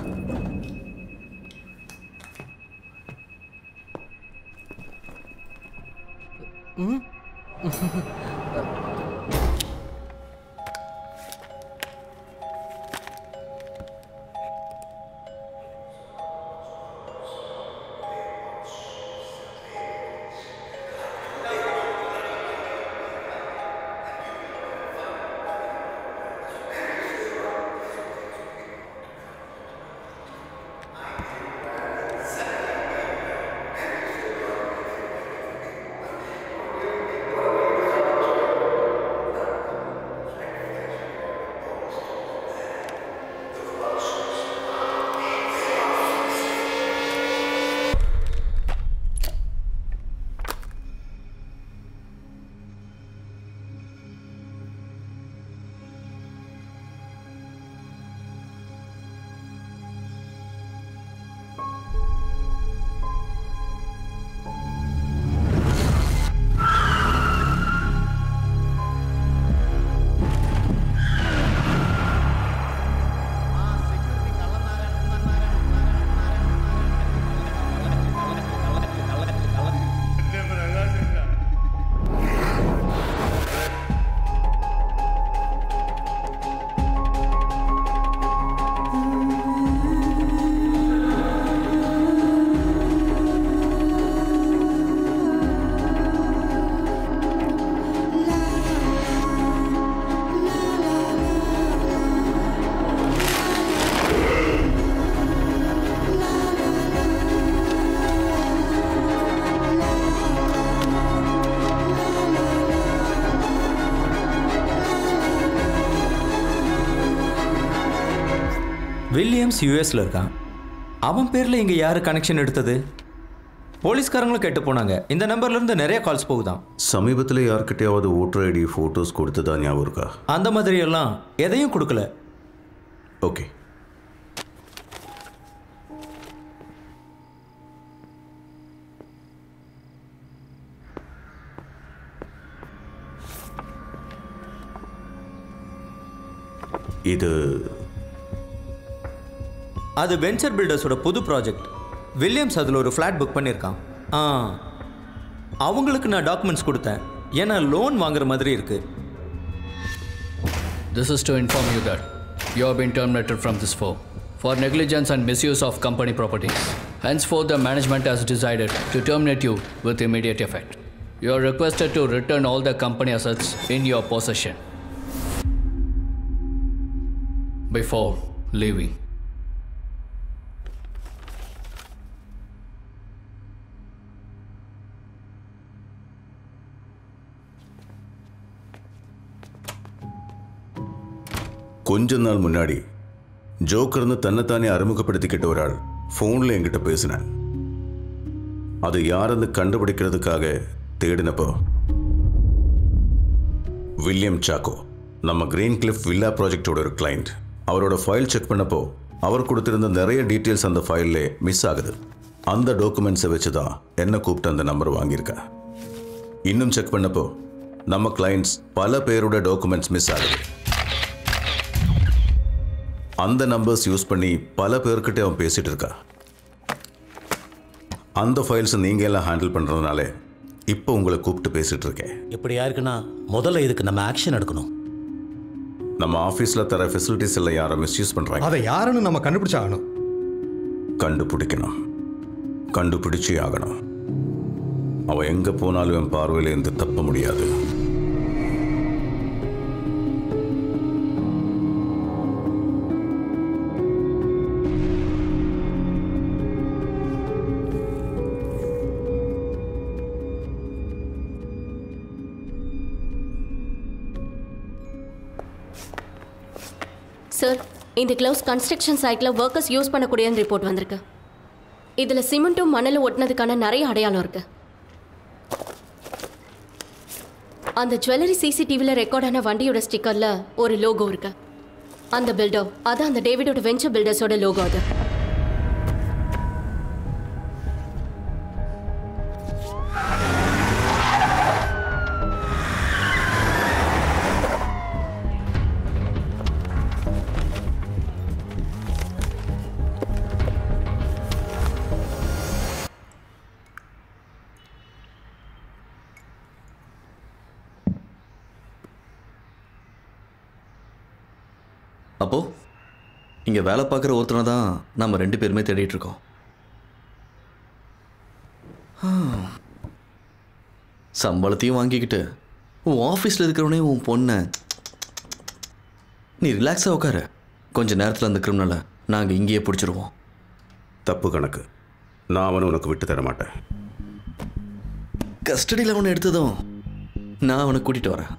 வில்லியம்ஸ் யூஎஸ்ல இருக்கான். அவன் பேரில் இங்கே யார் கனெக்ஷன் எடுத்தது? போலீஸ்காரங்களும் கேட்டு போனாங்க. இந்த நம்பர்லேருந்து நிறைய கால்ஸ் போகுதான். சமீபத்தில் யார்கிட்டையாவது ஓட்டர் ஐடி ஃபோட்டோஸ் கொடுத்ததா ஞாபகம் இருக்கா? அந்த மாதிரியெல்லாம் எதையும் கொடுக்கல. ஓகே, இது அது வென்ச்சர் பில்டர்ஸோட புது ப்ராஜெக்ட். வில்லியம்ஸ் அதில் ஒரு ஃப்ளாட் புக் பண்ணியிருக்கான். ஆ, அவங்களுக்கு நான் டாக்குமெண்ட்ஸ் கொடுத்தேன். ஏன்னா லோன் வாங்குற மாதிரி இருக்கு. This is to inform you that you have been terminated from this firm for negligence and misuse of company properties. Henceforth, the management has decided to terminate you with immediate effect. You are requested to return all the company assets in your possession before leaving. கொஞ்ச நாள் முன்னாடி ஜோக்கர்னு தன்னைத்தானே அறிமுகப்படுத்திக்கிட்ட ஒரு ஆள் ஃபோனில் என்கிட்ட பேசினேன். அது யாருன்னு கண்டுபிடிக்கிறதுக்காக தேடினப்போ வில்லியம் சாக்கோ, நம்ம கிரீன் கிளிஃப் வில்லா ப்ராஜெக்டோட ஒரு கிளைண்ட். அவரோட ஃபைல் செக் பண்ணப்போ அவர் கொடுத்திருந்த நிறைய டீட்டெயில்ஸ் அந்த ஃபைல்லே மிஸ் ஆகுது. அந்த டாக்குமெண்ட்ஸை வச்சு தான் என்னை கூப்பிட்டு அந்த நம்பர் வாங்கியிருக்கேன். இன்னும் செக் பண்ணப்போ நம்ம கிளைண்ட்ஸ் பல பேரோட டாக்குமெண்ட்ஸ் மிஸ் ஆகுது. அந்த நம்பர்ஸ் யூஸ் பண்ணி பல பேர்கிட்ட அவன் பேசிகிட்டு இருக்கா. அந்த ஃபைல்ஸை நீங்கள் எல்லாம் ஹேண்டில் பண்ணுறதுனால இப்போ உங்களை கூப்பிட்டு பேசிகிட்டு இருக்கேன். இப்படியா இருக்குன்னா முதல்ல இதுக்கு நம்ம ஆக்ஷன் எடுக்கணும். நம்ம ஆஃபீஸில் தர ஃபெசிலிட்டிஸ் எல்லாம் யாரை மிஸ்யூஸ் பண்ணுறாங்க, அதை யாருன்னு நம்ம கண்டுபிடிச்சாகணும். கண்டுபிடிக்கணும், கண்டுபிடிச்சி ஆகணும். அவன் எங்கே போனாலும் என் பார்வையில் இருந்து தப்ப முடியாது. சார், இந்த க்ளவுஸ் கன்ஸ்ட்ரக்ஷன் சைட்டில் ஒர்க்கர்ஸ் யூஸ் பண்ணக்கூடியன்னு ரிப்போர்ட் வந்திருக்கு. இதில் சிமெண்ட்டும் மணலும் ஒட்டினதுக்கான நிறைய அடையாளம் இருக்கு. அந்த ஜுவல்லரி சிசிடிவியில் ரெக்கார்டான வண்டியோட ஸ்டிக்கரில் ஒரு லோகோ இருக்கு. அந்த பில்டோ அது அந்த டேவிடோட வெஞ்சர் பில்டர்ஸோட லோகோ. அது அப்போது இங்கே வேலை பார்க்குற ஒருத்தனை தான் நம்ம ரெண்டு பேருமே தேடிட்டுருக்கோம். சம்பளத்தையும் வாங்கிக்கிட்டு உன் ஆஃபீஸில் இருக்கிறவனே உன் பொண்ணை. நீ ரிலாக்ஸாக உட்காரு. கொஞ்சம் நேரத்தில் அந்த கிரிமினலை நாங்கள் இங்கேயே பிடிச்சிருவோம். தப்பு கணக்கு, நான் அவனை உனக்கு விட்டு தர மாட்டேன். கஸ்டடியில் அவனை எடுத்ததும் நான் அவனை கூட்டிகிட்டு வரேன்.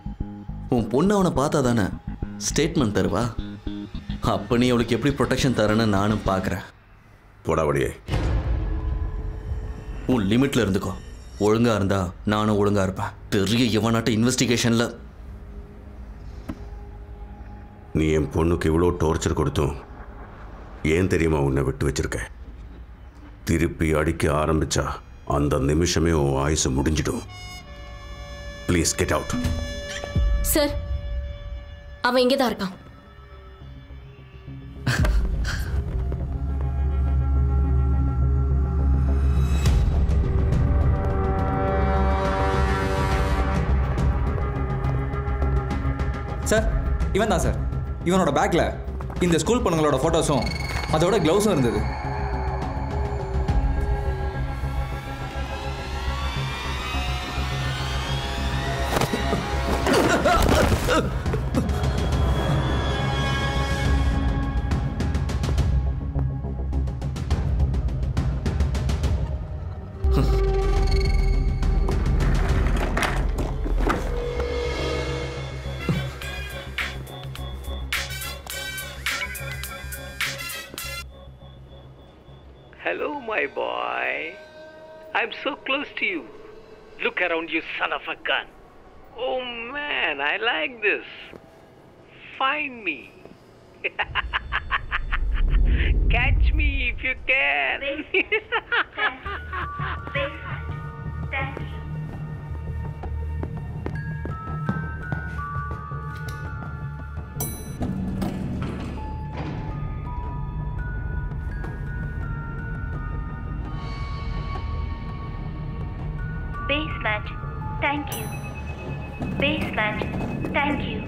உன் பொண்ணை அவனை பார்த்தா தானே ஸ்டேட்மெண்ட் தருவா. அப்போ நீ அவளுக்கு எப்படி ப்ரொடெக்ஷன் தரேன்னு நானும் பார்க்குறேன். போடாவடியே, உன் லிமிட்டில் இருந்துக்கோ. ஒழுங்காக இருந்தால் நானும் ஒழுங்காக இருப்பேன். பெரிய இவனாட்ட இன்வெஸ்டிகேஷனில் நீ என் பொண்ணுக்கு இவ்வளோ டார்ச்சர் கொடுத்தும் ஏன் தெரியுமா உன்னை விட்டு வச்சிருக்க? திருப்பி அடிக்க ஆரம்பித்தா அந்த நிமிஷமே உன் ஆயுசு முடிஞ்சிடும். Please get out. சார், அவன் இங்கே தான் இருக்கான். சார், இவன் தான் சார். இவனோட பேக்கில் இந்த ஸ்கூல் பொண்ணுங்களோட ஃபோட்டோஸும் அதோட க்ளவுஸும் இருந்தது. Hello, my boy. I'm so close to you. Look around, you son of a gun. Oh, man, I like this. Find me. Catch me if you can. Base, dash, base, dash. Basemat, thank you. Basemat, thank you.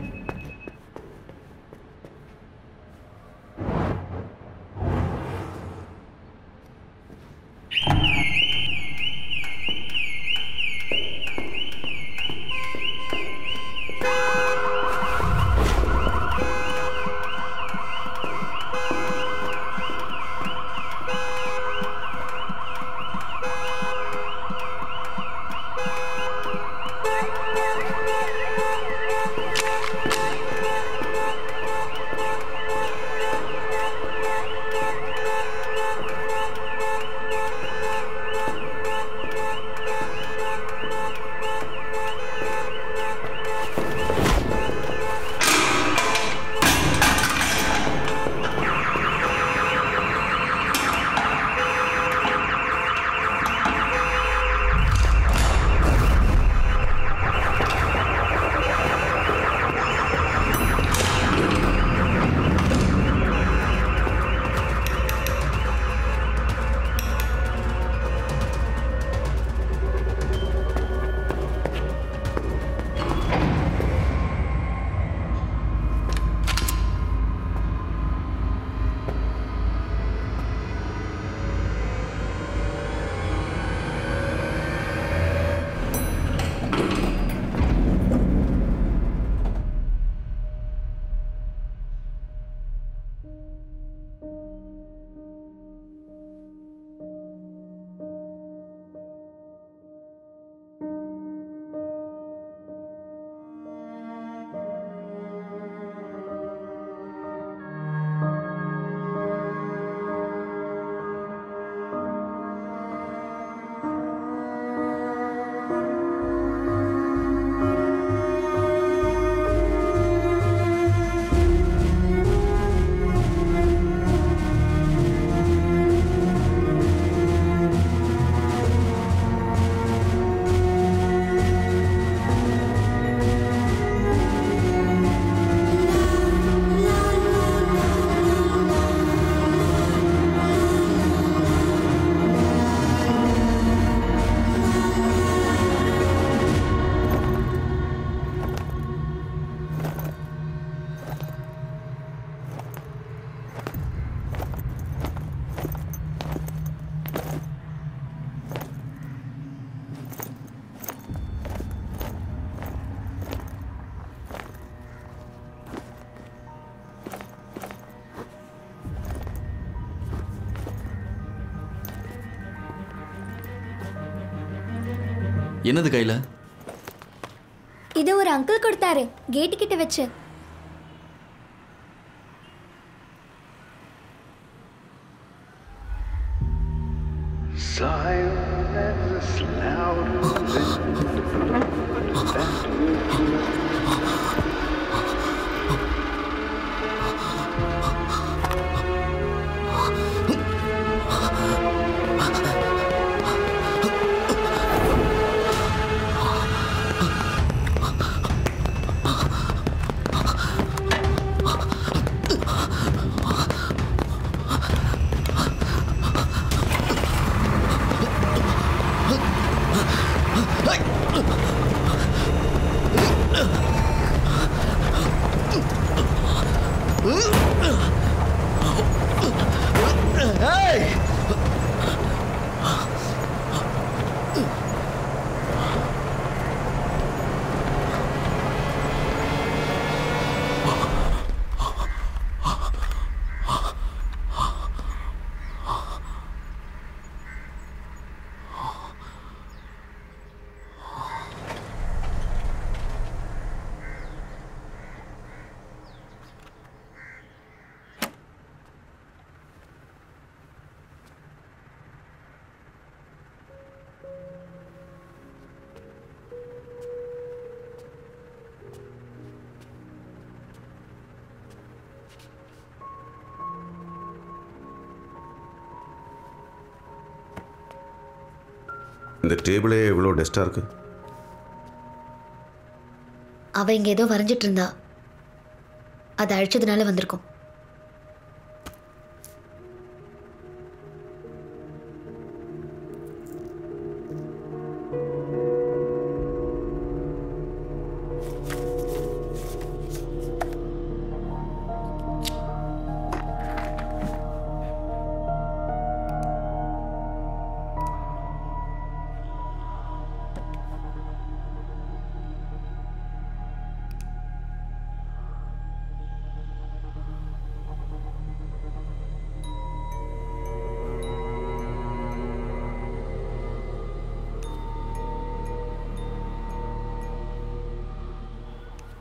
என்னது கையில? இது ஒரு uncle கொடுத்தாரு, gate கிட்ட வெச்சு. இந்த டேபிளே இவ்ளோ டஸ்டா இருக்கு. அவ இங்க ஏதோ வரைஞ்சிட்டு இருந்தா. அது அழிச்சதுனால வந்திருக்கும்.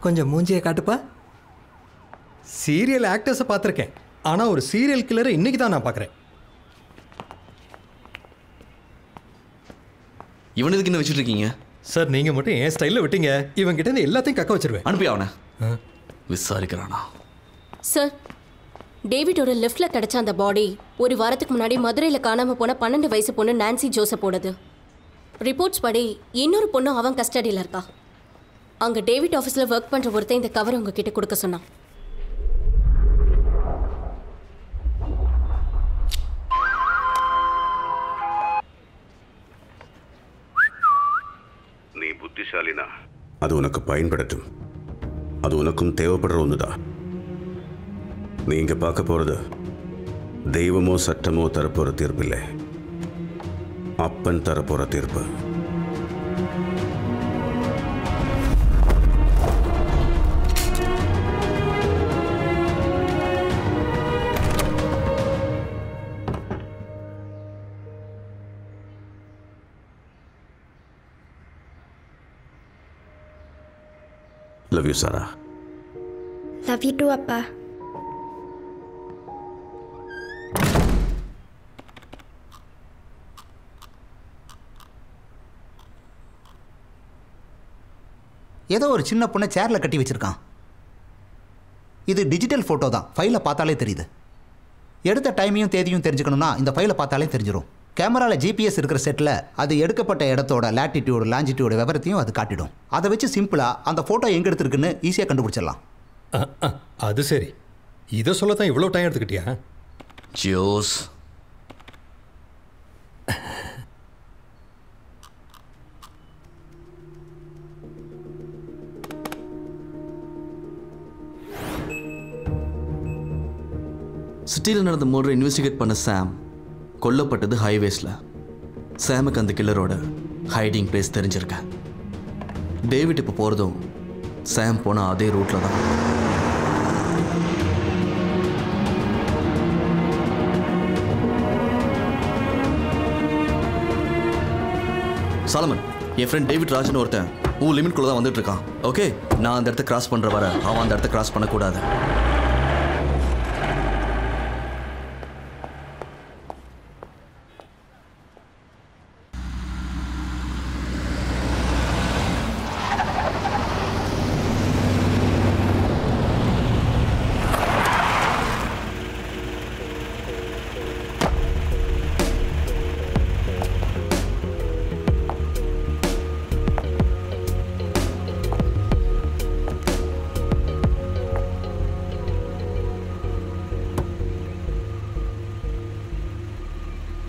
கொஞ்சம் மூஞ்சியை காட்டுப்பா. சீரியல் ஆக்டர்ஸை பார்த்துருக்கேன், ஆனால் ஒரு சீரியல் கில்லரை இன்னைக்கு தான் நான் பார்க்குறேன். இவனுக்கு என்ன வச்சுட்டு இருக்கீங்க சார்? நீங்கள் மட்டும் என் ஸ்டைலில் விட்டீங்க, இவன்கிட்ட இருந்து எல்லாத்தையும் கக்க வச்சிருவேன். அனுப்பி அவனை விசாரிக்கிறானா? சார், டேவிடோட லெஃப்டில் கிடச்ச அந்த பாடி ஒரு வாரத்துக்கு முன்னாடி மதுரையில் காணாமல் போன பன்னெண்டு வயசு பொண்ணு நான்சி ஜோசப்போடது. ரிப்போர்ட்ஸ் படி இன்னொரு பொண்ணு அவன் கஸ்டடியில் இருக்கா. அங்கே டேவிட் ஆஃபீஸில் ஒர்க் பண்ணுற ஒருத்தர் இந்த கவர் உங்ககிட்ட கொடுக்க சொன்னான். நீ புத்திசாலினா, அது உனக்கு பயன்படட்டும். அது உனக்கும் தேவைப்படுற ஒன்றுதான். நீ இங்கே பார்க்க போகிறது தெய்வமோ சட்டமோ தரப்போகிற தீர்ப்பு இல்லை, அப்பன் தரப்போகிற தீர்ப்பு. Love you, Sarah. Love you too, Appa. ஏதோ ஒரு சின்ன பொண்ணை சேர்ல கட்டி வச்சிருக்கான். இது டிஜிட்டல் போட்டோ தான், ஃபைலை பார்த்தாலே தெரியுது. எடுத்த டைமையும் தேதியும் தெரிஞ்சுக்கணும்னா இந்த ஃபைலை பார்த்தாலே தெரிஞ்சிடும். கேமராவில் ஜிபிஎஸ் இருக்கிற செட்டில் அது எடுக்கப்பட்ட இடத்தோட லேட்டிடியூடு லாஞ்சிடியூடு விவரத்தையும் அது காட்டிடும். அதை வச்சு சிம்பிளாக அந்த ஃபோட்டோ எங்கே எடுத்துருக்குன்னு ஈஸியாக கண்டுபிடிச்சிடலாம். அது சரி, இதை சொல்ல தான் இவ்வளோ டைம் எடுத்துக்கிட்டியா ஜோஸ்? சிட்டியில் நடந்த மர்டரை இன்வெஸ்டிகேட் பண்ண சாம் கொல்லப்பட்டது ஹைவேஸில். சாமுக்கு அந்த கில்லரோட ஹைடிங் பிளேஸ் தெரிஞ்சிருக்க. டேவிட் இப்போ போகிறதும் சாம் போன அதே ரூட்டில் தான். சாலமன், என் ஃப்ரெண்ட் டேவிட் ராஜன் ஒருத்தன் ஊ லிமிட்குள்ளே தான் வந்துட்டு இருக்கான். ஓகே, நான் அந்த இடத்த கிராஸ் பண்ணுற வர அவன் அந்த இடத்த கிராஸ் பண்ணக்கூடாது.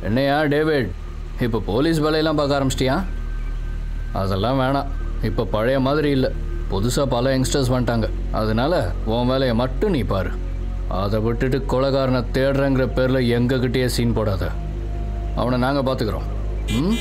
என்னையா டேவிட், இப்போ போலீஸ் வேலையெல்லாம் பார்க்க ஆரம்பிச்சிட்டியா? அதெல்லாம் வேணாம், இப்போ பழைய மாதிரி இல்லை. புதுசாக பல யங்ஸ்டர்ஸ் வந்துட்டாங்க, அதனால உன் வேலையை மட்டும் நீ பாரு. அதை விட்டுட்டு கொலைகாரனை தேடுறங்கிற பேரில் எங்ககிட்டயே சீன் போடாத. அவனை நாங்கள் பார்த்துக்கிறோம். ம்,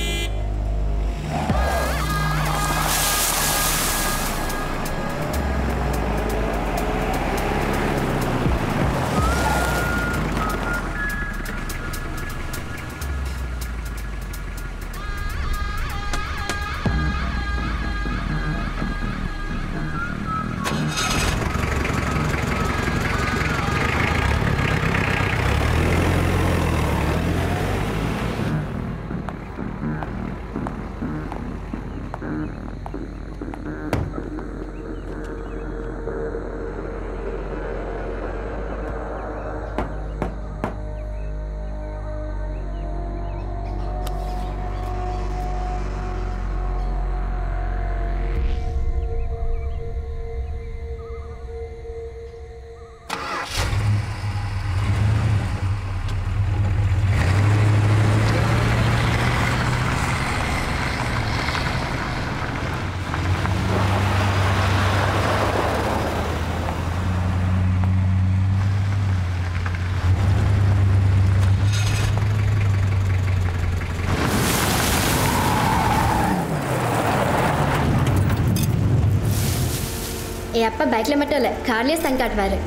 ए अप्पा बाइक मटल कार संकाटवार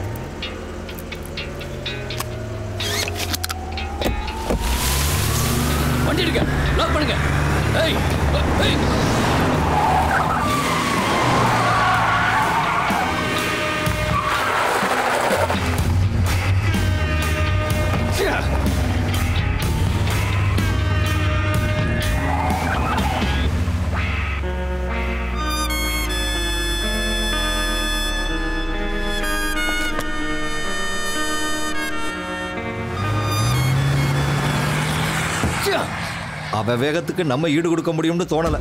வேகத்துக்கு நம்ம ஈடு கொடுக்க முடியும்னு தோணல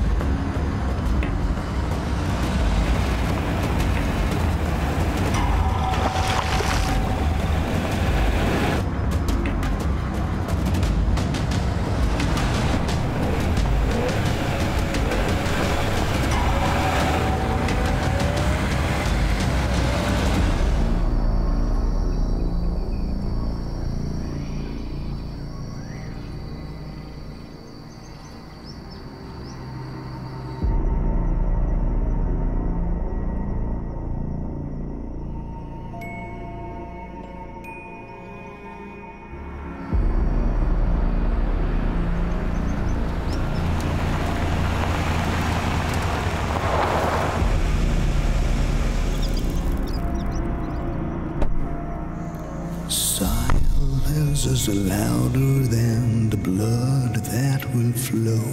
is louder than the blood that will flow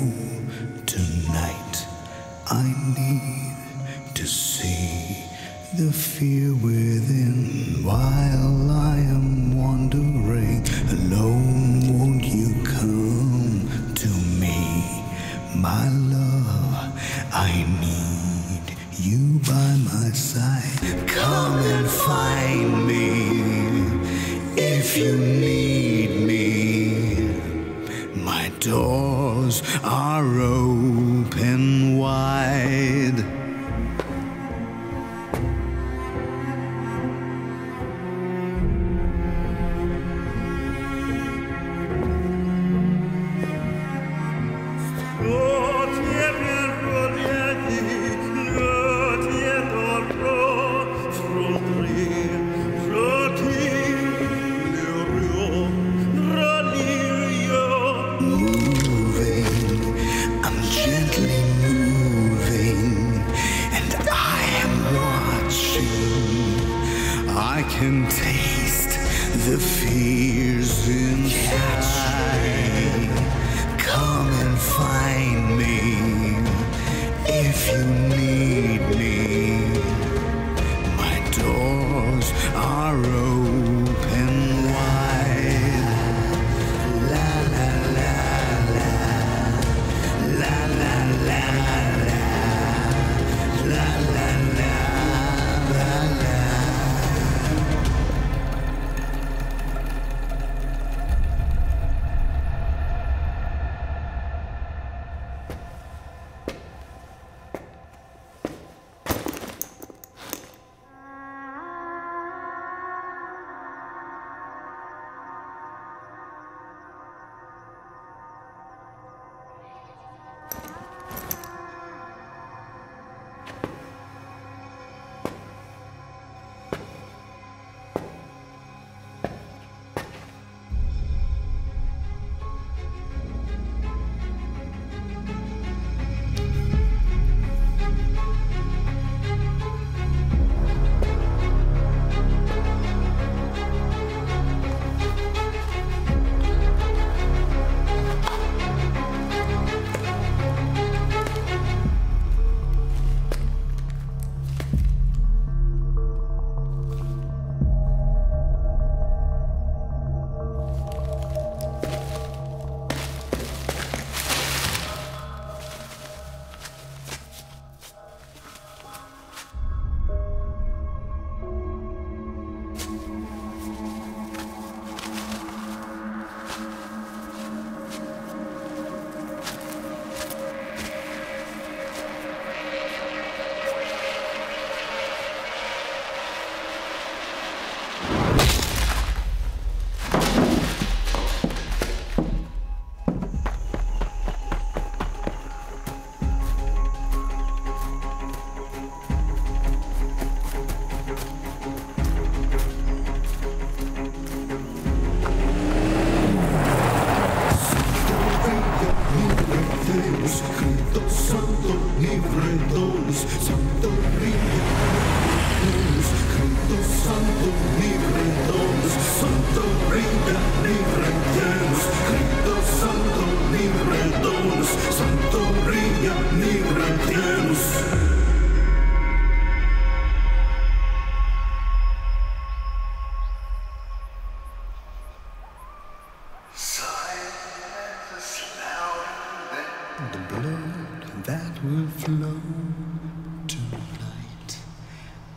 tonight. I need to see the fear within while I am wandering alone. Won't you come to me, my love? I need you by my side. Come and find me if you need me. My doors are open wide.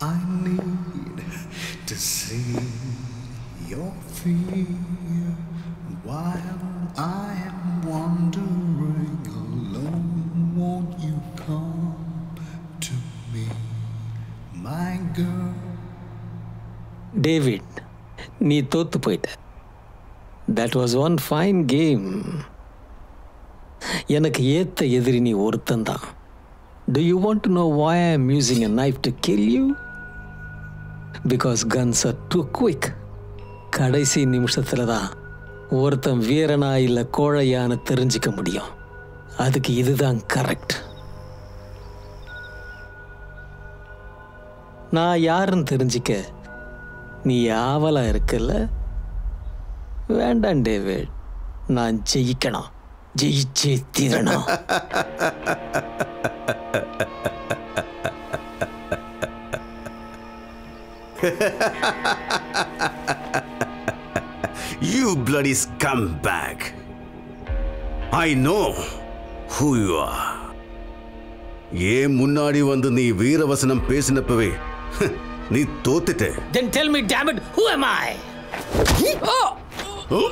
I need to see your fear while I am wandering alone. Won't you come to me, my girl? David, ni tottu poita. That was one fine game. Yanakku yetha ediri nee orthan da. Do you want to know why I am using a knife to kill you? Because guns are too quick. Kadaisi nimishathila da orthan veerana illa kozhaiyaanu therinjikka mudiyum. Adukku idu dhaan correct. Na yaarun therinjikka nee aavala irukkilla. Vandan David, naan jeyikana. ஜெயிச்சே தீரணும். You bloody scumbag. I know who you are. ஏன் முன்னாடி வந்து நீ வீரவசனம் பேசினப்பவே நீ தோத்துட்ட. Then tell me, damn it, who am I? Oh! Oh!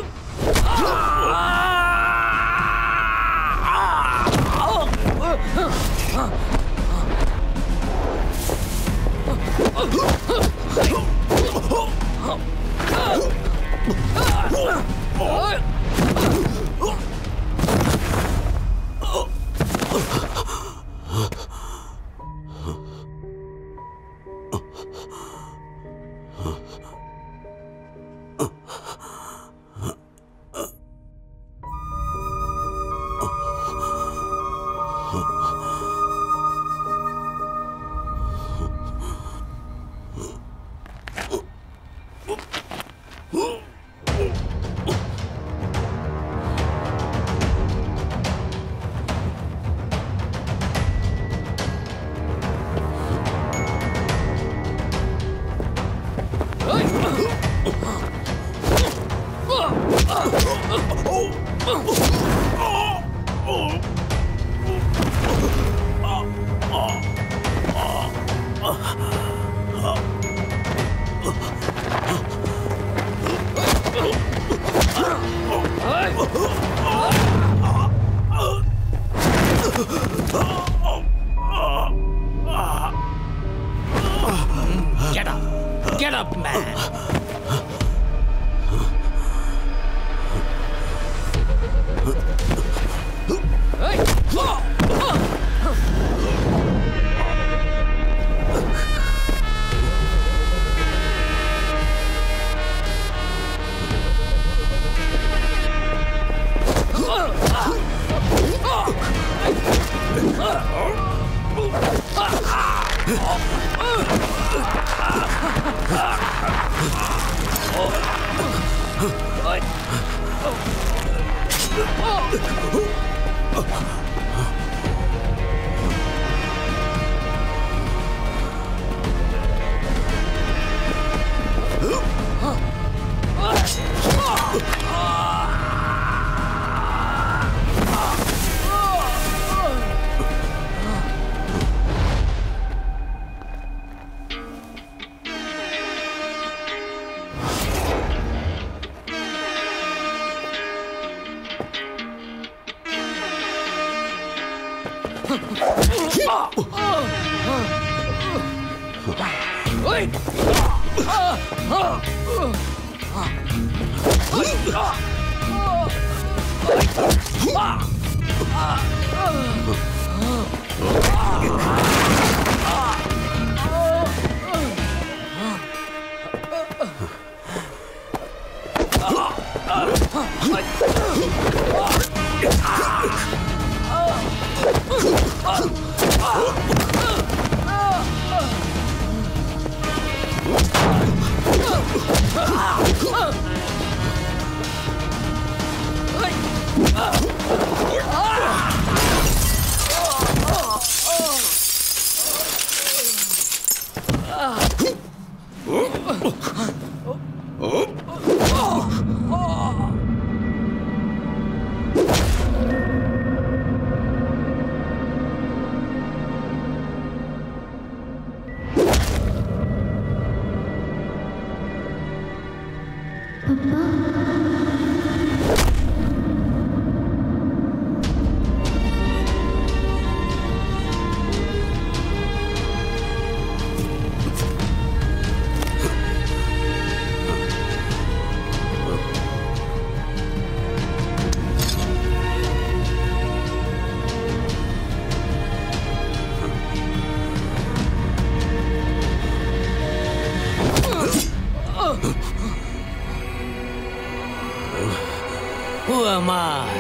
am I?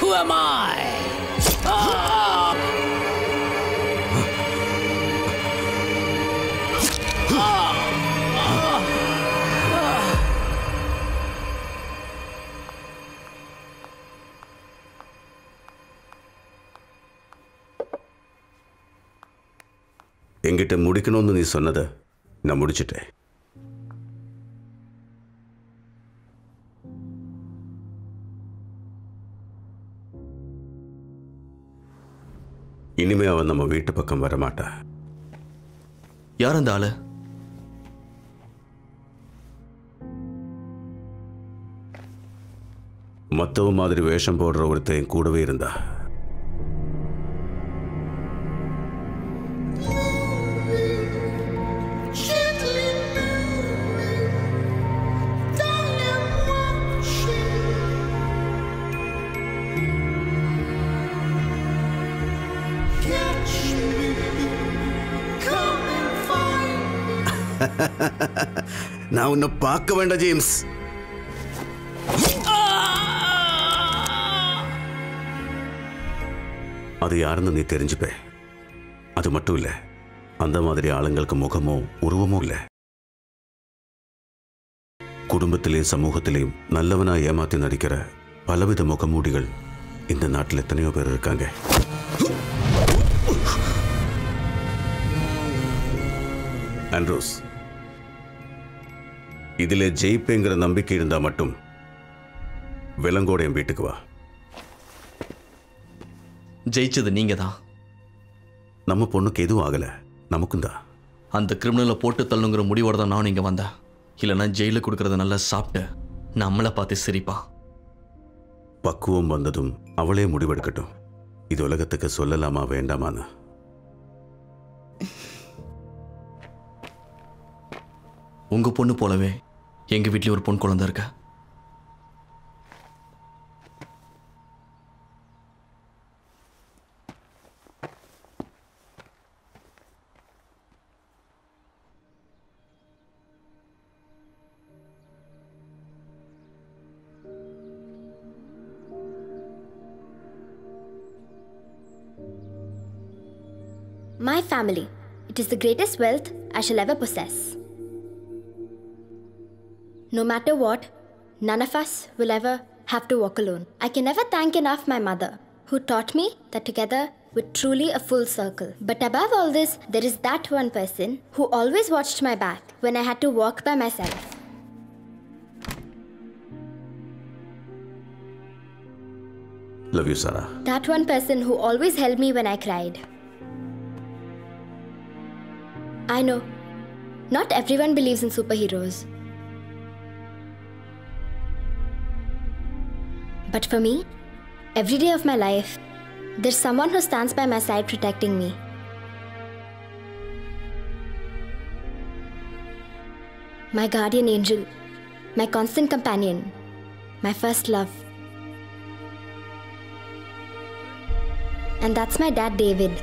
Who am I? Ah! Ah! எங்கிட்ட முடிக்கணும்னு நீ சொன்னத நான் முடிச்சிட்டேன். இனிமே அவன் நம்ம வீட்டு பக்கம் வரமாட்டா. யார் அந்த ஆளு? மத்தவ மாதிரி வேஷம் போடுற ஒருத்தன் கூடவே இருந்தா. நான் உன்னை பார்க்க வேண்டாம் ஜேம்ஸ். அது யாருன்னு நீ தெரிஞ்சுப்பே. அது மட்டும் இல்லை, அந்த மாதிரி ஆளுங்களுக்கு முகமோ உருவமோ இல்லை. குடும்பத்திலேயும் சமூகத்திலேயும் நல்லவனா ஏமாத்தி நடிக்கிற பலவித முகமூடிகள் இந்த நாட்டில் எத்தனையோ பேர் இருக்காங்க. ஆண்ட்ரூஸ், இதிலே ஜெயிப்பேங்கிற நம்பிக்கை இருந்தா மட்டும் விலங்கோட என் வீட்டுக்கு வா. ஜெயிச்சது நீங்க தான். நம்ம பொண்ணுக்கு எதுவும் ஆகல, நமக்கும் தான். அந்த கிரிமினலை போட்டு தள்ளுங்கிற முடிவோட தான் நான் இங்க வந்தேன். இல்லைன்னா ஜெயில கொடுக்கறத நல்லா சாப்பிட்டு நம்மளை பார்த்து சிரிப்பா. பக்குவம் வந்ததும் அவளே முடிவெடுக்கட்டும். இது உலகத்துக்கு சொல்லலாமா வேண்டாமான்னு. உங்க பொண்ணு போலவே எங்கள் வீட்டில் ஒரு பொன் குழந்தை இருக்கா. My family. It is the greatest wealth I shall ever possess. No matter what, none of us will ever have to walk alone. I can never thank enough my mother, who taught me that together we're truly a full circle. But above all this, there is that one person who always watched my back when I had to walk by myself. Love you, Sarah. That one person who always held me when I cried. I know, not everyone believes in superheroes. But for me, every day of my life, there's someone who stands by my side protecting me. My guardian angel, my constant companion, my first love. And that's my dad, David,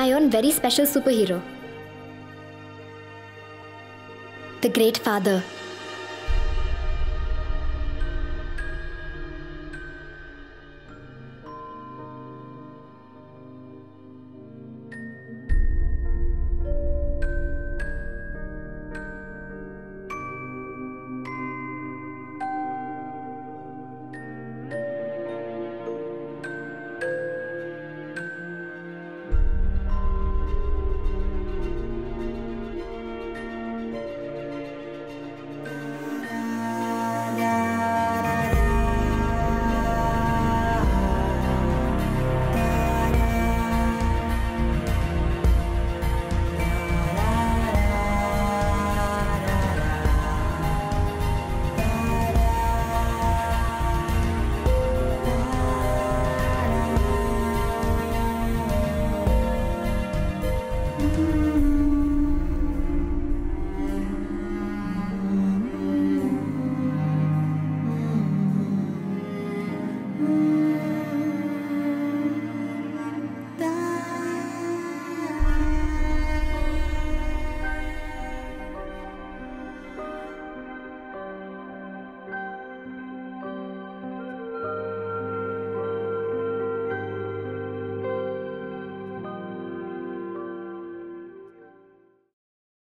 my own very special superhero. The great father.